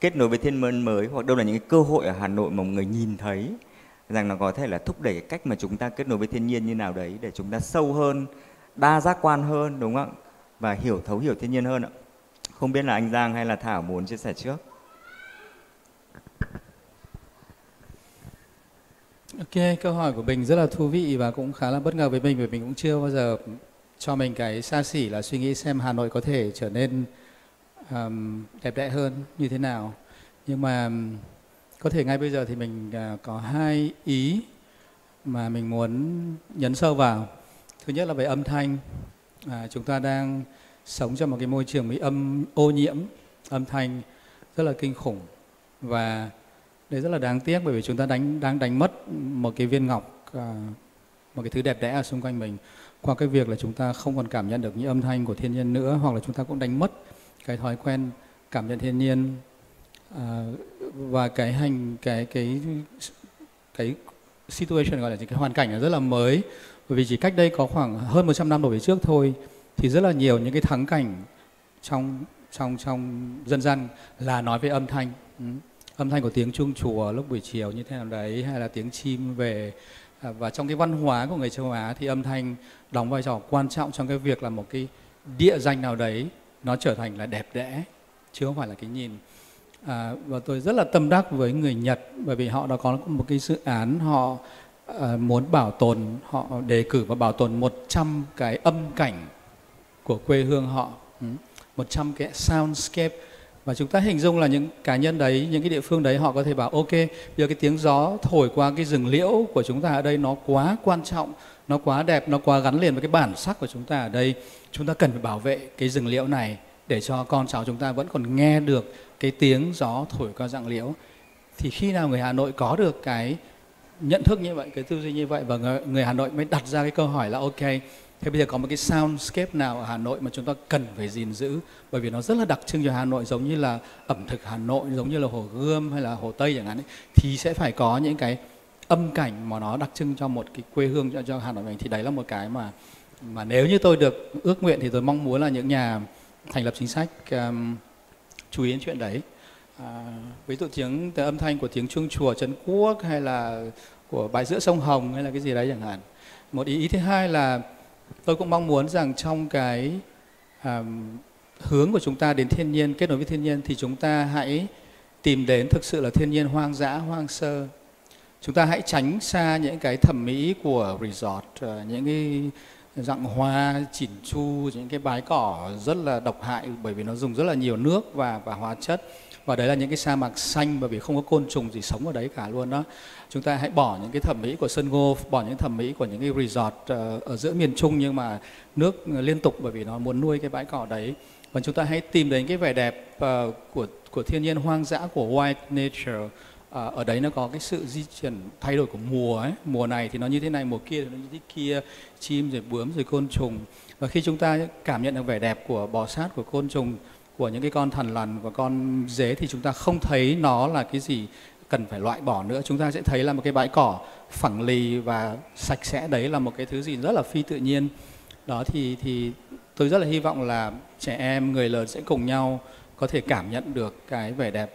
kết nối với thiên nhiên mới, hoặc đâu là những cái cơ hội ở Hà Nội mà người nhìn thấy rằng nó có thể là thúc đẩy cái cách mà chúng ta kết nối với thiên nhiên như nào đấy để chúng ta sâu hơn, đa giác quan hơn đúng không ạ? Và hiểu thấu hiểu thiên nhiên hơn ạ. Không biết là anh Giang hay là Thảo muốn chia sẻ trước. Ok, câu hỏi của Bình rất là thú vị và cũng khá là bất ngờ với mình, bởi vì mình cũng chưa bao giờ cho mình cái xa xỉ là suy nghĩ xem Hà Nội có thể trở nên Um, đẹp đẽ hơn như thế nào. Nhưng mà um, có thể ngay bây giờ thì mình uh, có hai ý mà mình muốn nhấn sâu vào. Thứ nhất là về âm thanh. À, chúng ta đang sống trong một cái môi trường bị âm ô nhiễm âm thanh rất là kinh khủng, và đấy rất là đáng tiếc, bởi vì chúng ta đánh đang đánh mất một cái viên ngọc, uh, một cái thứ đẹp đẽ ở xung quanh mình qua cái việc là chúng ta không còn cảm nhận được những âm thanh của thiên nhiên nữa, hoặc là chúng ta cũng đánh mất cái thói quen cảm nhận thiên nhiên à, và cái hành cái cái cái situation, gọi là cái hoàn cảnh là rất là mới, bởi vì chỉ cách đây có khoảng hơn một trăm năm đổ về trước thôi thì rất là nhiều những cái thắng cảnh trong trong trong dân gian là nói về âm thanh, ừ. âm thanh của tiếng chuông chùa lúc buổi chiều như thế nào đấy, hay là tiếng chim về. à, và trong cái văn hóa của người châu Á thì âm thanh đóng vai trò quan trọng trong cái việc là một cái địa danh nào đấy nó trở thành là đẹp đẽ, chứ không phải là cái nhìn. À, và tôi rất là tâm đắc với người Nhật, bởi vì họ đã có một cái dự án họ à, muốn bảo tồn, họ đề cử và bảo tồn một trăm cái âm cảnh của quê hương họ, một trăm cái soundscape. Và chúng ta hình dung là những cá nhân đấy, những cái địa phương đấy họ có thể bảo ok, bây giờ cái tiếng gió thổi qua cái rừng liễu của chúng ta ở đây nó quá quan trọng, nó quá đẹp, nó quá gắn liền với cái bản sắc của chúng ta ở đây. Chúng ta cần phải bảo vệ cái rừng liễu này để cho con cháu chúng ta vẫn còn nghe được cái tiếng gió thổi qua rặng liễu. Thì khi nào người Hà Nội có được cái nhận thức như vậy, cái tư duy như vậy, và người, người Hà Nội mới đặt ra cái câu hỏi là ok, thế bây giờ có một cái soundscape nào ở Hà Nội mà chúng ta cần phải gìn giữ, bởi vì nó rất là đặc trưng cho Hà Nội, giống như là ẩm thực Hà Nội, giống như là Hồ Gươm hay là Hồ Tây chẳng hạn ấy, thì sẽ phải có những cái âm cảnh mà nó đặc trưng cho một cái quê hương, cho, cho Hà Nội mình. Thì đấy là một cái mà mà nếu như tôi được ước nguyện thì tôi mong muốn là những nhà thành lập chính sách um, chú ý đến chuyện đấy. À, ví dụ tiếng âm thanh của tiếng chuông chùa Trấn Quốc hay là của bãi giữa sông Hồng hay là cái gì đấy chẳng hạn. Một ý, ý thứ hai là tôi cũng mong muốn rằng trong cái à, hướng của chúng ta đến thiên nhiên, kết nối với thiên nhiên, thì chúng ta hãy tìm đến thực sự là thiên nhiên hoang dã, hoang sơ. Chúng ta hãy tránh xa những cái thẩm mỹ của resort, những cái dạng hoa chỉn chu, những cái bãi cỏ rất là độc hại bởi vì nó dùng rất là nhiều nước và, và hóa chất. Và đấy là những cái sa mạc xanh bởi vì không có côn trùng gì sống ở đấy cả luôn đó. Chúng ta hãy bỏ những cái thẩm mỹ của sân golf, bỏ những thẩm mỹ của những cái resort ở giữa miền Trung nhưng mà nước liên tục bởi vì nó muốn nuôi cái bãi cỏ đấy. Và chúng ta hãy tìm đến cái vẻ đẹp của, của thiên nhiên hoang dã, của wild nature. Ở đấy nó có cái sự di chuyển thay đổi của mùa ấy. Mùa này thì nó như thế này, mùa kia thì nó như thế kia, chim rồi bướm rồi côn trùng. Và khi chúng ta cảm nhận được vẻ đẹp của bò sát, của côn trùng, của những cái con thằn lằn và con dế, thì chúng ta không thấy nó là cái gì cần phải loại bỏ nữa. Chúng ta sẽ thấy là một cái bãi cỏ phẳng lì và sạch sẽ, đấy là một cái thứ gì rất là phi tự nhiên. Đó thì, thì tôi rất là hy vọng là trẻ em, người lớn sẽ cùng nhau có thể cảm nhận được cái vẻ đẹp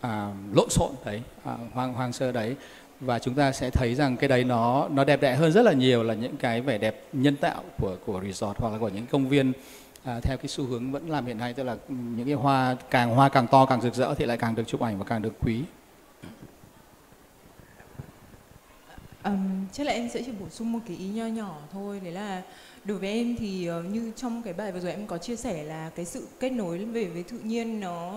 à, lộn xộn đấy, à, hoang, hoang sơ đấy. Và chúng ta sẽ thấy rằng cái đấy nó, nó đẹp đẽ hơn rất là nhiều là những cái vẻ đẹp nhân tạo của, của resort hoặc là của những công viên. À, theo cái xu hướng vẫn làm hiện nay, tức là những cái hoa càng hoa càng to càng rực rỡ thì lại càng được chụp ảnh và càng được quý. Um, chắc là em sẽ chỉ bổ sung một cái ý nho nhỏ thôi, đấy là đối với em thì uh, như trong cái bài vừa rồi em có chia sẻ là cái sự kết nối về với tự nhiên nó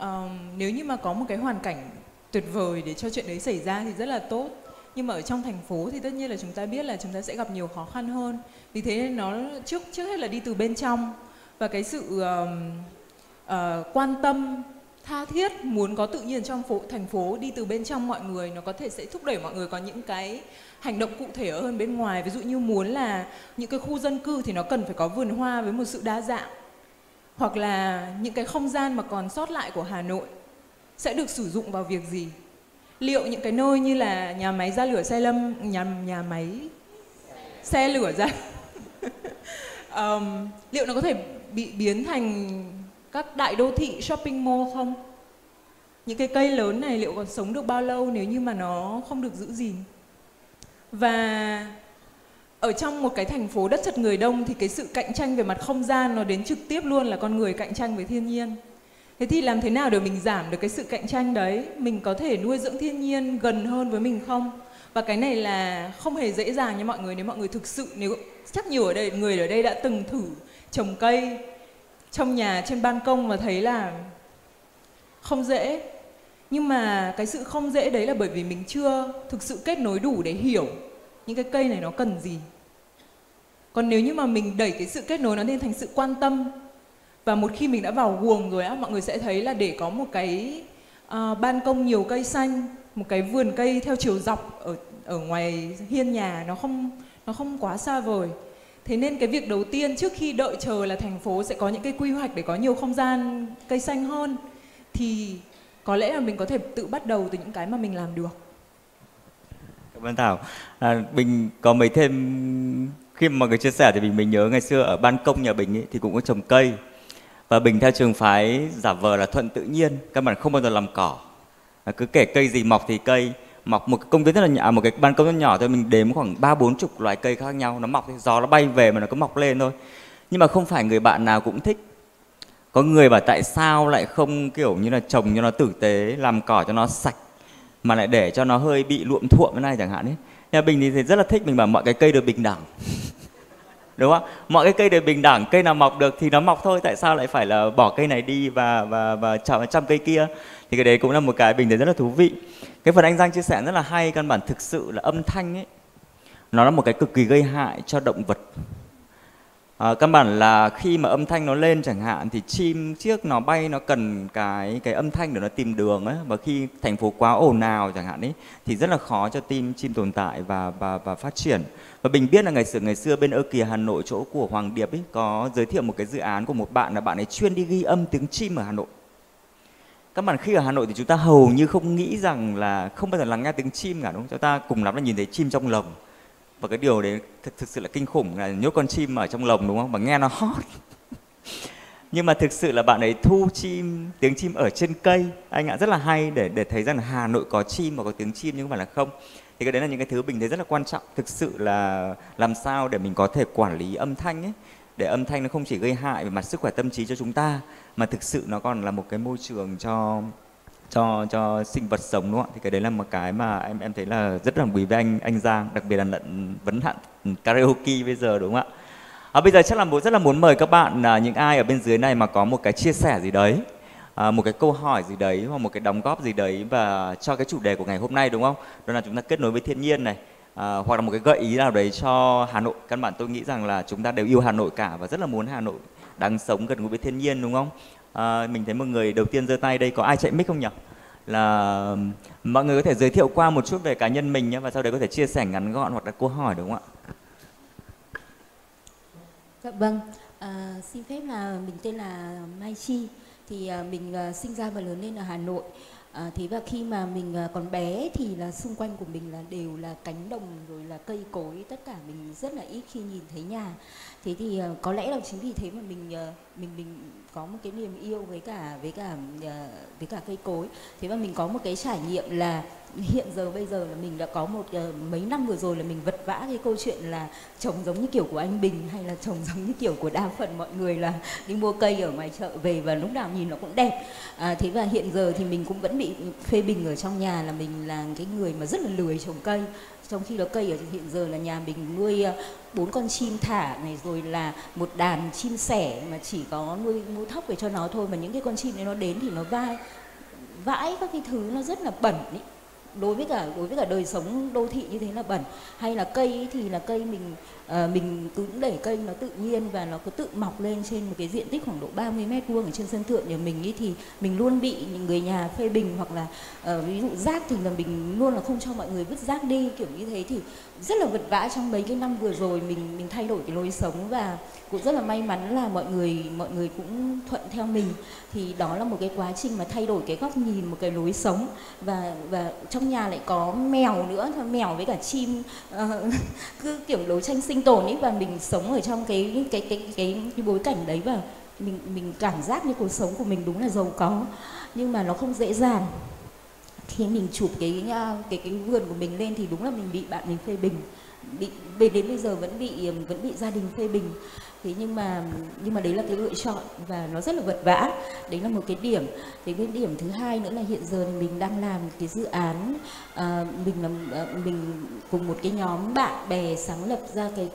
um, nếu như mà có một cái hoàn cảnh tuyệt vời để cho chuyện đấy xảy ra thì rất là tốt. Nhưng mà ở trong thành phố thì tất nhiên là chúng ta biết là chúng ta sẽ gặp nhiều khó khăn hơn. Vì thế nên nó trước trước hết là đi từ bên trong. Và cái sự uh, uh, quan tâm, tha thiết, muốn có tự nhiên trong phố, thành phố đi từ bên trong mọi người, nó có thể sẽ thúc đẩy mọi người có những cái hành động cụ thể ở hơn bên ngoài. Ví dụ như muốn là những cái khu dân cư thì nó cần phải có vườn hoa với một sự đa dạng. Hoặc là những cái không gian mà còn sót lại của Hà Nội sẽ được sử dụng vào việc gì? Liệu những cái nơi như là nhà máy ra lửa xe lâm, nhà, nhà máy xe lửa ra um, liệu nó có thể bị biến thành các đại đô thị shopping mall không? Những cái cây lớn này liệu còn sống được bao lâu nếu như mà nó không được giữ gìn? Và ở trong một cái thành phố đất chật người đông thì cái sự cạnh tranh về mặt không gian nó đến trực tiếp luôn, là con người cạnh tranh với thiên nhiên. Thế thì làm thế nào để mình giảm được cái sự cạnh tranh đấy? Mình có thể nuôi dưỡng thiên nhiên gần hơn với mình không? Và cái này là không hề dễ dàng nha mọi người. Nếu mọi người thực sự, nếu chắc nhiều ở đây người ở đây đã từng thử trồng cây trong nhà, trên ban công và thấy là không dễ. Nhưng mà cái sự không dễ đấy là bởi vì mình chưa thực sự kết nối đủ để hiểu những cái cây này nó cần gì. Còn nếu như mà mình đẩy cái sự kết nối nó lên thành sự quan tâm, và một khi mình đã vào guồng rồi á, mọi người sẽ thấy là để có một cái uh, ban công nhiều cây xanh, một cái vườn cây theo chiều dọc ở ở ngoài hiên nhà nó không nó không quá xa vời. Thế nên cái việc đầu tiên trước khi đợi chờ là thành phố sẽ có những cái quy hoạch để có nhiều không gian cây xanh hơn, thì có lẽ là mình có thể tự bắt đầu từ những cái mà mình làm được. Cảm ơn Thảo. À, mình có mấy thêm, khi mà mọi người chia sẻ thì mình, mình nhớ ngày xưa ở ban công nhà Bình ấy, thì cũng có trồng cây. Và Bình theo trường phái giả vờ là thuận tự nhiên, các bạn không bao giờ làm cỏ, à, cứ kể cây gì mọc thì cây mọc. Một cái công viên rất là nhỏ, một cái ban công rất nhỏ thôi, mình đếm khoảng ba bốn chục loài cây khác nhau, nó mọc, gió nó bay về mà nó cứ mọc lên thôi. Nhưng mà không phải người bạn nào cũng thích. Có người bảo tại sao lại không kiểu như là trồng cho nó tử tế, làm cỏ cho nó sạch, mà lại để cho nó hơi bị luộm thuộm thế này chẳng hạn ấy. Nhà Bình thì rất là thích, mình bảo mọi cái cây đều bình đẳng. Đúng không? Mọi cái cây đều bình đẳng, cây nào mọc được thì nó mọc thôi. Tại sao lại phải là bỏ cây này đi và, và, và chăm, chăm cây kia? Thì cái đấy cũng là một cái Bình thấy rất là thú vị. Cái phần anh Giang chia sẻ rất là hay, căn bản thực sự là âm thanh ấy. nó là một cái cực kỳ gây hại cho động vật. À, căn bản là khi mà âm thanh nó lên chẳng hạn thì chim chiếc nó bay nó cần cái cái âm thanh để nó tìm đường ấy, và khi thành phố quá ồn ào chẳng hạn ấy thì rất là khó cho tim chim tồn tại và và và phát triển. Và mình biết là ngày xưa ngày xưa bên Ơ Kìa Hà Nội, chỗ của Hoàng Điệp ấy, có giới thiệu một cái dự án của một bạn là bạn ấy chuyên đi ghi âm tiếng chim ở Hà Nội. Các bạn khi ở Hà Nội thì chúng ta hầu như không nghĩ rằng là không bao giờ lắng nghe tiếng chim cả, đúng không? Chúng ta cùng lắm là nhìn thấy chim trong lồng. Và cái điều đấy thực, thực sự là kinh khủng, là nhốt con chim ở trong lồng, đúng không? Và nghe nó hót. Nhưng mà thực sự là bạn ấy thu chim, tiếng chim ở trên cây. Anh ạ, rất là hay để, để thấy rằng là Hà Nội có chim và có tiếng chim nhưng không phải là không. Thì cái đấy là những cái thứ mình thấy rất là quan trọng. Thực sự là làm sao để mình có thể quản lý âm thanh ấy, để âm thanh nó không chỉ gây hại về mặt sức khỏe tâm trí cho chúng ta, mà thực sự nó còn là một cái môi trường cho cho cho sinh vật sống, đúng không ạ? Thì cái đấy là một cái mà em em thấy là rất là quý với anh anh Giang, đặc biệt là lận vấn hạn karaoke bây giờ, đúng không ạ? À, bây giờ chắc là bố rất là muốn mời các bạn, à, những ai ở bên dưới này mà có một cái chia sẻ gì đấy, à, một cái câu hỏi gì đấy hoặc một cái đóng góp gì đấy và cho cái chủ đề của ngày hôm nay, đúng không? Đó là chúng ta kết nối với thiên nhiên này. À, hoặc là một cái gợi ý nào đấy cho Hà Nội. Căn bản tôi nghĩ rằng là chúng ta đều yêu Hà Nội cả và rất là muốn Hà Nội đáng sống, gần gũi với thiên nhiên, đúng không? À, mình thấy một người đầu tiên giơ tay đây, có ai chạy mic không nhỉ? Là mọi người có thể giới thiệu qua một chút về cá nhân mình nhé, và sau đấy có thể chia sẻ ngắn gọn hoặc đặt câu hỏi, đúng không ạ? Vâng, à, xin phép là mình tên là Mai Chi, thì à, mình à, sinh ra và lớn lên ở Hà Nội. À, thế và khi mà mình còn bé thì là xung quanh của mình là đều là cánh đồng rồi là cây cối, tất cả mình rất là ít khi nhìn thấy nhà. Thế thì uh, có lẽ là chính vì thế mà mình uh, mình mình có một cái niềm yêu với cả với cả uh, với cả cây cối. Thế và mình có một cái trải nghiệm là hiện giờ bây giờ là mình đã có một uh, mấy năm vừa rồi là mình vật vã cái câu chuyện là trồng giống như kiểu của anh Bình, hay là trồng giống như kiểu của đa phần mọi người là đi mua cây ở ngoài chợ về và lúc nào nhìn nó cũng đẹp. À, thế và hiện giờ thì mình cũng vẫn bị phê bình ở trong nhà là mình là cái người mà rất là lười trồng cây, trong khi đó cây ở hiện giờ là nhà mình nuôi bốn con chim thả này, rồi là một đàn chim sẻ mà chỉ có nuôi mũ thóc để cho nó thôi, mà những cái con chim đấy nó đến thì nó vai vãi các cái thứ nó rất là bẩn ấy. Đối với cả đối với cả đời sống đô thị như thế là bẩn. Hay là cây ấy thì là cây mình à, mình cứ để cây nó tự nhiên và nó cứ tự mọc lên trên một cái diện tích khoảng độ ba mươi mét vuông ở trên sân thượng nhà mình ấy, thì mình luôn bị những người nhà phê bình, hoặc là à, ví dụ rác thì là mình luôn là không cho mọi người vứt rác đi, kiểu như thế. Thì rất là vật vã trong mấy cái năm vừa rồi mình mình thay đổi cái lối sống, và cũng rất là may mắn là mọi người mọi người cũng thuận theo mình. Thì đó là một cái quá trình mà thay đổi cái góc nhìn, một cái lối sống, và và trong nhà lại có mèo nữa, mèo với cả chim, uh, cứ kiểu đấu tranh sinh tồn ấy. Và mình sống ở trong cái cái cái cái, cái bối cảnh đấy, và mình mình cảm giác như cuộc sống của mình đúng là giàu có, nhưng mà nó không dễ dàng. Khi mình chụp cái cái cái vườn của mình lên thì đúng là mình bị bạn mình phê bình, bị về đến bây giờ vẫn bị vẫn bị gia đình phê bình. Thế nhưng mà nhưng mà đấy là cái lựa chọn và nó rất là vật vã. Đấy là một cái điểm. Thế cái điểm thứ hai nữa là hiện giờ mình đang làm cái dự án, à, mình làm mình cùng một cái nhóm bạn bè sáng lập ra cái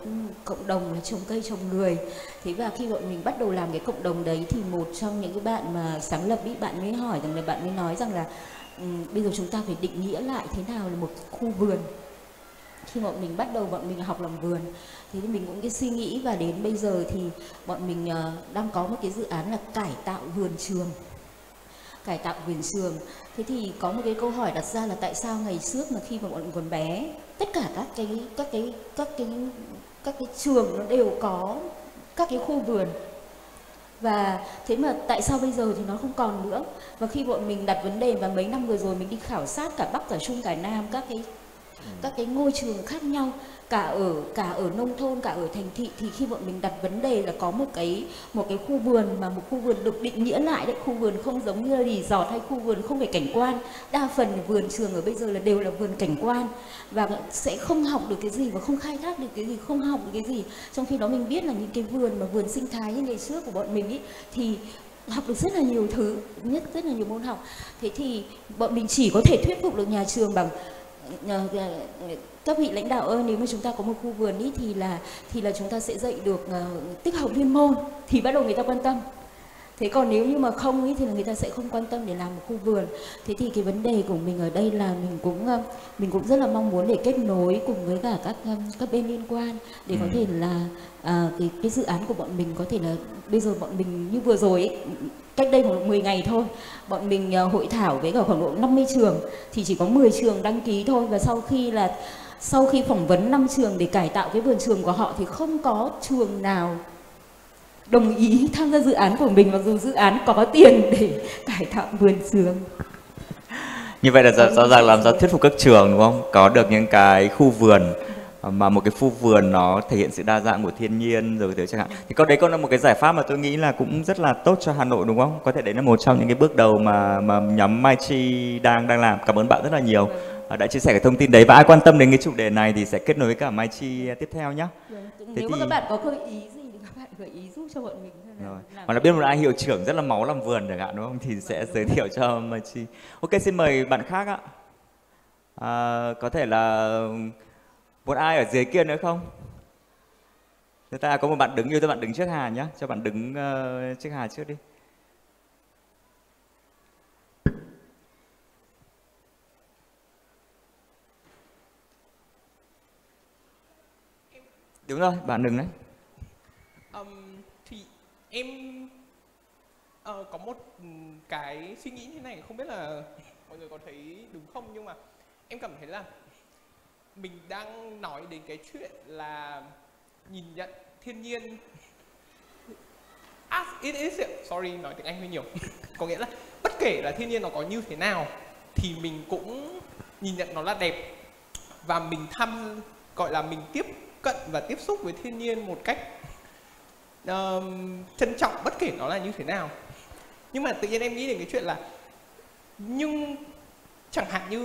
cộng đồng là trồng cây trồng người. Thế và khi bọn mình bắt đầu làm cái cộng đồng đấy thì một trong những cái bạn mà sáng lập ý, bạn mới hỏi rằng là bạn mới nói rằng là bây giờ chúng ta phải định nghĩa lại thế nào là một khu vườn. Khi bọn mình bắt đầu bọn mình học làm vườn, thế thì mình cũng cái suy nghĩ, và đến bây giờ thì bọn mình uh, đang có một cái dự án là cải tạo vườn trường. Cải tạo vườn trường. Thế thì có một cái câu hỏi đặt ra là tại sao ngày trước mà khi mà bọn mình còn bé, tất cả các cái các cái các cái các cái trường nó đều có các cái khu vườn. Và thế mà tại sao bây giờ thì nó không còn nữa? Và khi bọn mình đặt vấn đề, và mấy năm vừa rồi mình đi khảo sát cả Bắc, cả Trung, cả Nam, các cái các cái ngôi trường khác nhau, cả ở cả ở nông thôn, cả ở thành thị, thì khi bọn mình đặt vấn đề là có một cái một cái khu vườn, mà một khu vườn được định nghĩa lại đấy. Khu vườn không giống như là resort, hay khu vườn không phải cảnh quan. Đa phần vườn trường ở bây giờ là đều là vườn cảnh quan, và sẽ không học được cái gì và không khai thác được cái gì, không học được cái gì. Trong khi đó mình biết là những cái vườn mà vườn sinh thái như ngày trước của bọn mình ấy, thì học được rất là nhiều thứ, nhất rất là nhiều môn học. Thế thì bọn mình chỉ có thể thuyết phục được nhà trường bằng các vị lãnh đạo ơi, nếu mà chúng ta có một khu vườn ý, thì là thì là chúng ta sẽ dạy được uh, tích hợp liên môn, thì bắt đầu người ta quan tâm. Thế còn nếu như mà không ý, thì là người ta sẽ không quan tâm để làm một khu vườn. Thế thì cái vấn đề của mình ở đây là mình cũng mình cũng rất là mong muốn để kết nối cùng với cả các các bên liên quan để ừ. có thể là à, cái, cái dự án của bọn mình có thể là bây giờ bọn mình như vừa rồi ấy, cách đây khoảng mười ngày thôi, bọn mình hội thảo với cả khoảng độ năm mươi trường thì chỉ có mười trường đăng ký thôi, và sau khi là sau khi phỏng vấn năm trường để cải tạo cái vườn trường của họ thì không có trường nào đồng ý tham gia dự án của mình, mặc dù dự án có tiền để cải tạo vườn trường. Như vậy là rõ, rõ ràng làm ra thuyết phục các trường đúng không? Có được những cái khu vườn mà một cái khu vườn nó thể hiện sự đa dạng của thiên nhiên rồi thế chẳng hạn. Thì có đấy có một cái giải pháp mà tôi nghĩ là cũng rất là tốt cho Hà Nội đúng không? Có thể đấy là một trong những cái bước đầu mà mà nhóm Mai Chi đang đang làm. Cảm ơn bạn rất là nhiều đã chia sẻ cái thông tin đấy, và ai quan tâm đến cái chủ đề này thì sẽ kết nối với cả Mai Chi tiếp theo nhé. Nếu mà thì... các bạn có gợi ý gì thì các bạn gợi ý giúp cho bọn mình. Rồi. Hoặc là biết một ai hiệu trưởng rất là máu làm vườn chẳng hạn đúng không? Thì sẽ giới thiệu cho Mai Chi. Ok, xin mời bạn khác ạ. À, có thể là một ai ở dưới kia nữa không? Chúng ta có một bạn đứng, yêu cho bạn đứng trước Hà nhé, cho bạn đứng uh, trước Hà trước đi. Đúng rồi, bạn đừng đấy. Um, thì em uh, có một cái suy nghĩ như thế này, không biết là mọi người có thấy đúng không, nhưng mà em cảm thấy là mình đang nói đến cái chuyện là nhìn nhận thiên nhiên as it is, sorry nói tiếng Anh hơi nhiều, có nghĩa là bất kể là thiên nhiên nó có như thế nào thì mình cũng nhìn nhận nó là đẹp, và mình thăm gọi là mình tiếp cận và tiếp xúc với thiên nhiên một cách uh, trân trọng bất kể nó là như thế nào. Nhưng mà tự nhiên em nghĩ đến cái chuyện là nhưng chẳng hạn như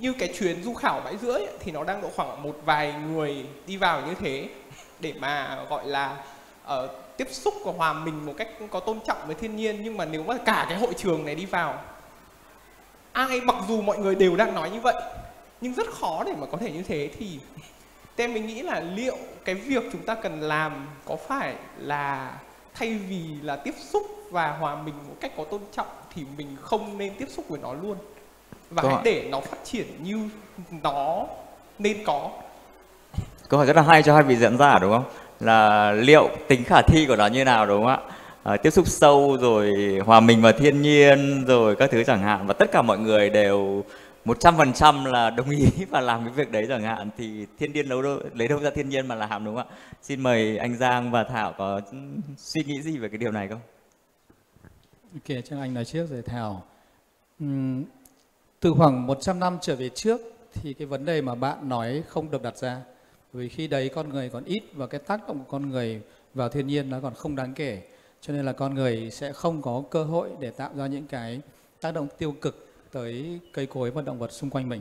như cái chuyến du khảo bãi rưỡi ấy, thì nó đang độ khoảng một vài người đi vào như thế để mà gọi là uh, tiếp xúc và hòa mình một cách có tôn trọng với thiên nhiên. Nhưng mà nếu mà cả cái hội trường này đi vào, ai mặc dù mọi người đều đang nói như vậy nhưng rất khó để mà có thể như thế, thì em mình nghĩ là liệu cái việc chúng ta cần làm có phải là thay vì là tiếp xúc và hòa mình một cách có tôn trọng thì mình không nên tiếp xúc với nó luôn, và hãy để nó phát triển như nó nên có. Câu hỏi rất là hay cho hai vị diễn giả đúng không? Là liệu tính khả thi của nó như nào đúng không ạ? À, tiếp xúc sâu rồi hòa mình vào thiên nhiên rồi các thứ chẳng hạn, và tất cả mọi người đều một trăm phần trăm là đồng ý và làm cái việc đấy chẳng hạn, thì thiên nhiên lấy đâu, lấy đâu ra thiên nhiên mà làm đúng không ạ? Xin mời anh Giang và Thảo có suy nghĩ gì về cái điều này không? Ok, chắc anh nói trước rồi Thảo. Uhm... Từ khoảng một trăm năm trở về trước thì cái vấn đề mà bạn nói không được đặt ra. Vì khi đấy con người còn ít và cái tác động của con người vào thiên nhiên nó còn không đáng kể. Cho nên là con người sẽ không có cơ hội để tạo ra những cái tác động tiêu cực tới cây cối và động vật xung quanh mình.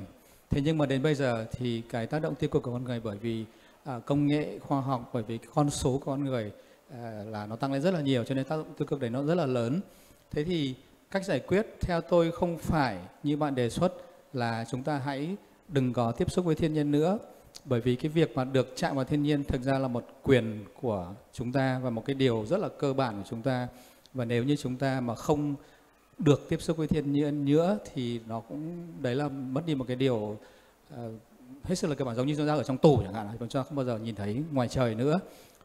Thế nhưng mà đến bây giờ thì cái tác động tiêu cực của con người bởi vì à, công nghệ, khoa học, bởi vì con số của con người à, là nó tăng lên rất là nhiều, cho nên tác động tiêu cực đấy nó rất là lớn. Thế thì cách giải quyết theo tôi không phải như bạn đề xuất là chúng ta hãy đừng có tiếp xúc với thiên nhiên nữa, bởi vì cái việc mà được chạm vào thiên nhiên thực ra là một quyền của chúng ta và một cái điều rất là cơ bản của chúng ta, và nếu như chúng ta mà không được tiếp xúc với thiên nhiên nữa thì nó cũng đấy là mất đi một cái điều uh, hết sức là cơ bản, giống như chúng ta ở trong tủ chẳng hạn, chúng ta không bao giờ nhìn thấy ngoài trời nữa.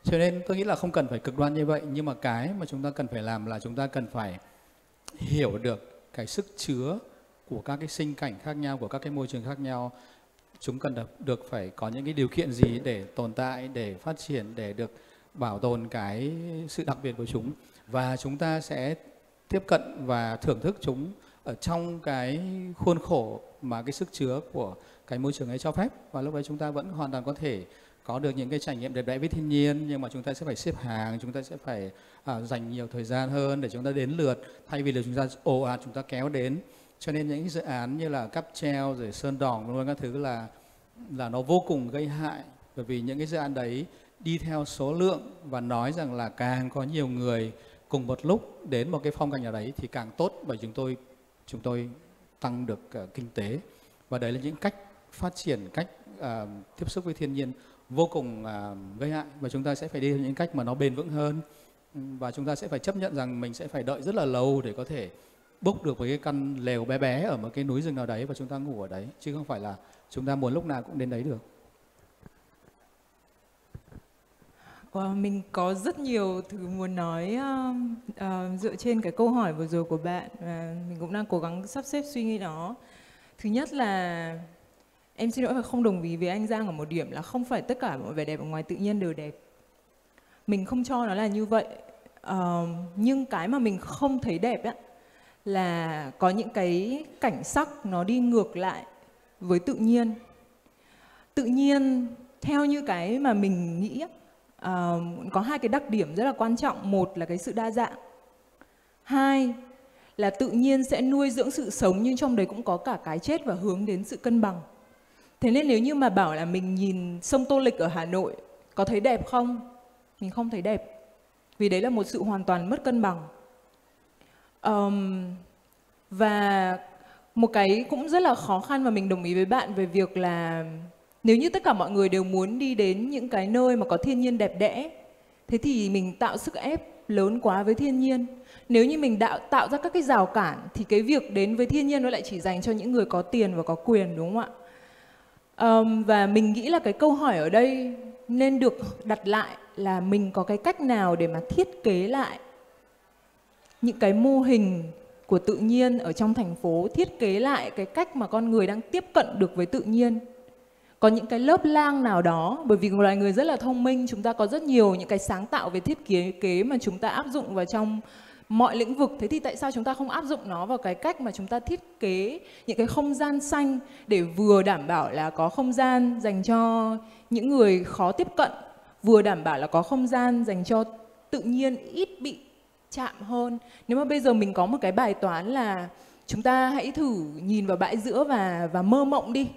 Cho nên tôi nghĩ là không cần phải cực đoan như vậy, nhưng mà cái mà chúng ta cần phải làm là chúng ta cần phải hiểu được cái sức chứa của các cái sinh cảnh khác nhau, của các cái môi trường khác nhau. Chúng cần được phải có những cái điều kiện gì để tồn tại, để phát triển, để được bảo tồn cái sự đặc biệt của chúng. Và chúng ta sẽ tiếp cận và thưởng thức chúng ở trong cái khuôn khổ mà cái sức chứa của cái môi trường ấy cho phép. Và lúc đấy chúng ta vẫn hoàn toàn có thể có được những cái trải nghiệm đẹp đẽ với thiên nhiên, nhưng mà chúng ta sẽ phải xếp hàng, chúng ta sẽ phải à, dành nhiều thời gian hơn để chúng ta đến lượt, thay vì là chúng ta ồ ạt chúng ta kéo đến. Cho nên những dự án như là cáp treo rồi Sơn Đòn luôn các thứ là là nó vô cùng gây hại, bởi vì những cái dự án đấy đi theo số lượng và nói rằng là càng có nhiều người cùng một lúc đến một cái phong cảnh nào đấy thì càng tốt, bởi chúng tôi chúng tôi tăng được uh, kinh tế. Và đấy là những cách phát triển, cách uh, tiếp xúc với thiên nhiên vô cùng uh, gây hại, và chúng ta sẽ phải đi theo những cách mà nó bền vững hơn. và chúng ta sẽ phải chấp nhận rằng mình sẽ phải đợi rất là lâu để có thể book được một cái căn lều bé bé ở một cái núi rừng nào đấy và chúng ta ngủ ở đấy, chứ không phải là chúng ta muốn lúc nào cũng đến đấy được. Wow, mình có rất nhiều thứ muốn nói uh, uh, dựa trên cái câu hỏi vừa rồi của bạn, và uh, mình cũng đang cố gắng sắp xếp suy nghĩ đó. Thứ nhất là em xin lỗi không đồng ý với anh Giang ở một điểm là không phải tất cả mọi vẻ đẹp ở ngoài tự nhiên đều đẹp. Mình không cho nó là như vậy. Uh, nhưng cái mà mình không thấy đẹp ấy, là có những cái cảnh sắc nó đi ngược lại với tự nhiên. Tự nhiên theo như cái mà mình nghĩ ấy, Uh, có hai cái đặc điểm rất là quan trọng. Một là cái sự đa dạng, hai là tự nhiên sẽ nuôi dưỡng sự sống, nhưng trong đấy cũng có cả cái chết và hướng đến sự cân bằng. Thế nên nếu như mà bảo là mình nhìn sông Tô Lịch ở Hà Nội có thấy đẹp không? Mình không thấy đẹp, vì đấy là một sự hoàn toàn mất cân bằng. um, Và một cái cũng rất là khó khăn mà mình đồng ý với bạn về việc là nếu như tất cả mọi người đều muốn đi đến những cái nơi mà có thiên nhiên đẹp đẽ, thế thì mình tạo sức ép lớn quá với thiên nhiên. Nếu như mình đã tạo ra các cái rào cản thì cái việc đến với thiên nhiên nó lại chỉ dành cho những người có tiền và có quyền, đúng không ạ? Um, và mình nghĩ là cái câu hỏi ở đây nên được đặt lại là mình có cái cách nào để mà thiết kế lại những cái mô hình của tự nhiên ở trong thành phố, thiết kế lại cái cách mà con người đang tiếp cận được với tự nhiên. Có những cái lớp lang nào đó, bởi vì loài người rất là thông minh, chúng ta có rất nhiều những cái sáng tạo về thiết kế kế mà chúng ta áp dụng vào trong mọi lĩnh vực. Thế thì tại sao chúng ta không áp dụng nó vào cái cách mà chúng ta thiết kế những cái không gian xanh để vừa đảm bảo là có không gian dành cho những người khó tiếp cận, vừa đảm bảo là có không gian dành cho tự nhiên ít bị chạm hơn. Nếu mà bây giờ mình có một cái bài toán là chúng ta hãy thử nhìn vào bãi giữa và, và mơ mộng đi.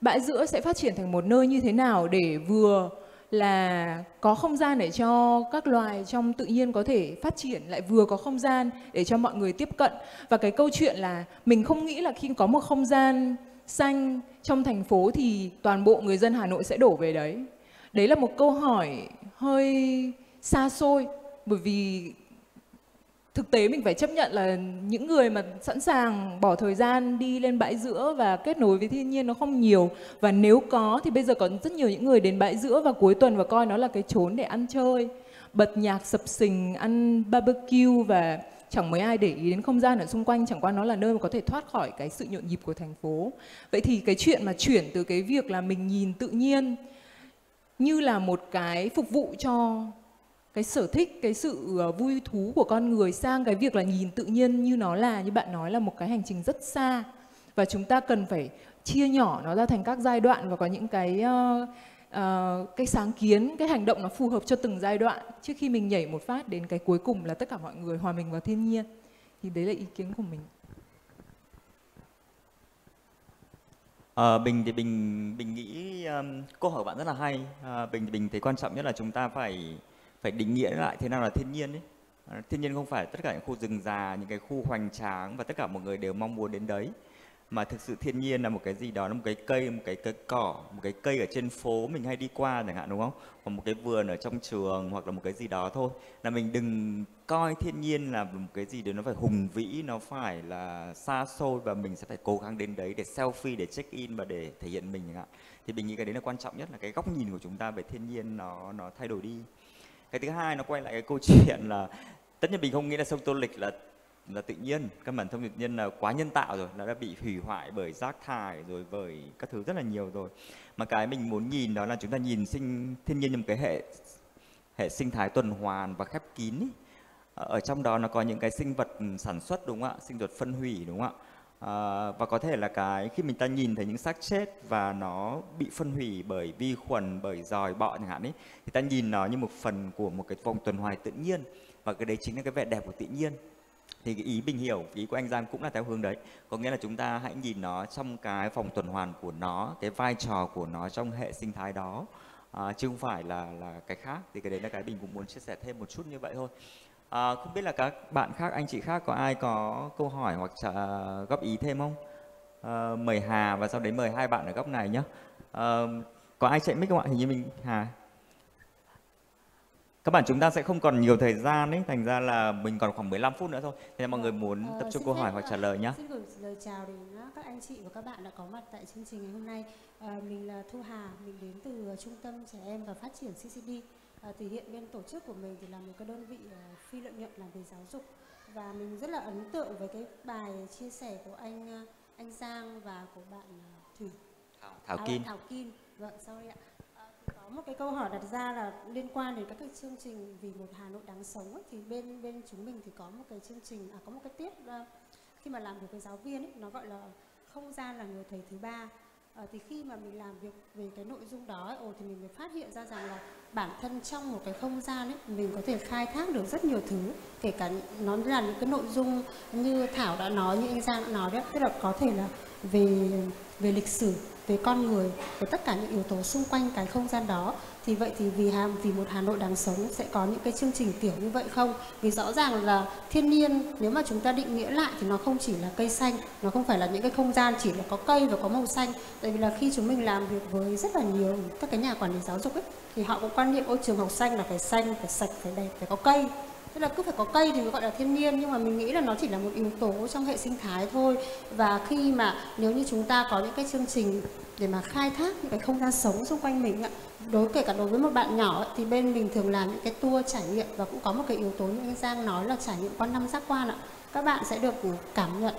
Bãi giữa sẽ phát triển thành một nơi như thế nào để vừa là có không gian để cho các loài trong tự nhiên có thể phát triển, lại vừa có không gian để cho mọi người tiếp cận. Và cái câu chuyện là mình không nghĩ là khi có một không gian xanh trong thành phố thì toàn bộ người dân Hà Nội sẽ đổ về đấy. Đấy là một câu hỏi hơi xa xôi, bởi vì thực tế mình phải chấp nhận là những người mà sẵn sàng bỏ thời gian đi lên bãi giữa và kết nối với thiên nhiên nó không nhiều. Và nếu có thì bây giờ có rất nhiều những người đến bãi giữa và cuối tuần và coi nó là cái chốn để ăn chơi, bật nhạc sập sình, ăn barbecue, và chẳng mấy ai để ý đến không gian ở xung quanh, chẳng qua nó là nơi mà có thể thoát khỏi cái sự nhộn nhịp của thành phố. Vậy thì cái chuyện mà chuyển từ cái việc là mình nhìn tự nhiên như là một cái phục vụ cho cái sở thích, cái sự vui thú của con người sang cái việc là nhìn tự nhiên như nó là, như bạn nói, là một cái hành trình rất xa. Và chúng ta cần phải chia nhỏ nó ra thành các giai đoạn và có những cái, uh, uh, cái sáng kiến, cái hành động nó phù hợp cho từng giai đoạn. Trước khi mình nhảy một phát đến cái cuối cùng là tất cả mọi người hòa mình vào thiên nhiên. Thì đấy là ý kiến của mình. À, Bình thì Bình, Bình nghĩ um, câu hỏi của bạn rất là hay. À, Bình thì Bình thấy quan trọng nhất là chúng ta phải phải định nghĩa lại thế nào là thiên nhiên ấy. À, thiên nhiên không phải tất cả những khu rừng già, những cái khu hoành tráng và tất cả mọi người đều mong muốn đến đấy. Mà thực sự thiên nhiên là một cái gì đó, là một cái cây, một cái, cái cỏ, một cái cây ở trên phố mình hay đi qua chẳng hạn, đúng không? Hoặc một cái vườn ở trong trường, hoặc là một cái gì đó thôi. Là mình đừng coi thiên nhiên là một cái gì đó nó phải hùng vĩ, nó phải là xa xôi và mình sẽ phải cố gắng đến đấy để selfie, để check in và để thể hiện mình chẳng hạn. Thì mình nghĩ cái đấy là quan trọng nhất, là cái góc nhìn của chúng ta về thiên nhiên nó, nó thay đổi đi. Cái thứ hai nó quay lại cái câu chuyện là tất nhiên mình không nghĩ là sông Tô Lịch là là tự nhiên, căn bản thông tự nhiên là quá nhân tạo rồi, nó đã bị hủy hoại bởi rác thải rồi, bởi các thứ rất là nhiều rồi. Mà cái mình muốn nhìn đó là chúng ta nhìn sinh thiên nhiên như một cái hệ hệ sinh thái tuần hoàn và khép kín ý. Ở trong đó nó có những cái sinh vật sản xuất, đúng không ạ, sinh vật phân hủy, đúng không ạ? À, và có thể là cái khi mình ta nhìn thấy những xác chết và nó bị phân hủy bởi vi khuẩn, bởi giòi bọ chẳng hạn ấy, thì ta nhìn nó như một phần của một cái vòng tuần hoàn tự nhiên, và cái đấy chính là cái vẻ đẹp của tự nhiên. Thì cái ý mình hiểu, ý của anh Giang cũng là theo hướng đấy, có nghĩa là chúng ta hãy nhìn nó trong cái vòng tuần hoàn của nó, cái vai trò của nó trong hệ sinh thái đó, à, chứ không phải là là cái khác. Thì cái đấy là cái mình cũng muốn chia sẻ thêm một chút như vậy thôi. À, không biết là các bạn khác, anh chị khác có ai có câu hỏi hoặc trả, góp ý thêm không? À, mời Hà và sau đấy mời hai bạn ở góc này nhé. À, có ai chạy mic không ạ? Hình như mình Hà. Các bạn chúng ta sẽ không còn nhiều thời gian đấy, thành ra là mình còn khoảng mười lăm phút nữa thôi. Thế nên mọi người muốn tập trung ờ, câu hỏi hoặc trả lời nhé. Xin gửi lời chào đến các anh chị và các bạn đã có mặt tại chương trình ngày hôm nay. À, mình là Thu Hà, mình đến từ Trung tâm Trẻ Em và Phát triển xê xê đê. À, thì hiện bên tổ chức của mình thì là một cái đơn vị uh, phi lợi nhuận làm về giáo dục. Và mình rất là ấn tượng với cái bài chia sẻ của anh uh, anh Giang và của bạn uh, Thủy. Thảo, Thảo à, Kim. Thảo Kim, vâng, sorry ạ. Có một cái câu hỏi đặt ra là liên quan đến các cái chương trình Vì Một Hà Nội Đáng Sống ấy, thì bên bên chúng mình thì có một cái chương trình à, có một cái tiết uh, khi mà làm việc với giáo viên ấy, nó gọi là không gian là người thầy thứ ba. Uh, thì khi mà mình làm việc về cái nội dung đó ấy, oh, thì mình mới phát hiện ra rằng là bản thân trong một cái không gian ấy, mình có thể khai thác được rất nhiều thứ, kể cả nó là những cái nội dung như Thảo đã nói, như anh Giang đã nói đấy, tức là có thể là về về lịch sử, về con người, về tất cả những yếu tố xung quanh cái không gian đó. Thì vậy thì vì hàm vì một Hà Nội đáng sống sẽ có những cái chương trình kiểu như vậy không? Vì rõ ràng là thiên nhiên, nếu mà chúng ta định nghĩa lại thì nó không chỉ là cây xanh, nó không phải là những cái không gian chỉ là có cây và có màu xanh. Tại vì là khi chúng mình làm việc với rất là nhiều các cái nhà quản lý giáo dục ấy, thì họ cũng quan niệm ôi trường học xanh là phải xanh, phải sạch, phải đẹp, phải có cây. Tức là cứ phải có cây thì mới gọi là thiên nhiên, nhưng mà mình nghĩ là nó chỉ là một yếu tố trong hệ sinh thái thôi. Và khi mà nếu như chúng ta có những cái chương trình để mà khai thác những cái không gian sống xung quanh mình, đối kể cả đối với một bạn nhỏ thì bên mình thường làm những cái tour trải nghiệm, và cũng có một cái yếu tố như anh Giang nói là trải nghiệm qua năm giác quan ạ. Các bạn sẽ được cảm nhận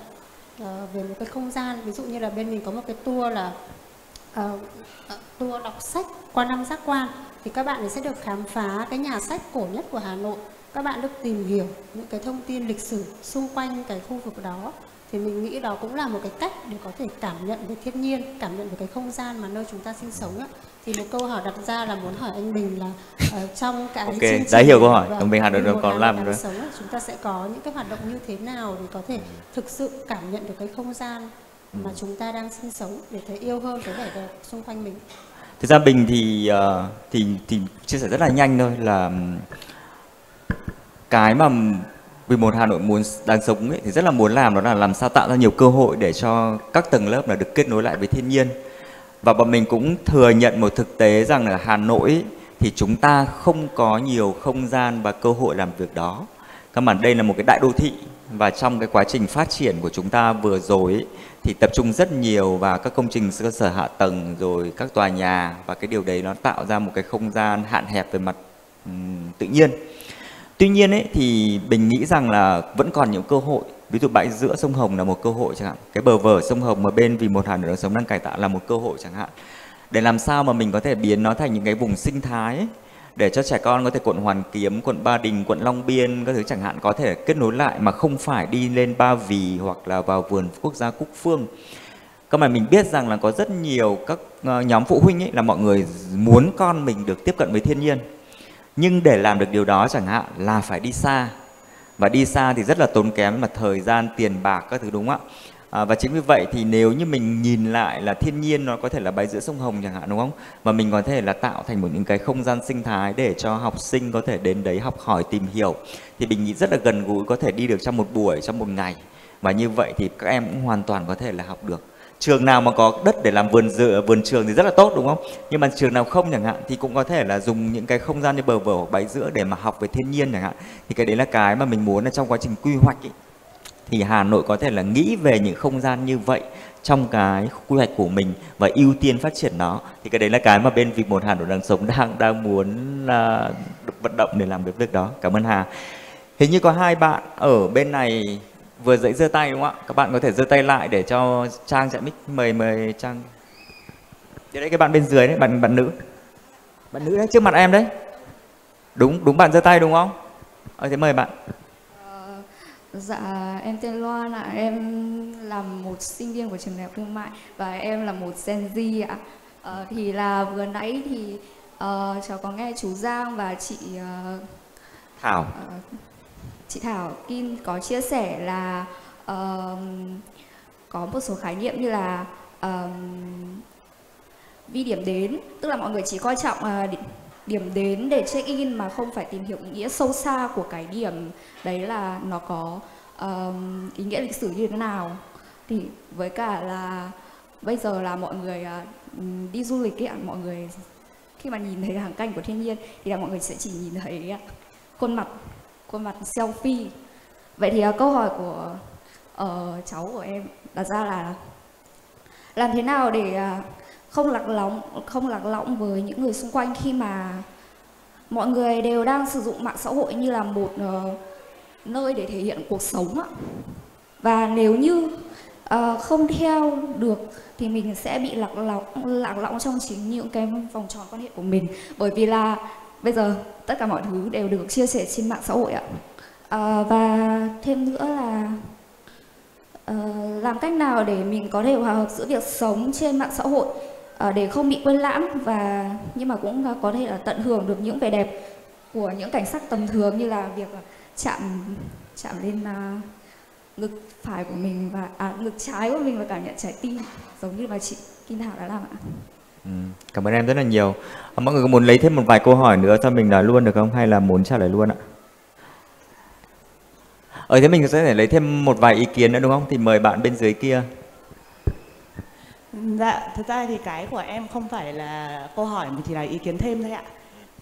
về một cái không gian, ví dụ như là bên mình có một cái tour là Uh, tour đọc sách qua năm giác quan, thì các bạn sẽ được khám phá cái nhà sách cổ nhất của Hà Nội, các bạn được tìm hiểu những cái thông tin lịch sử xung quanh cái khu vực đó. Thì mình nghĩ đó cũng là một cái cách để có thể cảm nhận về thiên nhiên, cảm nhận về cái không gian mà nơi chúng ta sinh sống ấy. Thì một câu hỏi đặt ra là muốn hỏi anh Bình là ở trong cái okay, chương trình đã hiểu câu hỏi Đồng Bình Hà Nội được còn làm nữa, chúng ta sẽ có những cái hoạt động như thế nào để có thể thực sự cảm nhận được cái không gian mà chúng ta đang sinh sống để thấy yêu hơn cái vẻ đẹp xung quanh mình. Thực ra Bình thì, uh, thì thì chia sẻ rất là nhanh thôi, là cái mà Vì Một Hà Nội muốn đáng sống ấy, thì rất là muốn làm đó là làm sao tạo ra nhiều cơ hội để cho các tầng lớp là được kết nối lại với thiên nhiên. Và bọn mình cũng thừa nhận một thực tế rằng ở Hà Nội ấy, thì chúng ta không có nhiều không gian và cơ hội làm việc đó. Các bạn, đây là một cái đại đô thị, và trong cái quá trình phát triển của chúng ta vừa rồi ấy, thì tập trung rất nhiều vào các công trình cơ sở hạ tầng rồi các tòa nhà, và cái điều đấy nó tạo ra một cái không gian hạn hẹp về mặt um, tự nhiên. Tuy nhiên ấy, thì mình nghĩ rằng là vẫn còn những cơ hội, ví dụ bãi giữa sông Hồng là một cơ hội chẳng hạn, cái bờ vở sông Hồng mà bên Vì Một Hà Nội Đáng Sống đang cải tạo là một cơ hội chẳng hạn, để làm sao mà mình có thể biến nó thành những cái vùng sinh thái ấy, để cho trẻ con có thể quận Hoàn Kiếm, quận Ba Đình, quận Long Biên, các thứ chẳng hạn, có thể kết nối lại mà không phải đi lên Ba Vì hoặc là vào vườn quốc gia Cúc Phương. Các bạn, mình biết rằng là có rất nhiều các nhóm phụ huynh ấy, là mọi người muốn con mình được tiếp cận với thiên nhiên. Nhưng để làm được điều đó chẳng hạn là phải đi xa. Và đi xa thì rất là tốn kém mà thời gian, tiền bạc, các thứ, đúng không ạ? À, và chính vì vậy thì nếu như mình nhìn lại là thiên nhiên nó có thể là bãi giữa sông Hồng chẳng hạn, đúng không? Và mình có thể là tạo thành một những cái không gian sinh thái để cho học sinh có thể đến đấy học hỏi, tìm hiểu. Thì mình nghĩ rất là gần gũi, có thể đi được trong một buổi, trong một ngày. Và như vậy thì các em cũng hoàn toàn có thể là học được. Trường nào mà có đất để làm vườn dựa, vườn trường thì rất là tốt, đúng không? Nhưng mà trường nào không chẳng hạn thì cũng có thể là dùng những cái không gian như bờ vở hoặc bãi giữa để mà học về thiên nhiên chẳng hạn. Thì cái đấy là cái mà mình muốn là trong quá trình quy hoạch ý, thì Hà Nội có thể là nghĩ về những không gian như vậy trong cái quy hoạch của mình và ưu tiên phát triển nó. Thì cái đấy là cái mà bên Vì Một Hà Nội Đáng Sống đang đang muốn uh, vận động để làm cái việc đó. Cảm ơn Hà. Hình như có hai bạn ở bên này vừa dậy giơ tay, đúng không ạ? Các bạn có thể giơ tay lại để cho Trang chạy mic. Mời mời Trang. Đây đấy, cái bạn bên dưới đấy, bạn bạn nữ. Bạn nữ đấy trước mặt em đấy. Đúng đúng bạn giơ tay đúng không? Ờ, thế mời bạn. Dạ, em tên Loan ạ, à. Em là một sinh viên của trường đại học thương mại và em là một Gen Z ạ. À, thì là vừa nãy thì uh, cháu có nghe chú Giang và chị uh, Thảo uh, chị Thảo Kim có chia sẻ là uh, có một số khái niệm như là uh, vi điểm đến, tức là mọi người chỉ coi trọng uh, điểm đến để check-in mà không phải tìm hiểu ý nghĩa sâu xa của cái điểm đấy, là nó có um, ý nghĩa lịch sử như thế nào. Thì với cả là bây giờ là mọi người uh, đi du lịch ấy, mọi người Khi mà nhìn thấy hàng canh của thiên nhiên thì là mọi người sẽ chỉ nhìn thấy khuôn mặt, khuôn mặt selfie. Vậy thì câu hỏi của uh, cháu của em đặt ra là làm thế nào để không lạc lõng, không lạc lõng với những người xung quanh khi mà mọi người đều đang sử dụng mạng xã hội như là một uh, nơi để thể hiện cuộc sống ạ. Và nếu như uh, không theo được thì mình sẽ bị lạc lõng, lạc lõng trong chính những cái vòng tròn quan hệ của mình. Bởi vì là bây giờ tất cả mọi thứ đều được chia sẻ trên mạng xã hội ạ. Uh, và thêm nữa là uh, làm cách nào để mình có thể hòa hợp giữa việc sống trên mạng xã hội uh, để không bị quên lãng, và nhưng mà cũng có thể là tận hưởng được những vẻ đẹp của những cảnh sắc tầm thường, như là việc chạm chạm lên uh, ngực phải của mình và à, ngực trái của mình và cảm nhận trái tim, giống như mà chị Kim Thảo đã làm ạ. Ừ, cảm ơn em rất là nhiều. Mọi người có muốn lấy thêm một vài câu hỏi nữa cho mình là luôn được không, hay là muốn trả lời luôn ạ? Ở thế mình sẽ lấy thêm một vài ý kiến nữa đúng không? Thì mời bạn bên dưới kia. Dạ, thực ra thì cái của em không phải là câu hỏi mà chỉ là ý kiến thêm thôi ạ.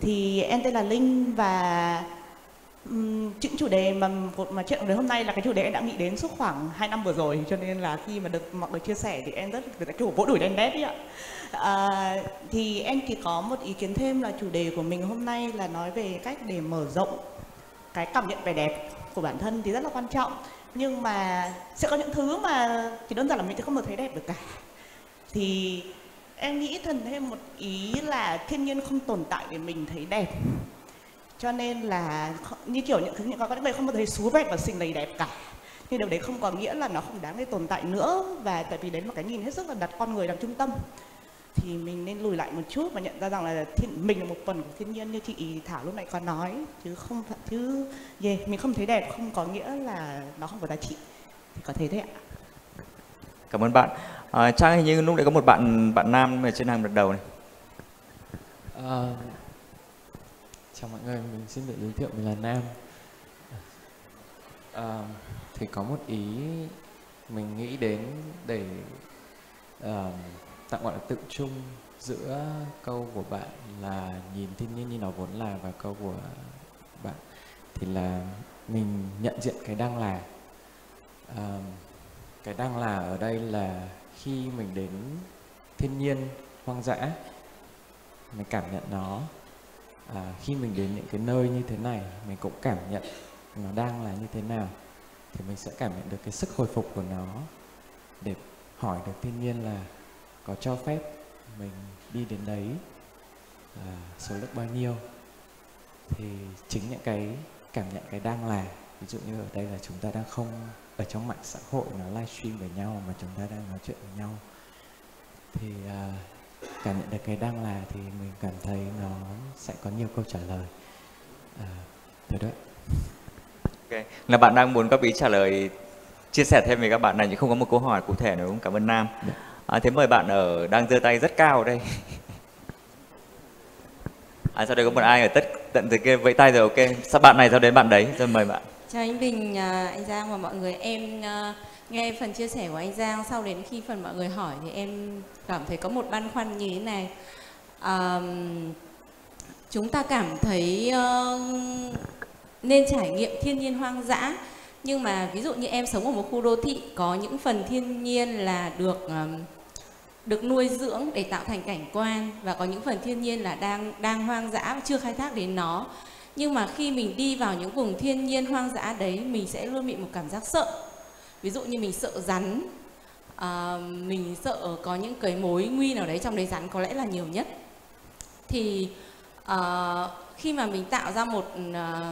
Thì em tên là Linh và những um, chủ đề mà mà chuyện đến hôm nay là cái chủ đề em đã nghĩ đến suốt khoảng hai năm vừa rồi, cho nên là khi mà được mọi người chia sẻ thì em rất là kiểu vỗ đuổi đen đét ấy ạ. À, thì em chỉ có một ý kiến thêm là chủ đề của mình hôm nay là nói về cách để mở rộng cái cảm nhận vẻ đẹp của bản thân thì rất là quan trọng, nhưng mà sẽ có những thứ mà chỉ đơn giản là mình sẽ không được thấy đẹp được cả. Thì em nghĩ thần thêm một ý là thiên nhiên không tồn tại để mình thấy đẹp, cho nên là như kiểu những thứ những con người không có thấy xú vẹt và xinh đầy đẹp cả, nhưng điều đấy không có nghĩa là nó không đáng để tồn tại nữa. Và tại vì đấy là cái nhìn hết sức là đặt con người làm trung tâm, thì mình nên lùi lại một chút và nhận ra rằng là thiên, mình là một phần của thiên nhiên, như chị Thảo lúc nãy có nói, chứ không phải chứ yeah, mình không thấy đẹp không có nghĩa là nó không có giá trị, thì có thể thế ạ. Cảm ơn bạn. À, Trang, hình như lúc nãy có một bạn bạn nam ở trên hàng đợt đầu này. À, chào mọi người, mình xin tự giới thiệu mình là Nam. À, thì có một ý mình nghĩ đến để uh, tạm gọi là tự chung giữa câu của bạn là nhìn thiên nhiên như nó vốn là và câu của bạn thì là mình nhận diện cái đang là. À, cái đang là ở đây là khi mình đến thiên nhiên hoang dã mình cảm nhận nó. À, khi mình đến những cái nơi như thế này mình cũng cảm nhận nó đang là như thế nào, thì mình sẽ cảm nhận được cái sức hồi phục của nó để hỏi được thiên nhiên là có cho phép mình đi đến đấy à, số lượng bao nhiêu. Thì chính những cái cảm nhận cái đang là, ví dụ như ở đây là chúng ta đang không ở trong mạng xã hội nó livestream với nhau mà chúng ta đang nói chuyện với nhau, thì à, cảm nhận được cái đang là thì mình cảm thấy nó sẽ có nhiều câu trả lời. À, từ đó. Okay. Là bạn đang muốn góp ý trả lời, chia sẻ thêm với các bạn này nhưng không có một câu hỏi cụ thể nữa đúng không? Cảm ơn Nam. À, thế mời bạn ở đang giơ tay rất cao đây. À, sau đây có một ai ở tất tận từ kia vẫy tay rồi, ok. Sao bạn này sao đến bạn đấy, rồi mời bạn. Chào anh Bình, anh Giang và mọi người. Em nghe phần chia sẻ của anh Giang, sau đến khi phần mọi người hỏi thì em cảm thấy có một băn khoăn như thế này. À, chúng ta cảm thấy uh, nên trải nghiệm thiên nhiên hoang dã, nhưng mà ví dụ như em sống ở một khu đô thị có những phần thiên nhiên là được uh, được nuôi dưỡng để tạo thành cảnh quan, và có những phần thiên nhiên là đang đang hoang dã chưa khai thác đến nó. Nhưng mà khi mình đi vào những vùng thiên nhiên hoang dã đấy, mình sẽ luôn bị một cảm giác sợ. Ví dụ như mình sợ rắn, à, mình sợ có những cái mối nguy nào đấy, trong đấy rắn có lẽ là nhiều nhất. Thì à, khi mà mình tạo ra một à,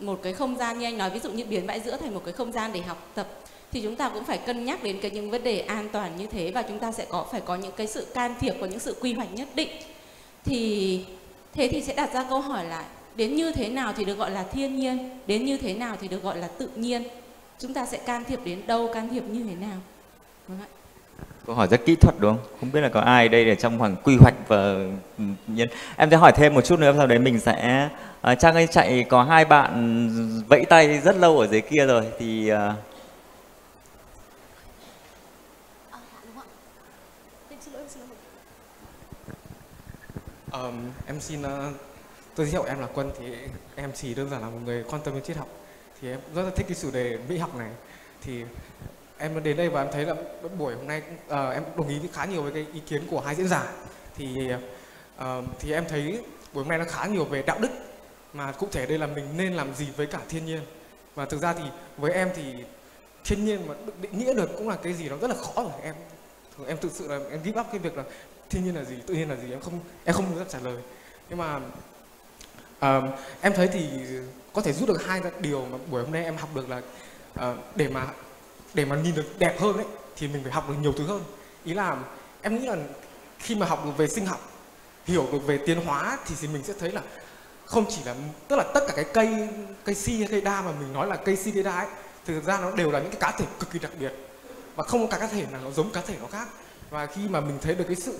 một cái không gian như anh nói, ví dụ như biến bãi giữa thành một cái không gian để học tập, thì chúng ta cũng phải cân nhắc đến cái những vấn đề an toàn như thế, và chúng ta sẽ có phải có những cái sự can thiệp, có những sự quy hoạch nhất định. Thì thế thì sẽ đặt ra câu hỏi là đến như thế nào thì được gọi là thiên nhiên, đến như thế nào thì được gọi là tự nhiên. Chúng ta sẽ can thiệp đến đâu, can thiệp như thế nào? Đúng không? Câu hỏi rất kỹ thuật đúng không? Không biết là có ai đây để trong khoảng quy hoạch và nhân. Em sẽ hỏi thêm một chút nữa, sau đấy mình sẽ à, Trang ấy chạy có hai bạn vẫy tay rất lâu ở dưới kia rồi thì à... Um, em xin uh, tôi giới thiệu em là Quân. Thì em chỉ đơn giản là một người quan tâm đến triết học, thì em rất là thích cái chủ đề mỹ học này. Thì em đến đây và em thấy là buổi hôm nay uh, em đồng ý khá nhiều với cái ý kiến của hai diễn giả. Thì uh, thì em thấy buổi hôm nay nó khá nhiều về đạo đức, mà cụ thể đây là mình nên làm gì với cả thiên nhiên. Và thực ra thì với em thì thiên nhiên mà định nghĩa được cũng là cái gì nó rất là khó rồi. Em em thực sự là em give up cái việc là thiên nhiên là gì, tự nhiên là gì, em không em không muốn trả lời. Nhưng mà uh, em thấy thì có thể rút được hai điều mà buổi hôm nay em học được là uh, để mà để mà nhìn được đẹp hơn ấy, thì mình phải học được nhiều thứ hơn. Ý là em nghĩ là khi mà học được về sinh học, hiểu được về tiến hóa thì, thì mình sẽ thấy là không chỉ là, tức là tất cả cái cây cây si hay cây đa mà mình nói là cây si cây đa ấy, thực ra nó đều là những cái cá thể cực kỳ đặc biệt, và không có cá thể nào nó giống cá thể nó khác. Và khi mà mình thấy được cái sự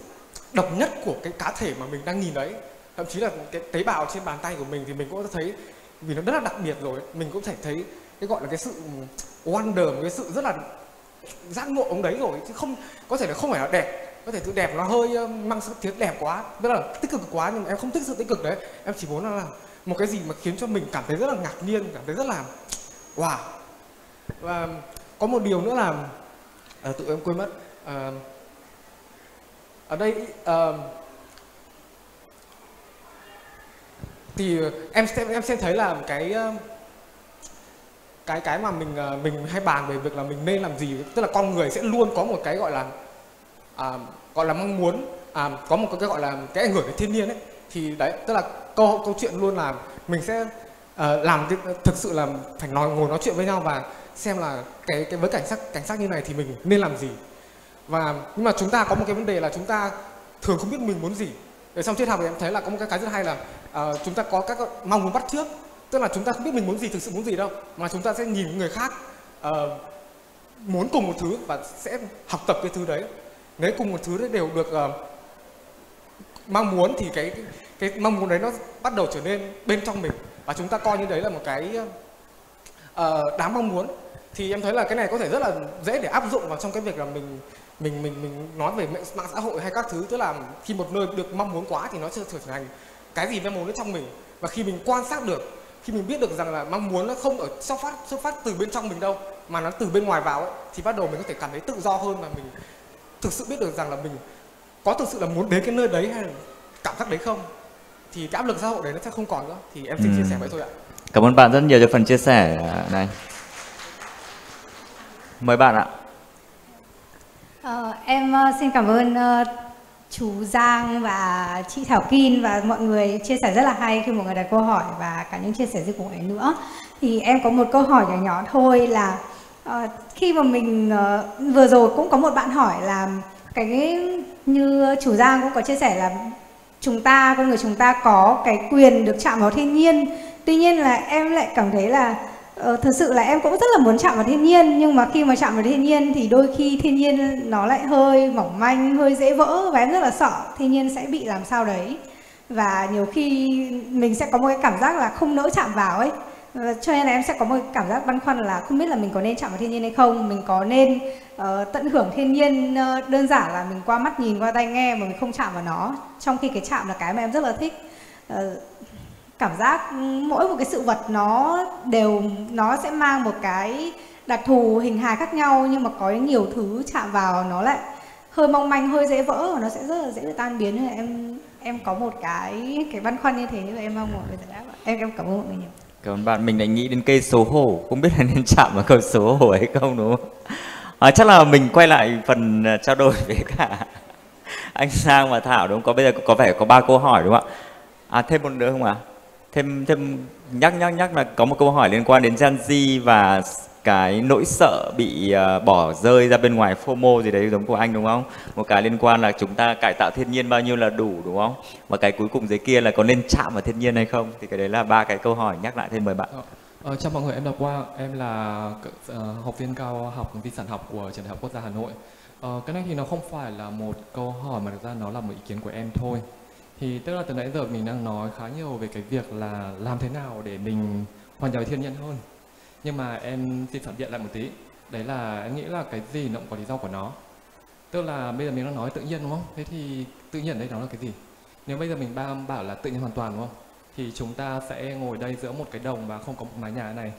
độc nhất của cái cá thể mà mình đang nhìn đấy, thậm chí là cái tế bào trên bàn tay của mình thì mình cũng thấy vì nó rất là đặc biệt rồi, mình cũng thể thấy cái gọi là cái sự wonder, cái sự rất là giác ngộ ông đấy rồi, chứ không có thể là không phải là đẹp. Có thể tự đẹp nó hơi mang sự thiết đẹp quá, tức là tích cực quá, nhưng mà em không thích sự tích cực đấy. Em chỉ muốn là một cái gì mà khiến cho mình cảm thấy rất là ngạc nhiên, cảm thấy rất là wow. Và có một điều nữa là à, tụi em quên mất à, ở đây à, thì em sẽ em sẽ thấy là cái cái cái mà mình mình hay bàn về việc là mình nên làm gì, tức là con người sẽ luôn có một cái gọi là À, gọi là mong muốn, à, có một cái gọi là cái ảnh hưởng đến thiên nhiên ấy. Thì đấy, tức là câu câu chuyện luôn là mình sẽ uh, làm cái, thực sự là phải nói ngồi nói chuyện với nhau và xem là cái cái với cảnh sắc cảnh sắc như này thì mình nên làm gì. Và nhưng mà chúng ta có một cái vấn đề là chúng ta thường không biết mình muốn gì. Để xong triết học thì em thấy là có một cái cái rất hay là uh, chúng ta có các mong muốn bắt trước, tức là chúng ta không biết mình muốn gì, thực sự muốn gì đâu, mà chúng ta sẽ nhìn người khác uh, muốn cùng một thứ và sẽ học tập cái thứ đấy. Nếu cùng một thứ đấy đều được uh, mong muốn thì cái, cái cái mong muốn đấy nó bắt đầu trở nên bên trong mình, và chúng ta coi như đấy là một cái uh, đáng mong muốn. Thì em thấy là cái này có thể rất là dễ để áp dụng vào trong cái việc là mình mình mình mình nói về mạng xã hội hay các thứ, tức là khi một nơi được mong muốn quá thì nó sẽ trở thành cái gì mong muốn ở trong mình. Và khi mình quan sát được, khi mình biết được rằng là mong muốn nó không ở xuất phát xuất phát từ bên trong mình đâu, mà nó từ bên ngoài vào ấy, thì bắt đầu mình có thể cảm thấy tự do hơn, và mình thực sự biết được rằng là mình có thực sự là muốn đến cái nơi đấy hay là cảm giác đấy không, thì cái áp lực xã hội đấy nó sẽ không còn nữa. Thì em xin ừ. chia sẻ vậy thôi ạ. Cảm ơn bạn rất nhiều cho phần chia sẻ này. Mời bạn ạ. Ờ, em xin cảm ơn uh, chú Giang và chị Thảo Kim và mọi người chia sẻ rất là hay khi một người đặt câu hỏi, và cả những chia sẻ riêng của người nữa. Thì em có một câu hỏi nhỏ nhỏ thôi là Uh, khi mà mình uh, vừa rồi cũng có một bạn hỏi là cái như chủ Giang cũng có chia sẻ là chúng ta, con người chúng ta có cái quyền được chạm vào thiên nhiên. Tuy nhiên là em lại cảm thấy là uh, thực sự là em cũng rất là muốn chạm vào thiên nhiên, nhưng mà khi mà chạm vào thiên nhiên thì đôi khi thiên nhiên nó lại hơi mỏng manh, hơi dễ vỡ, và em rất là sợ thiên nhiên sẽ bị làm sao đấy. Và nhiều khi mình sẽ có một cái cảm giác là không nỡ chạm vào ấy, cho nên là em sẽ có một cảm giác băn khoăn là không biết là mình có nên chạm vào thiên nhiên hay không, mình có nên uh, tận hưởng thiên nhiên uh, đơn giản là mình qua mắt nhìn, qua tai nghe mà mình không chạm vào nó, trong khi cái chạm là cái mà em rất là thích. Uh, cảm giác mỗi một cái sự vật nó đều nó sẽ mang một cái đặc thù hình hài khác nhau, nhưng mà có nhiều thứ chạm vào nó lại hơi mong manh, hơi dễ vỡ, và nó sẽ rất là dễ bị tan biến. Nên là em em có một cái cái băn khoăn như thế, nhưng em mong mọi người giải đáp. Em em cảm ơn mọi người nhiều. Cảm ơn bạn. Mình lại nghĩ đến cây số hổ, không biết là nên chạm vào cây số hổ hay không, đúng không? À, chắc là mình quay lại phần trao đổi với cả anh Sang và Thảo, đúng không? Có bây giờ có vẻ có ba câu hỏi đúng không ạ? À, thêm một nữa không ạ? À? Thêm thêm nhắc nhắc nhắc là có một câu hỏi liên quan đến Gen Z và cái nỗi sợ bị uh, bỏ rơi ra bên ngoài, phô mô gì đấy giống của anh đúng không? Một cái liên quan là chúng ta cải tạo thiên nhiên bao nhiêu là đủ đúng không? Và cái cuối cùng dưới kia là có nên chạm vào thiên nhiên hay không? Thì cái đấy là ba cái câu hỏi nhắc lại thêm, mời bạn. Ờ, chào mọi người, em là Quang, em là uh, học viên cao học di sản học của Trường Đại học Quốc gia Hà Nội. Uh, cái này thì nó không phải là một câu hỏi mà thực ra nó là một ý kiến của em thôi. Thì tức là từ nãy giờ mình đang nói khá nhiều về cái việc là làm thế nào để mình hòa nhập với thiên nhiên hơn. Nhưng mà em xin phản biện lại một tí. Đấy là em nghĩ là cái gì nó cũng có lý do của nó. Tức là bây giờ mình đang nói tự nhiên đúng không? Thế thì tự nhiên đấy nó là cái gì? Nếu bây giờ mình ba bảo là tự nhiên hoàn toàn đúng không? Thì chúng ta sẽ ngồi đây giữa một cái đồng và không có một mái nhà này.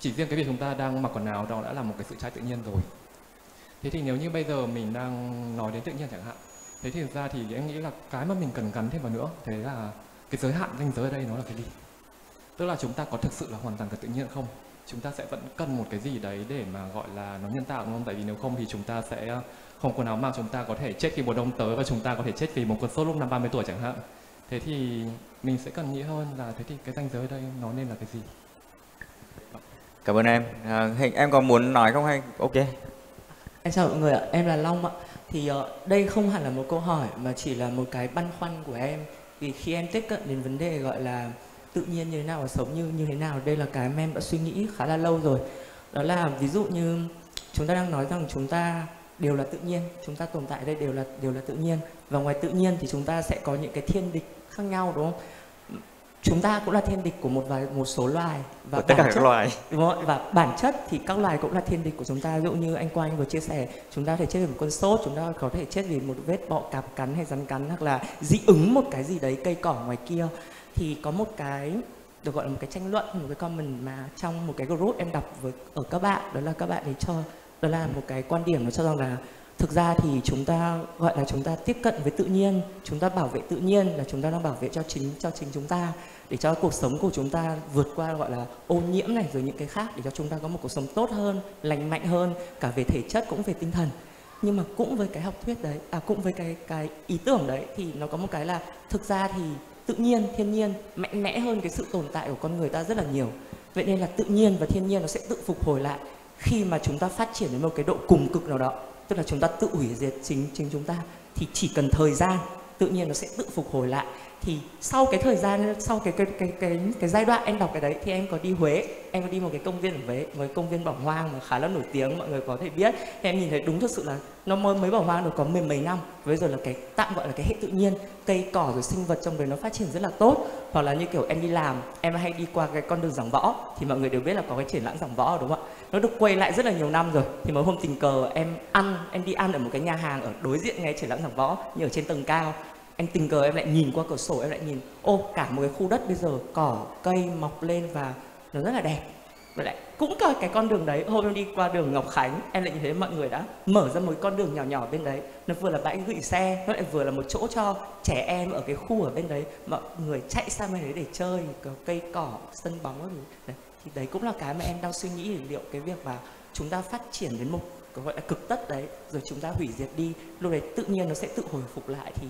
Chỉ riêng cái việc chúng ta đang mặc quần áo đó đã là một cái sự trái tự nhiên rồi. Thế thì nếu như bây giờ mình đang nói đến tự nhiên chẳng hạn, thế thì thực ra thì em nghĩ là cái mà mình cần gắn thêm vào nữa, thế là cái giới hạn ranh giới ở đây nó là cái gì? Tức là chúng ta có thực sự là hoàn toàn cái tự nhiên không? Chúng ta sẽ vẫn cần một cái gì đấy để mà gọi là nó nhân tạo đúng không? Tại vì nếu không thì chúng ta sẽ không quần áo mặc, chúng ta có thể chết khi mùa đông tới và chúng ta có thể chết vì một cơn sốt lúc năm ba mươi tuổi chẳng hạn. Thế thì mình sẽ cần nghĩ hơn là thế thì cái ranh giới ở đây nó nên là cái gì? Cảm ơn em. À, Hình em có muốn nói không hay? Ok. Em chào mọi người ạ, em là Long ạ. Thì uh, đây không hẳn là một câu hỏi mà chỉ là một cái băn khoăn của em. Vì khi em tiếp cận đến vấn đề gọi là tự nhiên như thế nào và sống như như thế nào, đây là cái mà em đã suy nghĩ khá là lâu rồi. Đó là ví dụ như chúng ta đang nói rằng chúng ta đều là tự nhiên, chúng ta tồn tại đây đều là đều là tự nhiên. Và ngoài tự nhiên thì chúng ta sẽ có những cái thiên địch khác nhau đúng không? Chúng ta cũng là thiên địch của một vài một số loài và tất cả các chất, loài đúng không? Và bản chất thì các loài cũng là thiên địch của chúng ta. Ví dụ như anh Quang vừa chia sẻ, chúng ta có thể chết vì một cơn sốt, chúng ta có thể chết vì một vết bọ cạp cắn hay rắn cắn, hoặc là dị ứng một cái gì đấy, cây cỏ ngoài kia. Thì có một cái được gọi là một cái tranh luận, một cái comment mà trong một cái group em đọc với ở các bạn, đó là các bạn ấy cho đó là một cái quan điểm nó cho rằng là thực ra thì chúng ta gọi là chúng ta tiếp cận với tự nhiên, chúng ta bảo vệ tự nhiên là chúng ta đang bảo vệ cho chính cho chính chúng ta, để cho cuộc sống của chúng ta vượt qua gọi là ô nhiễm này rồi những cái khác, để cho chúng ta có một cuộc sống tốt hơn, lành mạnh hơn cả về thể chất cũng về tinh thần. Nhưng mà cũng với cái học thuyết đấy, à cũng với cái cái ý tưởng đấy thì nó có một cái là thực ra thì tự nhiên, thiên nhiên mạnh mẽ hơn cái sự tồn tại của con người ta rất là nhiều. Vậy nên là tự nhiên và thiên nhiên nó sẽ tự phục hồi lại khi mà chúng ta phát triển đến một cái độ cùng cực nào đó. Tức là chúng ta tự hủy diệt chính chính chúng ta thì chỉ cần thời gian, tự nhiên nó sẽ tự phục hồi lại. Thì sau cái thời gian, sau cái cái cái cái, cái giai đoạn em đọc cái đấy thì em có đi Huế, em có đi một cái công viên ở Huế, một cái công viên bỏ hoang mà khá là nổi tiếng, mọi người có thể biết. Thì em nhìn thấy đúng thực sự là nó mới mới bỏ hoang được có mười mấy năm, với rồi là cái tạm gọi là cái hệ tự nhiên, cây cỏ rồi sinh vật trong đấy nó phát triển rất là tốt. Hoặc là như kiểu em đi làm, em hay đi qua cái con đường Giảng Võ thì mọi người đều biết là có cái triển lãm Giảng Võ đúng không ạ? Nó được quay lại rất là nhiều năm rồi. Thì một hôm tình cờ em ăn, em đi ăn ở một cái nhà hàng ở đối diện ngay triển lãm Giảng Võ, như ở trên tầng cao. Em tình cờ em lại nhìn qua cửa sổ, em lại nhìn ô cả một cái khu đất bây giờ cỏ cây mọc lên và nó rất là đẹp. Và lại cũng có cái con đường đấy, hôm em đi qua đường Ngọc Khánh em lại nhìn thấy mọi người đã mở ra một con đường nhỏ nhỏ bên đấy, nó vừa là bãi gửi xe, nó lại vừa là một chỗ cho trẻ em ở cái khu ở bên đấy, mọi người chạy sang bên đấy để chơi, có cây cỏ sân bóng đấy. Thì đấy cũng là cái mà em đang suy nghĩ liệu cái việc mà chúng ta phát triển đến một cái gọi là cực tất đấy rồi chúng ta hủy diệt đi, lúc đấy tự nhiên nó sẽ tự hồi phục lại thì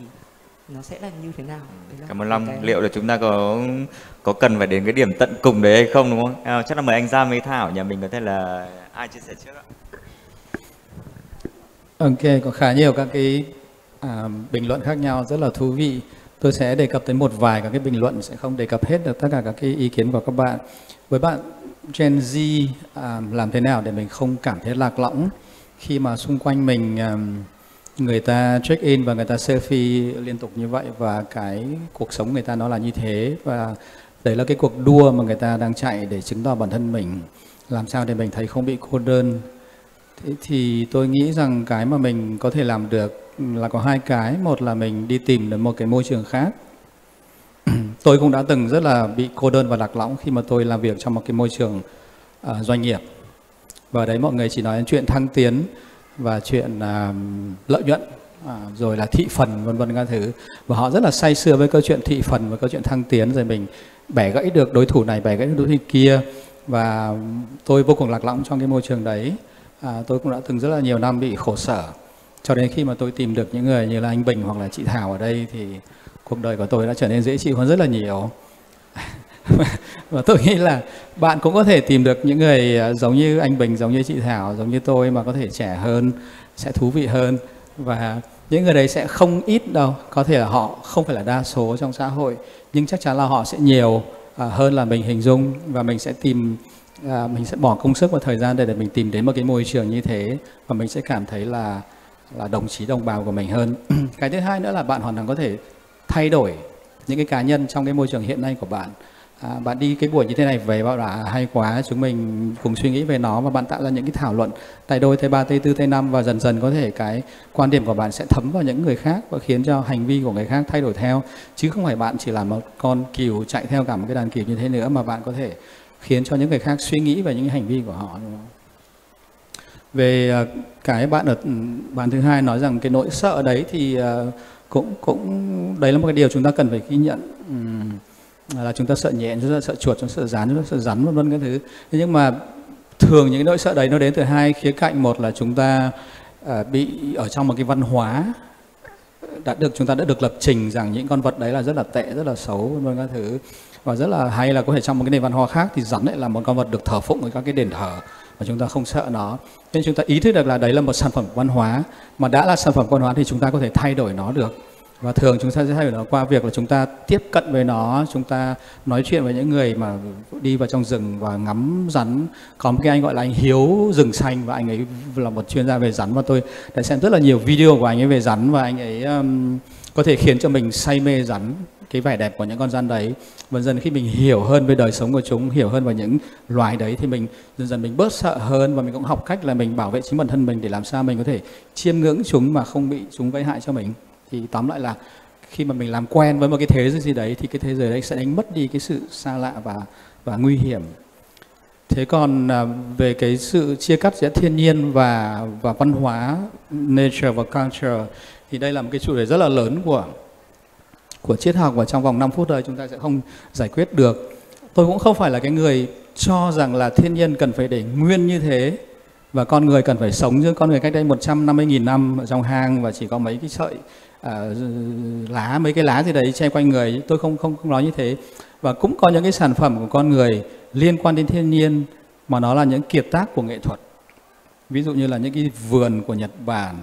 nó sẽ là như thế nào? Là cảm ơn Long. Cái... liệu là chúng ta có có cần phải đến cái điểm tận cùng đấy hay không đúng không? À, chắc là mời anh Giang với Thảo nhà mình có thể là ai chia sẻ trước ạ? Ok, có khá nhiều các cái à, bình luận khác nhau rất là thú vị. Tôi sẽ đề cập tới một vài các cái bình luận, sẽ không đề cập hết được tất cả các cái ý kiến của các bạn. Với bạn Gen Z, à, làm thế nào để mình không cảm thấy lạc lõng khi mà xung quanh mình à, người ta check in và người ta selfie liên tục như vậy, và cái cuộc sống người ta nó là như thế, và đấy là cái cuộc đua mà người ta đang chạy để chứng tỏ bản thân mình, làm sao để mình thấy không bị cô đơn. Thế thì tôi nghĩ rằng cái mà mình có thể làm được là có hai cái. Một là mình đi tìm được một cái môi trường khác. Tôi cũng đã từng rất là bị cô đơn và lạc lõng khi mà tôi làm việc trong một cái môi trường uh, doanh nghiệp, và đấy mọi người chỉ nói đến chuyện thăng tiến và chuyện à, lợi nhuận, à, rồi là thị phần vân vân các thứ, và họ rất là say sưa với câu chuyện thị phần và câu chuyện thăng tiến, rồi mình bẻ gãy được đối thủ này, bẻ gãy được đối thủ kia, và tôi vô cùng lạc lõng trong cái môi trường đấy. À, tôi cũng đã từng rất là nhiều năm bị khổ sở, cho đến khi mà tôi tìm được những người như là anh Bình hoặc là chị Thảo ở đây thì cuộc đời của tôi đã trở nên dễ chịu hơn rất là nhiều. Và tôi nghĩ là bạn cũng có thể tìm được những người giống như anh Bình, giống như chị Thảo, giống như tôi, mà có thể trẻ hơn, sẽ thú vị hơn. Và những người đấy sẽ không ít đâu, có thể là họ không phải là đa số trong xã hội, nhưng chắc chắn là họ sẽ nhiều hơn là mình hình dung. Và mình sẽ tìm, mình sẽ bỏ công sức và thời gian để, để mình tìm đến một cái môi trường như thế, và mình sẽ cảm thấy là, là đồng chí đồng bào của mình hơn. Cái thứ hai nữa là bạn hoàn toàn có thể thay đổi những cái cá nhân trong cái môi trường hiện nay của bạn. À, bạn đi cái buổi như thế này về bảo là hay quá, chúng mình cùng suy nghĩ về nó và bạn tạo ra những cái thảo luận tay đôi, tay ba, tay tư, tay năm, và dần dần có thể cái quan điểm của bạn sẽ thấm vào những người khác và khiến cho hành vi của người khác thay đổi theo, chứ không phải bạn chỉ là một con cừu chạy theo cả một cái đàn cừu như thế nữa, mà bạn có thể khiến cho những người khác suy nghĩ về những hành vi của họ. Về cái bạn ở bạn thứ hai nói rằng cái nỗi sợ đấy thì cũng cũng đấy là một cái điều chúng ta cần phải ghi nhận, là chúng ta sợ nhện, chúng ta sợ chuột, chúng ta sợ rắn, chúng ta sợ rắn vân vân các thứ. Thế nhưng mà thường những nỗi sợ đấy nó đến từ hai khía cạnh. Một là chúng ta bị ở trong một cái văn hóa đã được chúng ta đã được lập trình rằng những con vật đấy là rất là tệ, rất là xấu vân vân các thứ. Và rất là hay là có thể trong một cái nền văn hóa khác thì rắn lại là một con vật được thờ phụng ở các cái đền thờ và chúng ta không sợ nó. Nên chúng ta ý thức được là đấy là một sản phẩm văn hóa, mà đã là sản phẩm văn hóa thì chúng ta có thể thay đổi nó được. Và thường chúng ta sẽ thay đổi nó qua việc là chúng ta tiếp cận với nó, chúng ta nói chuyện với những người mà đi vào trong rừng và ngắm rắn. Có một cái anh gọi là anh Hiếu Rừng Xanh, và anh ấy là một chuyên gia về rắn, và tôi đã xem rất là nhiều video của anh ấy về rắn, và anh ấy um, có thể khiến cho mình say mê rắn, cái vẻ đẹp của những con rắn đấy. Và dần khi mình hiểu hơn về đời sống của chúng, hiểu hơn về những loài đấy, thì mình dần dần mình bớt sợ hơn, và mình cũng học cách là mình bảo vệ chính bản thân mình để làm sao mình có thể chiêm ngưỡng chúng mà không bị chúng gây hại cho mình. Thì tóm lại là khi mà mình làm quen với một cái thế giới gì đấy thì cái thế giới đấy sẽ đánh mất đi cái sự xa lạ và, và nguy hiểm. Thế còn về cái sự chia cắt giữa thiên nhiên và, và văn hóa, nature và culture, thì đây là một cái chủ đề rất là lớn của của triết học, và trong vòng năm phút thôi chúng ta sẽ không giải quyết được. Tôi cũng không phải là cái người cho rằng là thiên nhiên cần phải để nguyên như thế và con người cần phải sống như con người cách đây một trăm năm mươi nghìn năm ở trong hang và chỉ có mấy cái sợi à, lá, mấy cái lá gì đấy che quanh người. Tôi không, không, không nói như thế. Và cũng có những cái sản phẩm của con người liên quan đến thiên nhiên mà nó là những kiệt tác của nghệ thuật. Ví dụ như là những cái vườn của Nhật Bản,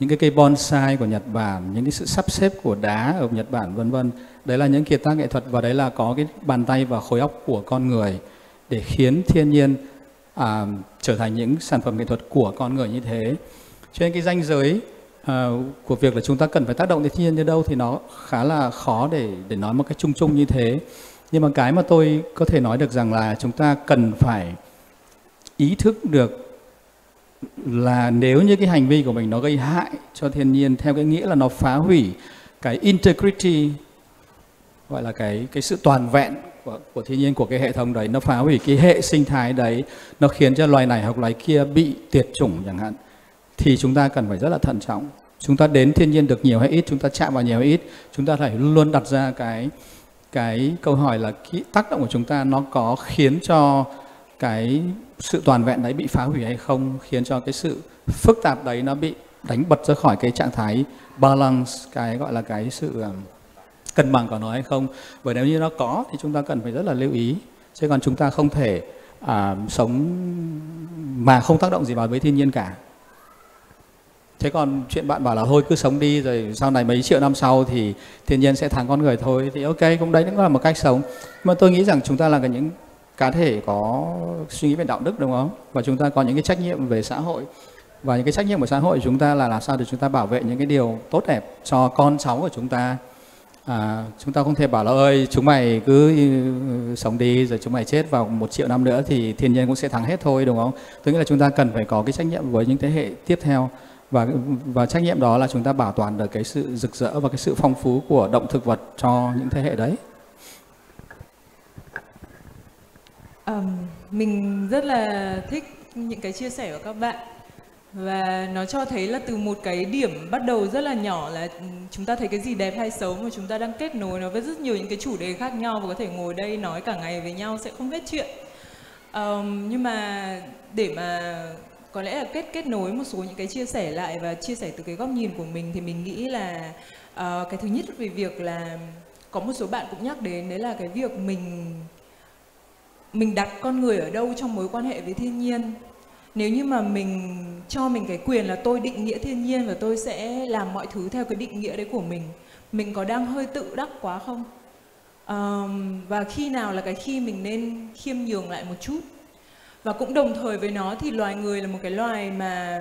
những cái cây bonsai của Nhật Bản, những cái sự sắp xếp của đá ở Nhật Bản vân vân. Đấy là những kiệt tác nghệ thuật, và đấy là có cái bàn tay và khối óc của con người để khiến thiên nhiên à, trở thành những sản phẩm nghệ thuật của con người như thế. Cho nên cái ranh giới à, của việc là chúng ta cần phải tác động đến thiên nhiên đến đâu thì nó khá là khó để, để nói một cách chung chung như thế. Nhưng mà cái mà tôi có thể nói được rằng là chúng ta cần phải ý thức được là nếu như cái hành vi của mình nó gây hại cho thiên nhiên theo cái nghĩa là nó phá hủy cái integrity, gọi là cái, cái sự toàn vẹn của, của thiên nhiên, của cái hệ thống đấy, nó phá hủy cái hệ sinh thái đấy, nó khiến cho loài này hoặc loài kia bị tuyệt chủng chẳng hạn, thì chúng ta cần phải rất là thận trọng. Chúng ta đến thiên nhiên được nhiều hay ít, chúng ta chạm vào nhiều hay ít, chúng ta phải luôn đặt ra cái, cái câu hỏi là cái tác động của chúng ta nó có khiến cho cái sự toàn vẹn đấy bị phá hủy hay không, khiến cho cái sự phức tạp đấy nó bị đánh bật ra khỏi cái trạng thái balance, cái gọi là cái sự cân bằng của nó hay không. Bởi nếu như nó có thì chúng ta cần phải rất là lưu ý. Chứ còn chúng ta không thể à, sống mà không tác động gì vào với thiên nhiên cả. Thế còn chuyện bạn bảo là thôi cứ sống đi rồi sau này mấy triệu năm sau thì thiên nhiên sẽ thắng con người thôi, thì ok, cũng đấy cũng là một cách sống. Mà tôi nghĩ rằng chúng ta là cái những cá thể có suy nghĩ về đạo đức, đúng không? Và chúng ta có những cái trách nhiệm về xã hội. Và những cái trách nhiệm của xã hội chúng ta là làm sao để chúng ta bảo vệ những cái điều tốt đẹp cho con cháu của chúng ta. À, chúng ta không thể bảo là ơi chúng mày cứ sống đi rồi chúng mày chết vào một triệu năm nữa thì thiên nhiên cũng sẽ thắng hết thôi, đúng không? Tôi nghĩ là chúng ta cần phải có cái trách nhiệm với những thế hệ tiếp theo. Và, và trách nhiệm đó là chúng ta bảo toàn được cái sự rực rỡ và cái sự phong phú của động thực vật cho những thế hệ đấy. Um, mình rất là thích những cái chia sẻ của các bạn, và nó cho thấy là từ một cái điểm bắt đầu rất là nhỏ là chúng ta thấy cái gì đẹp hay xấu mà chúng ta đang kết nối nó với rất nhiều những cái chủ đề khác nhau, và có thể ngồi đây nói cả ngày với nhau sẽ không hết chuyện. um, Nhưng mà để mà có lẽ là kết kết nối một số những cái chia sẻ lại và chia sẻ từ cái góc nhìn của mình, thì mình nghĩ là uh, cái thứ nhất về việc là có một số bạn cũng nhắc đến, đấy là cái việc mình mình đặt con người ở đâu trong mối quan hệ với thiên nhiên. Nếu như mà mình cho mình cái quyền là tôi định nghĩa thiên nhiên và tôi sẽ làm mọi thứ theo cái định nghĩa đấy của mình, mình có đang hơi tự đắc quá không? Um, và khi nào là cái khi mình nên khiêm nhường lại một chút. Và cũng đồng thời với nó thì loài người là một cái loài mà,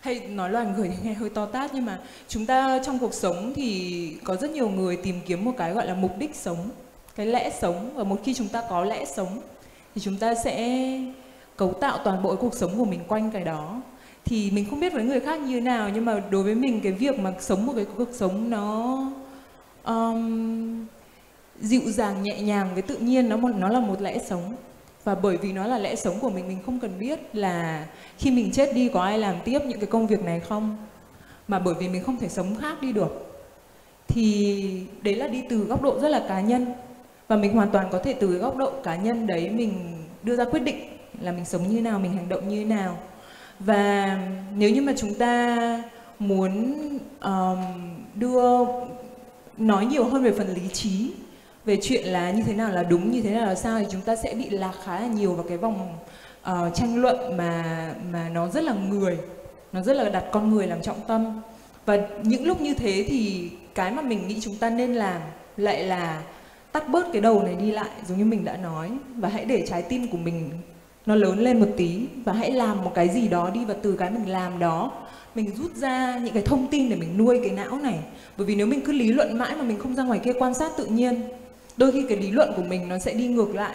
hay nói loài người thì nghe hơi to tát, nhưng mà chúng ta trong cuộc sống thì có rất nhiều người tìm kiếm một cái gọi là mục đích sống. cái lẽ sống. Và một khi chúng ta có lẽ sống thì chúng ta sẽ cấu tạo toàn bộ cái cuộc sống của mình quanh cái đó. Thì mình không biết với người khác như thế nào, nhưng mà đối với mình cái việc mà sống một cái cuộc sống nó um, dịu dàng, nhẹ nhàng với tự nhiên, nó, nó là một lẽ sống. Và bởi vì nó là lẽ sống của mình, mình không cần biết là khi mình chết đi có ai làm tiếp những cái công việc này không. Mà bởi vì mình không thể sống khác đi được. Thì đấy là đi từ góc độ rất là cá nhân. Và mình hoàn toàn có thể từ góc độ cá nhân đấy mình đưa ra quyết định là mình sống như thế nào, mình hành động như thế nào. Và nếu như mà chúng ta muốn um, đưa nói nhiều hơn về phần lý trí, về chuyện là như thế nào là đúng, như thế nào là sai, thì chúng ta sẽ bị lạc khá là nhiều vào cái vòng uh, tranh luận mà mà nó rất là người, nó rất là đặt con người làm trọng tâm. Và những lúc như thế thì cái mà mình nghĩ chúng ta nên làm lại là tắt bớt cái đầu này đi lại, giống như mình đã nói, và hãy để trái tim của mình nó lớn lên một tí, và hãy làm một cái gì đó đi. Và từ cái mình làm đó, mình rút ra những cái thông tin để mình nuôi cái não này. Bởi vì nếu mình cứ lý luận mãi mà mình không ra ngoài kia quan sát tự nhiên, đôi khi cái lý luận của mình nó sẽ đi ngược lại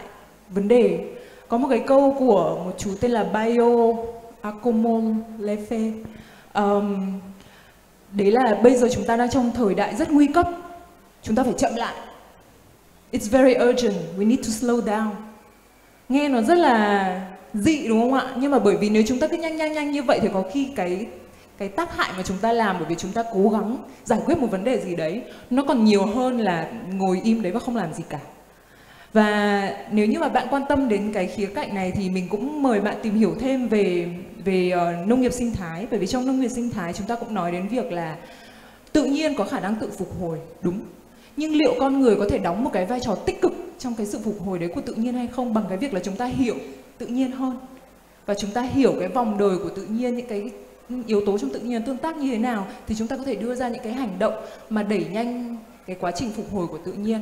vấn đề. Có một cái câu của một chú tên là Bayo Akomon Lefe, um, đấy là bây giờ chúng ta đang trong thời đại rất nguy cấp, chúng ta phải chậm lại. It's very urgent, we need to slow down. Nghe nó rất là dị đúng không ạ? Nhưng mà bởi vì nếu chúng ta cứ nhanh nhanh nhanh như vậy thì có khi cái cái tác hại mà chúng ta làm, bởi vì chúng ta cố gắng giải quyết một vấn đề gì đấy, nó còn nhiều hơn là ngồi im đấy và không làm gì cả. Và nếu như mà bạn quan tâm đến cái khía cạnh này thì mình cũng mời bạn tìm hiểu thêm về về uh, nông nghiệp sinh thái. Bởi vì trong nông nghiệp sinh thái chúng ta cũng nói đến việc là tự nhiên có khả năng tự phục hồi, đúng. Nhưng liệu con người có thể đóng một cái vai trò tích cực trong cái sự phục hồi đấy của tự nhiên hay không, bằng cái việc là chúng ta hiểu tự nhiên hơn. Và chúng ta hiểu cái vòng đời của tự nhiên, những cái yếu tố trong tự nhiên tương tác như thế nào, thì chúng ta có thể đưa ra những cái hành động mà đẩy nhanh cái quá trình phục hồi của tự nhiên.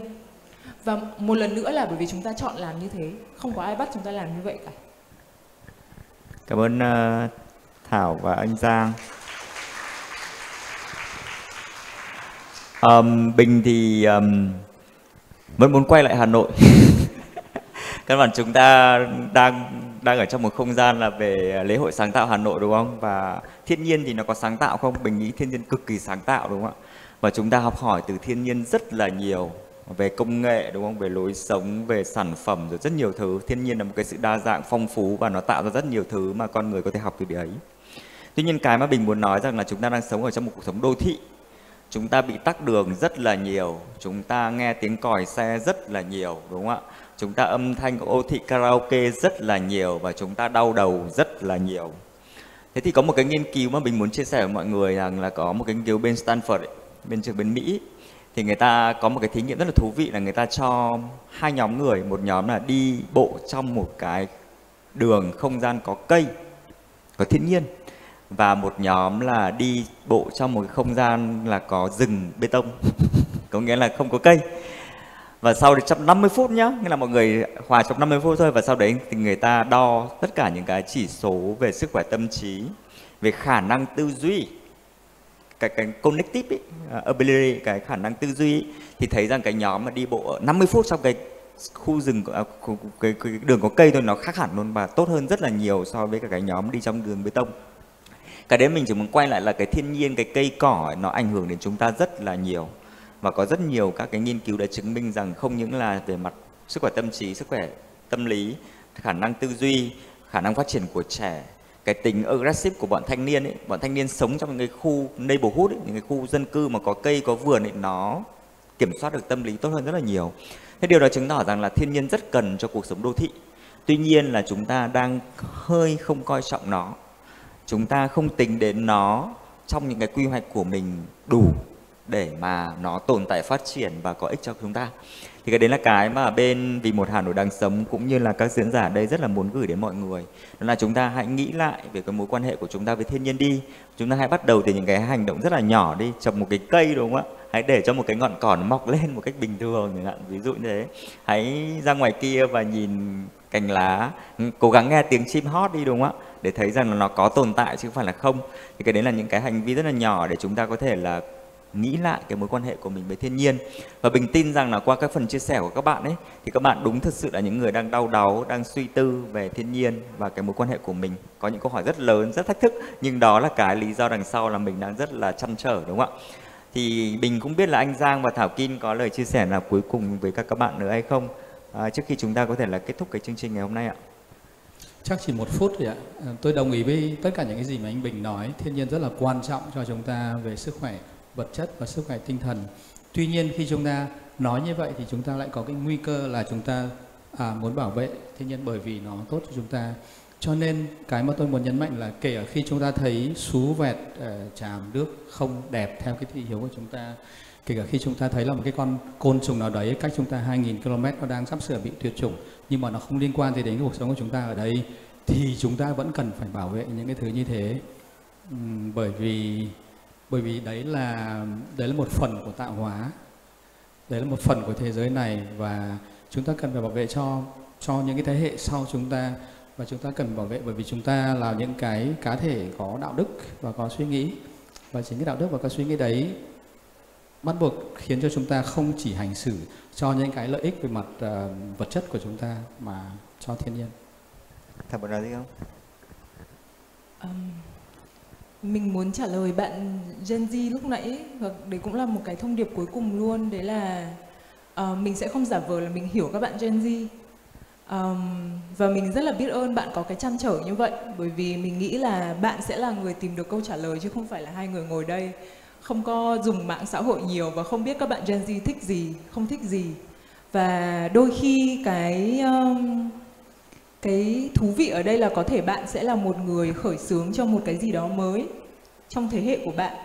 Và một lần nữa là bởi vì chúng ta chọn làm như thế, không có ai bắt chúng ta làm như vậy cả. Cảm ơn uh, Thảo và anh Giang. Um, Bình thì um, vẫn muốn quay lại Hà Nội. Các bạn, chúng ta đang đang ở trong một không gian là về lễ hội sáng tạo Hà Nội đúng không? Và thiên nhiên thì nó có sáng tạo không? Bình nghĩ thiên nhiên cực kỳ sáng tạo đúng không ạ? Và chúng ta học hỏi từ thiên nhiên rất là nhiều, về công nghệ đúng không? Về lối sống, về sản phẩm, rồi rất nhiều thứ. Thiên nhiên là một cái sự đa dạng phong phú và nó tạo ra rất nhiều thứ mà con người có thể học từ điều ấy. Tuy nhiên cái mà Bình muốn nói rằng là chúng ta đang sống ở trong một cuộc sống đô thị. Chúng ta bị tắc đường rất là nhiều, chúng ta nghe tiếng còi xe rất là nhiều đúng không ạ? Chúng ta âm thanh của ô thị karaoke rất là nhiều và chúng ta đau đầu rất là nhiều. Thế thì có một cái nghiên cứu mà mình muốn chia sẻ với mọi người rằng là có một cái nghiên cứu bên Stanford, ấy, bên trường bên Mỹ. Thì người ta có một cái thí nghiệm rất là thú vị là người ta cho hai nhóm người, một nhóm là đi bộ trong một cái đường không gian có cây, có thiên nhiên. Và một nhóm là đi bộ trong một không gian là có rừng bê tông, có nghĩa là không có cây. Và sau đấy trong năm mươi phút nhá, nghĩa là mọi người hòa trong năm mươi phút thôi. Và sau đấy thì người ta đo tất cả những cái chỉ số về sức khỏe tâm trí, về khả năng tư duy, cái, cái cognitive ấy, ability, cái khả năng tư duy ấy, thì thấy rằng cái nhóm mà đi bộ ở năm mươi phút trong cái khu rừng, khu, cái, cái đường có cây thôi, nó khác hẳn luôn và tốt hơn rất là nhiều so với cả cái nhóm đi trong đường bê tông. Cái đấy mình chỉ muốn quay lại là cái thiên nhiên, cái cây cỏ ấy, nó ảnh hưởng đến chúng ta rất là nhiều. Và có rất nhiều các cái nghiên cứu đã chứng minh rằng không những là về mặt sức khỏe tâm trí, sức khỏe tâm lý, khả năng tư duy, khả năng phát triển của trẻ, cái tính aggressive của bọn thanh niên ấy, bọn thanh niên sống trong những cái khu neighborhood ấy, những cái khu dân cư mà có cây, có vườn ấy, nó kiểm soát được tâm lý tốt hơn rất là nhiều. Thế điều đó chứng tỏ rằng là thiên nhiên rất cần cho cuộc sống đô thị. Tuy nhiên là chúng ta đang hơi không coi trọng nó. Chúng ta không tính đến nó trong những cái quy hoạch của mình đủ để mà nó tồn tại, phát triển và có ích cho chúng ta. Thì cái đấy là cái mà bên Vì Một Hà Nội Đáng Sống cũng như là các diễn giả đây rất là muốn gửi đến mọi người. Đó là chúng ta hãy nghĩ lại về cái mối quan hệ của chúng ta với thiên nhiên đi. Chúng ta hãy bắt đầu từ những cái hành động rất là nhỏ đi. Trồng một cái cây đúng không ạ? Hãy để cho một cái ngọn cỏ mọc lên một cách bình thường, ví dụ như thế. Hãy ra ngoài kia và nhìn cành lá, cố gắng nghe tiếng chim hót đi đúng không ạ? Để thấy rằng là nó có tồn tại chứ không phải là không. Thì cái đấy là những cái hành vi rất là nhỏ để chúng ta có thể là nghĩ lại cái mối quan hệ của mình với thiên nhiên. Và Bình tin rằng là qua các phần chia sẻ của các bạn ấy, thì các bạn đúng thật sự là những người đang đau đáu, đang suy tư về thiên nhiên và cái mối quan hệ của mình. Có những câu hỏi rất lớn, rất thách thức, nhưng đó là cái lý do đằng sau là mình đang rất là trăn trở, đúng không ạ? Thì Bình cũng biết là anh Giang và Thảo Kim có lời chia sẻ là cuối cùng với các các bạn nữa hay không, à, trước khi chúng ta có thể là kết thúc cái chương trình ngày hôm nay ạ. Chắc chỉ một phút thì ạ. Tôi đồng ý với tất cả những cái gì mà anh Bình nói. Thiên nhiên rất là quan trọng cho chúng ta về sức khỏe vật chất và sức khỏe tinh thần. Tuy nhiên khi chúng ta nói như vậy thì chúng ta lại có cái nguy cơ là chúng ta à, muốn bảo vệ thiên nhiên bởi vì nó tốt cho chúng ta. Cho nên cái mà tôi muốn nhấn mạnh là kể khi chúng ta thấy xú vẹt uh, tràm nước không đẹp theo cái thị hiếu của chúng ta, kể cả khi chúng ta thấy là một cái con côn trùng nào đấy cách chúng ta hai nghìn ki lô mét nó đang sắp sửa bị tuyệt chủng nhưng mà nó không liên quan gì đến cuộc sống của chúng ta ở đây, thì chúng ta vẫn cần phải bảo vệ những cái thứ như thế. Uhm, bởi vì bởi vì đấy là đấy là một phần của tạo hóa, đấy là một phần của thế giới này, và chúng ta cần phải bảo vệ cho cho những cái thế hệ sau chúng ta. Và chúng ta cần bảo vệ bởi vì chúng ta là những cái cá thể có đạo đức và có suy nghĩ. Và chính cái đạo đức và cái suy nghĩ đấy bắt buộc khiến cho chúng ta không chỉ hành xử cho những cái lợi ích về mặt uh, vật chất của chúng ta mà cho thiên nhiên. Thật ra gì không? Um, mình muốn trả lời bạn Gen Z lúc nãy, và đấy cũng là một cái thông điệp cuối cùng luôn. Đấy là uh, mình sẽ không giả vờ là mình hiểu các bạn Gen Z. Um, và mình rất là biết ơn bạn có cái trăn trở như vậy, bởi vì mình nghĩ là bạn sẽ là người tìm được câu trả lời chứ không phải là hai người ngồi đây không có dùng mạng xã hội nhiều và không biết các bạn Gen Z thích gì, không thích gì. Và đôi khi cái um, cái thú vị ở đây là có thể bạn sẽ là một người khởi xướng cho một cái gì đó mới trong thế hệ của bạn.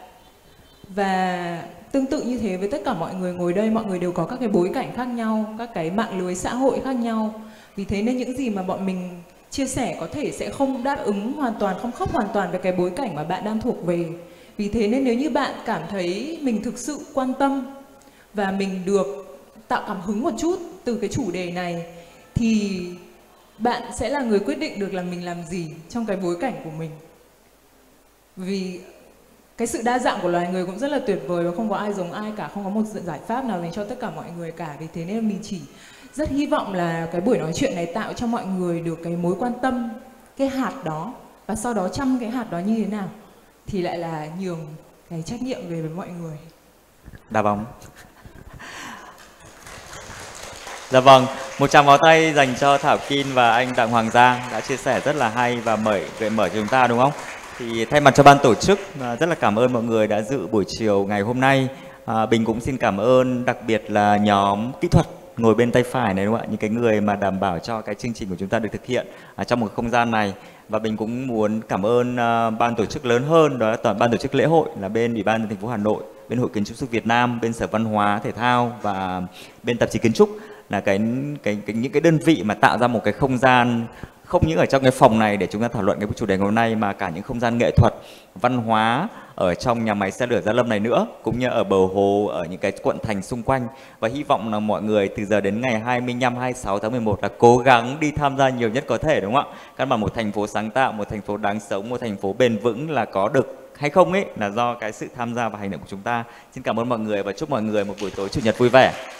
Và tương tự như thế với tất cả mọi người ngồi đây, mọi người đều có các cái bối cảnh khác nhau, các cái mạng lưới xã hội khác nhau. Vì thế nên những gì mà bọn mình chia sẻ có thể sẽ không đáp ứng hoàn toàn, không khớp hoàn toàn về cái bối cảnh mà bạn đang thuộc về. Vì thế nên nếu như bạn cảm thấy mình thực sự quan tâm và mình được tạo cảm hứng một chút từ cái chủ đề này, thì bạn sẽ là người quyết định được là mình làm gì trong cái bối cảnh của mình. Vì cái sự đa dạng của loài người cũng rất là tuyệt vời và không có ai giống ai cả, không có một giải pháp nào dành cho tất cả mọi người cả. Vì thế nên mình chỉ rất hy vọng là cái buổi nói chuyện này tạo cho mọi người được cái mối quan tâm, cái hạt đó, và sau đó chăm cái hạt đó như thế nào thì lại là nhường cái trách nhiệm về với mọi người. Đá bóng. Dạ vâng, một tràng pháo tay dành cho Thảo Kim và anh Đặng Hoàng Giang đã chia sẻ rất là hay và mở gợi mở cho chúng ta, đúng không? Thì thay mặt cho ban tổ chức rất là cảm ơn mọi người đã dự buổi chiều ngày hôm nay. À, Bình cũng xin cảm ơn đặc biệt là nhóm kỹ thuật ngồi bên tay phải này, đúng không ạ? Những cái người mà đảm bảo cho cái chương trình của chúng ta được thực hiện à, trong một không gian này. Và Bình cũng muốn cảm ơn uh, ban tổ chức lớn hơn, đó là toàn ban tổ chức lễ hội, là bên Ủy ban Nhân dân thành phố Hà Nội, bên Hội Kiến trúc sư Việt Nam, bên Sở Văn hóa Thể thao và bên Tạp chí Kiến trúc, là cái, cái, cái những cái đơn vị mà tạo ra một cái không gian không những ở trong cái phòng này để chúng ta thảo luận cái chủ đề ngày hôm nay, mà cả những không gian nghệ thuật, văn hóa ở trong nhà máy xe lửa Gia Lâm này nữa, cũng như ở bờ hồ, ở những cái quận thành xung quanh. Và hy vọng là mọi người từ giờ đến ngày hai mươi lăm, hai mươi sáu tháng mười một là cố gắng đi tham gia nhiều nhất có thể, đúng không ạ? Căn bản một thành phố sáng tạo, một thành phố đáng sống, một thành phố bền vững là có được hay không ấy là do cái sự tham gia và hành động của chúng ta. Xin cảm ơn mọi người và chúc mọi người một buổi tối chủ nhật vui vẻ.